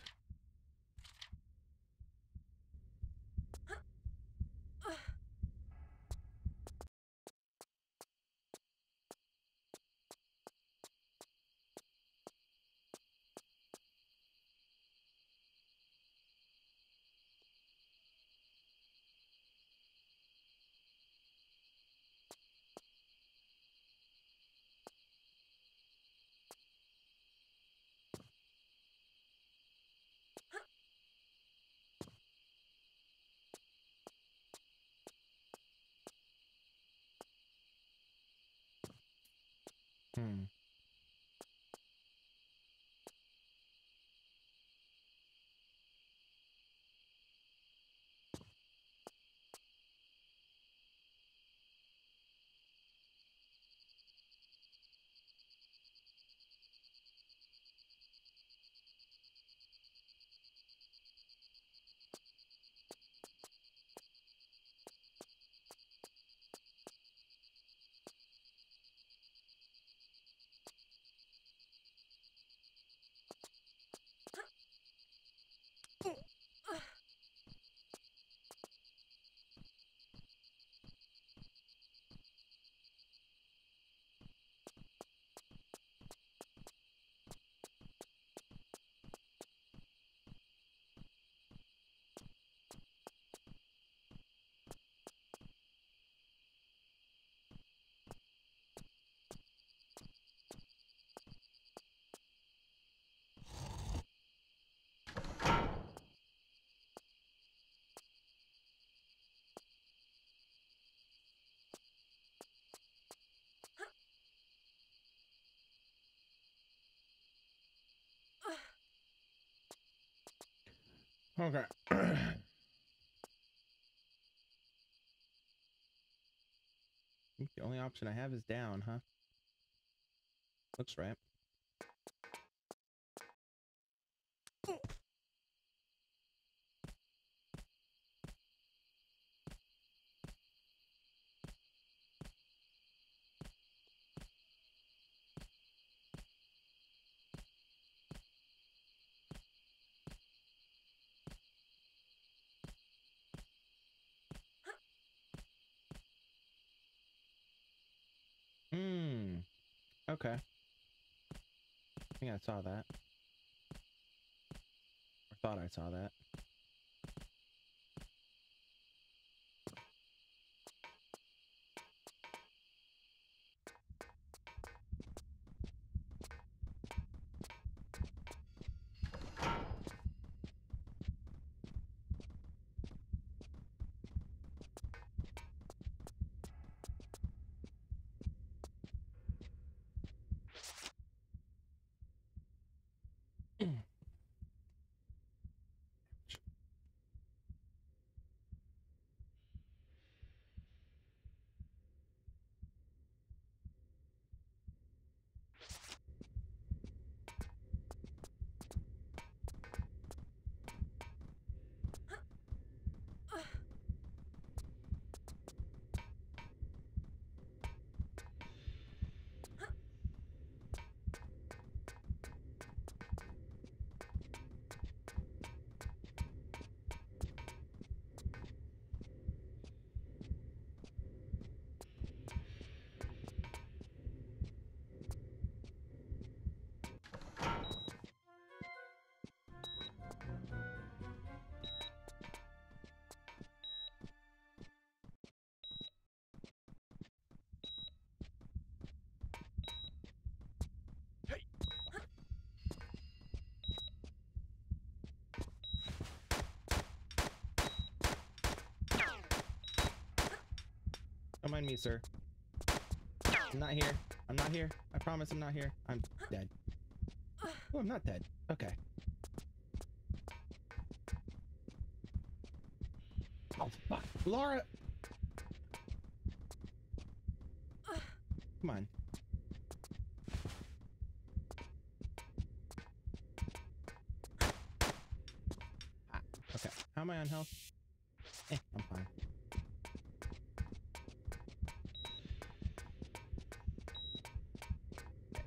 Okay. I think the only option I have is down, huh? Looks right. Okay. I think I saw that. Or thought I saw that. Don't mind me, sir. I'm not here. I'm not here. I promise I'm not here. I'm dead. Oh, I'm not dead. Okay. Oh, fuck. Lara! Come on. Ah, okay. How am I on health? I'm fine.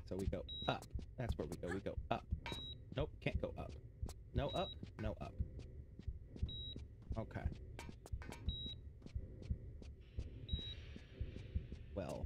So we go up. That's where we go. We go up. Nope, can't go up. No up, no up. Okay. Well.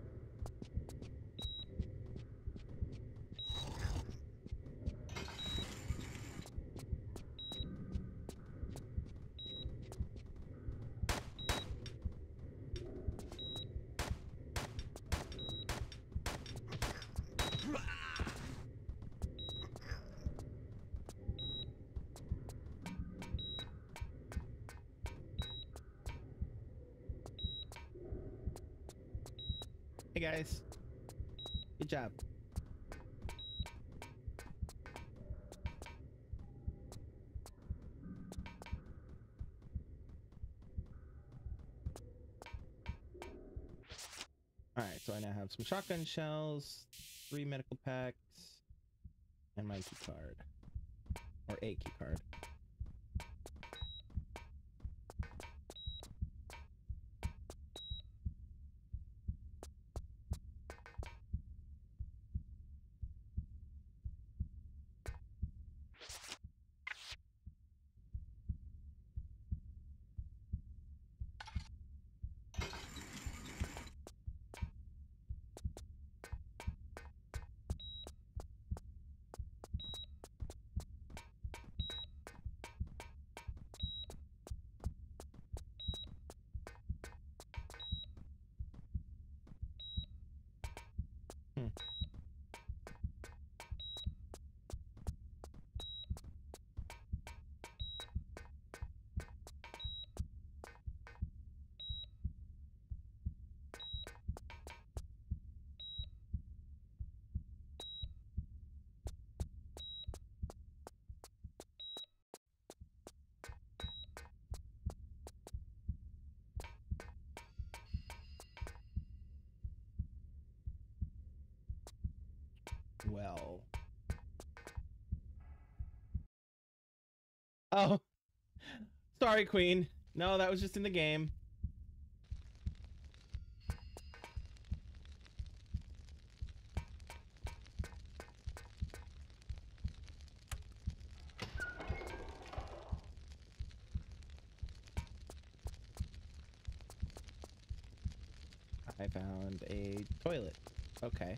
Guys, good job. All right, so I now have some shotgun shells, 3 medical packs, and my key card, or a key card. Well. Oh. Sorry, Queen. No, that was just in the game. I found a toilet. Okay.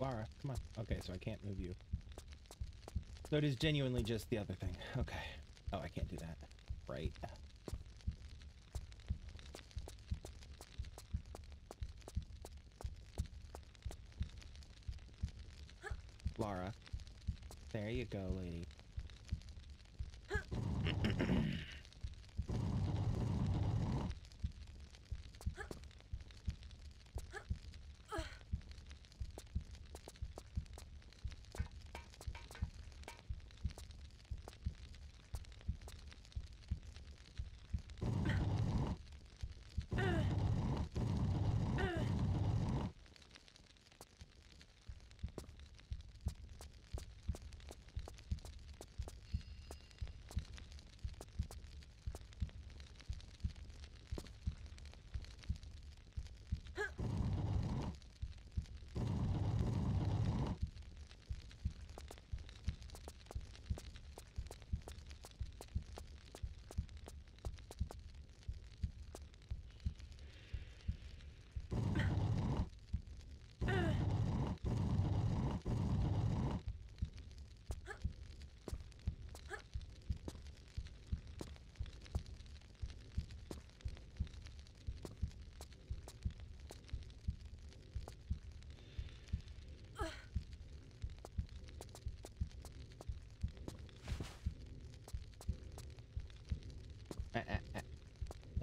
Lara, come on. Okay, so I can't move you. So it is genuinely just the other thing. Okay. Oh, I can't do that. Right. Lara. There you go, lady. There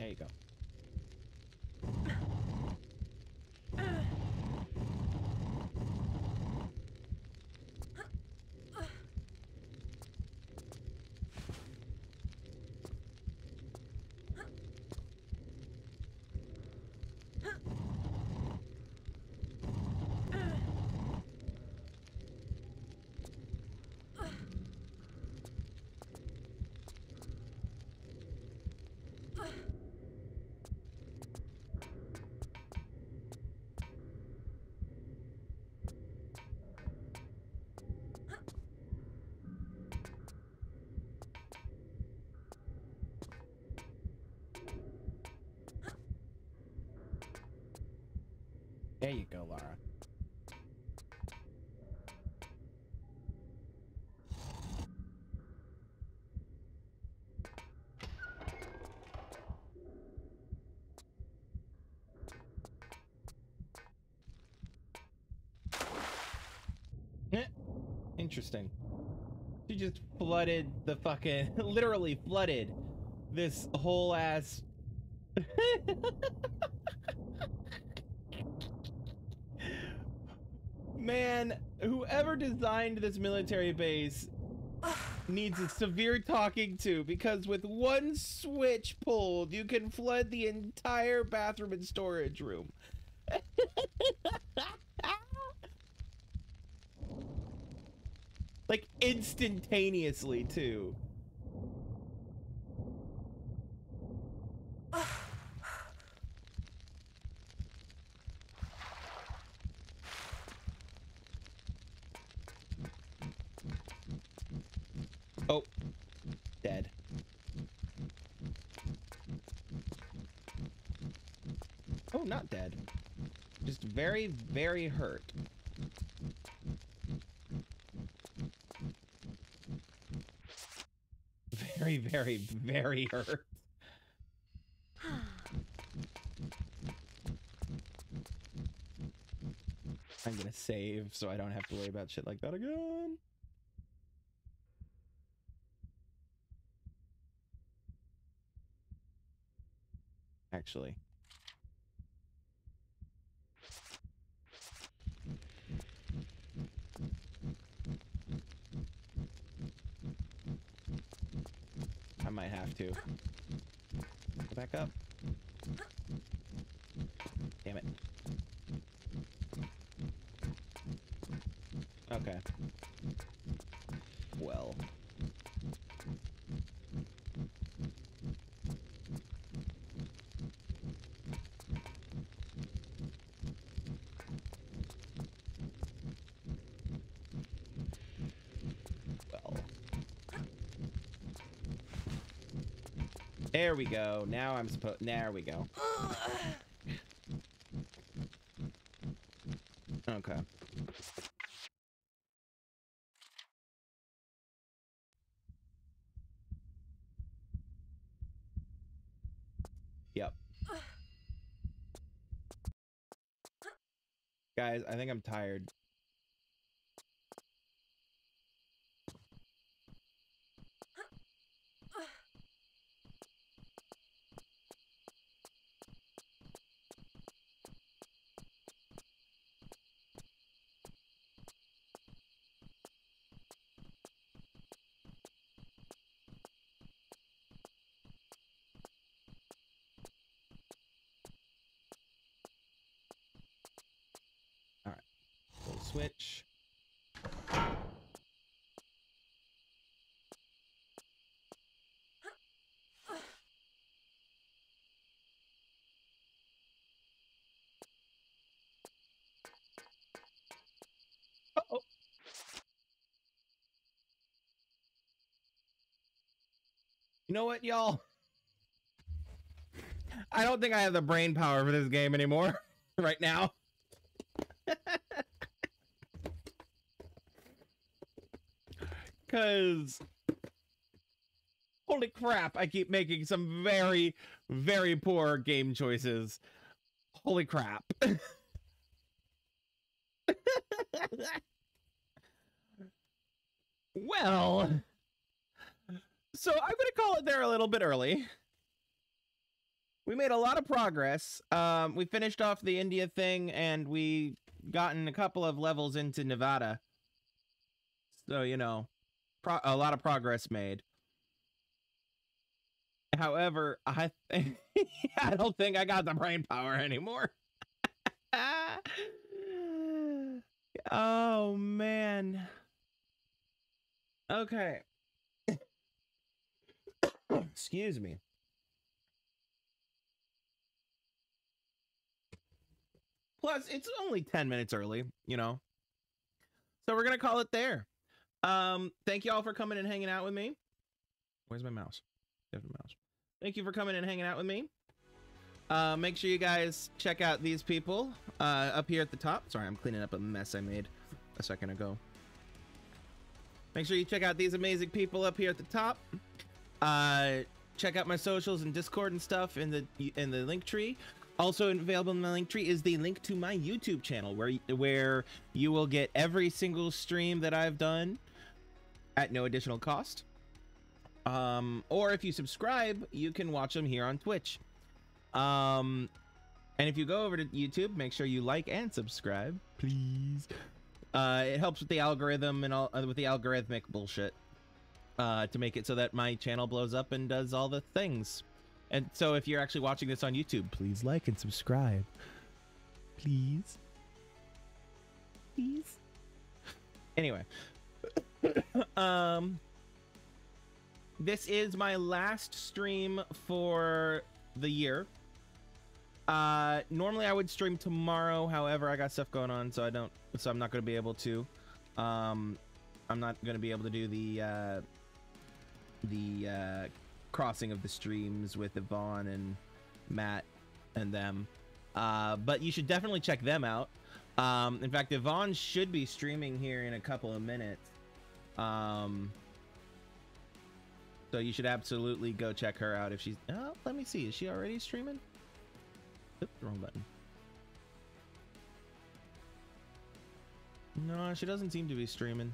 you go. There you go, Lara. Interesting. She just flooded the fucking, literally flooded this whole ass. Man, whoever designed this military base needs a severe talking to, because with one switch pulled, you can flood the entire bathroom and storage room. Like, instantaneously, too. Oh, dead. Oh, not dead. Just very, very hurt. Very, very, very hurt. I'm gonna save so I don't have to worry about shit like that again. Actually. I might have to. Go back up. Damn it. Okay. Well. There we go. Now I'm supposed. There we go. Okay. Yep. Guys, I think I'm tired. switch. You know what, y'all? I don't think I have the brain power for this game anymore right now. Because, holy crap, I keep making some very, very poor game choices. Holy crap. Well... so I'm going to call it there a little bit early. We made a lot of progress. We finished off the India thing, and we gotten a couple of levels into Nevada. So, you know, a lot of progress made. However, I don't think I got the brain power anymore. Oh, man. Okay. Excuse me. Plus, it's only 10 minutes early, you know. So we're going to call it there. Thank you all for coming and hanging out with me. Where's my mouse? There's my mouse. Thank you for coming and hanging out with me. Make sure you guys check out these people up here at the top. Sorry, I'm cleaning up a mess I made a second ago. Make sure you check out these amazing people up here at the top. Check out my socials and Discord and stuff in the link tree. Also available in my link tree is the link to my YouTube channel, where you will get every single stream that I've done at no additional cost. Or if you subscribe, you can watch them here on Twitch. And if you go over to YouTube, make sure you like and subscribe, please. It helps with the algorithm and all with the algorithmic bullshit. To make it so that my channel blows up and does all the things. And so if you're actually watching this on YouTube, please like and subscribe. Please. Please. Anyway. This is my last stream for the year. Normally I would stream tomorrow. However, I got stuff going on, so I'm not going to be able to. I'm not going to be able to do the crossing of the streams with Yvonne and Matt and them, but you should definitely check them out. In fact, Yvonne should be streaming here in a couple of minutes, so you should absolutely go check her out if she's... oh, let me see, is she already streaming? Oops, wrong button. No, she doesn't seem to be streaming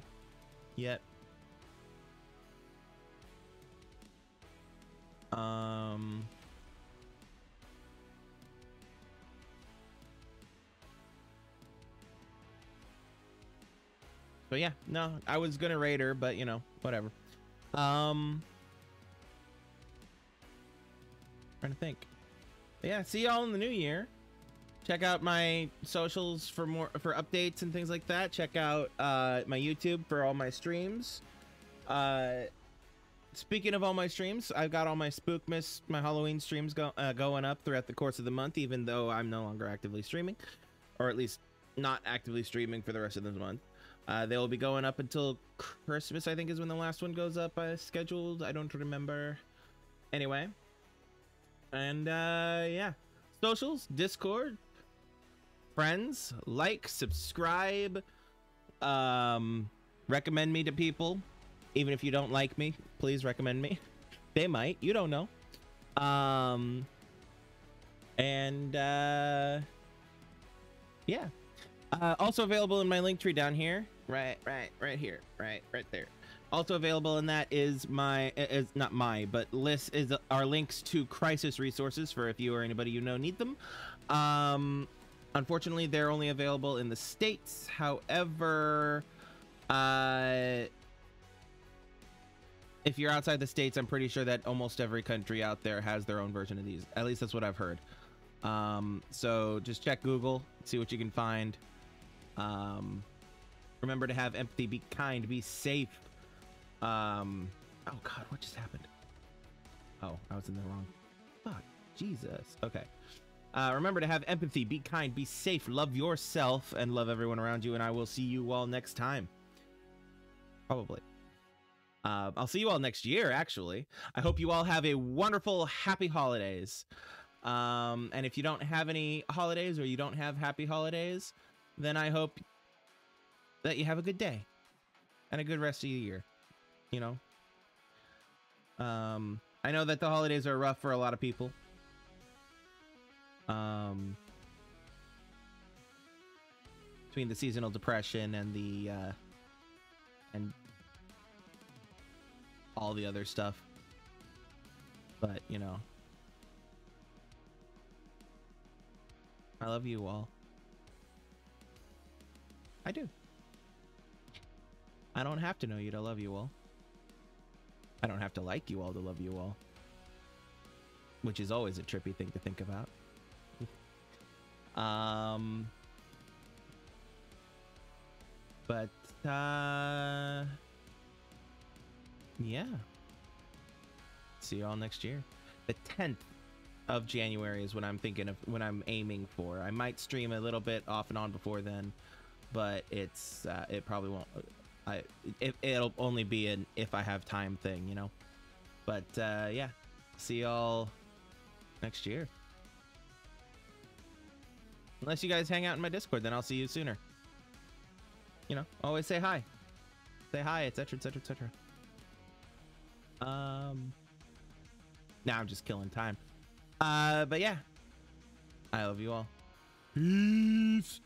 yet. But yeah, no, I was gonna raid her, but you know, whatever. Trying to think. But yeah, see y'all in the new year. Check out my socials for updates and things like that. Check out my YouTube for all my streams. Speaking of all my streams, I've got all my Spookmas, my Halloween streams going up throughout the course of the month, even though I'm no longer actively streaming, or at least not actively streaming for the rest of the month. They will be going up until Christmas, I think, is when the last one goes up. Scheduled, I don't remember. Anyway, and yeah, socials, Discord, friends, like, subscribe, recommend me to people. Even if you don't like me, please recommend me. They might. You don't know. Yeah. Also available in my link tree down here. Right here. Right there. Also available in that is our links to crisis resources for if you or anybody you know need them. Unfortunately, they're only available in the States. However, if you're outside the States, I'm pretty sure that almost every country out there has their own version of these. At least that's what I've heard. So just check Google, see what you can find. Remember to have empathy, be kind, be safe. Oh God, what just happened? Oh, I was in the wrong. Fuck, Jesus. Okay. Remember to have empathy, be kind, be safe, love yourself, and love everyone around you, and I will see you all next time. Probably. I'll see you all next year, actually. I hope you all have a wonderful, happy holidays. And if you don't have any holidays or you don't have happy holidays, then I hope that you have a good day and a good rest of the year, you know? I know that the holidays are rough for a lot of people. Between the seasonal depression and the and all the other stuff, but you know, I love you all. I do. I don't have to know you to love you all. I don't have to like you all to love you all, which is always a trippy thing to think about. But, yeah, see you all next year. The 10th of January is when I'm thinking of, when I'm aiming for. I might stream a little bit off and on before then, but it's, it probably won't, it'll only be an if I have time thing, you know, but, yeah, see y'all next year. Unless you guys hang out in my Discord, then I'll see you sooner. You know, always say hi. Say hi, etc, etc, etc. Now I'm just killing time. But yeah. I love you all. Peace.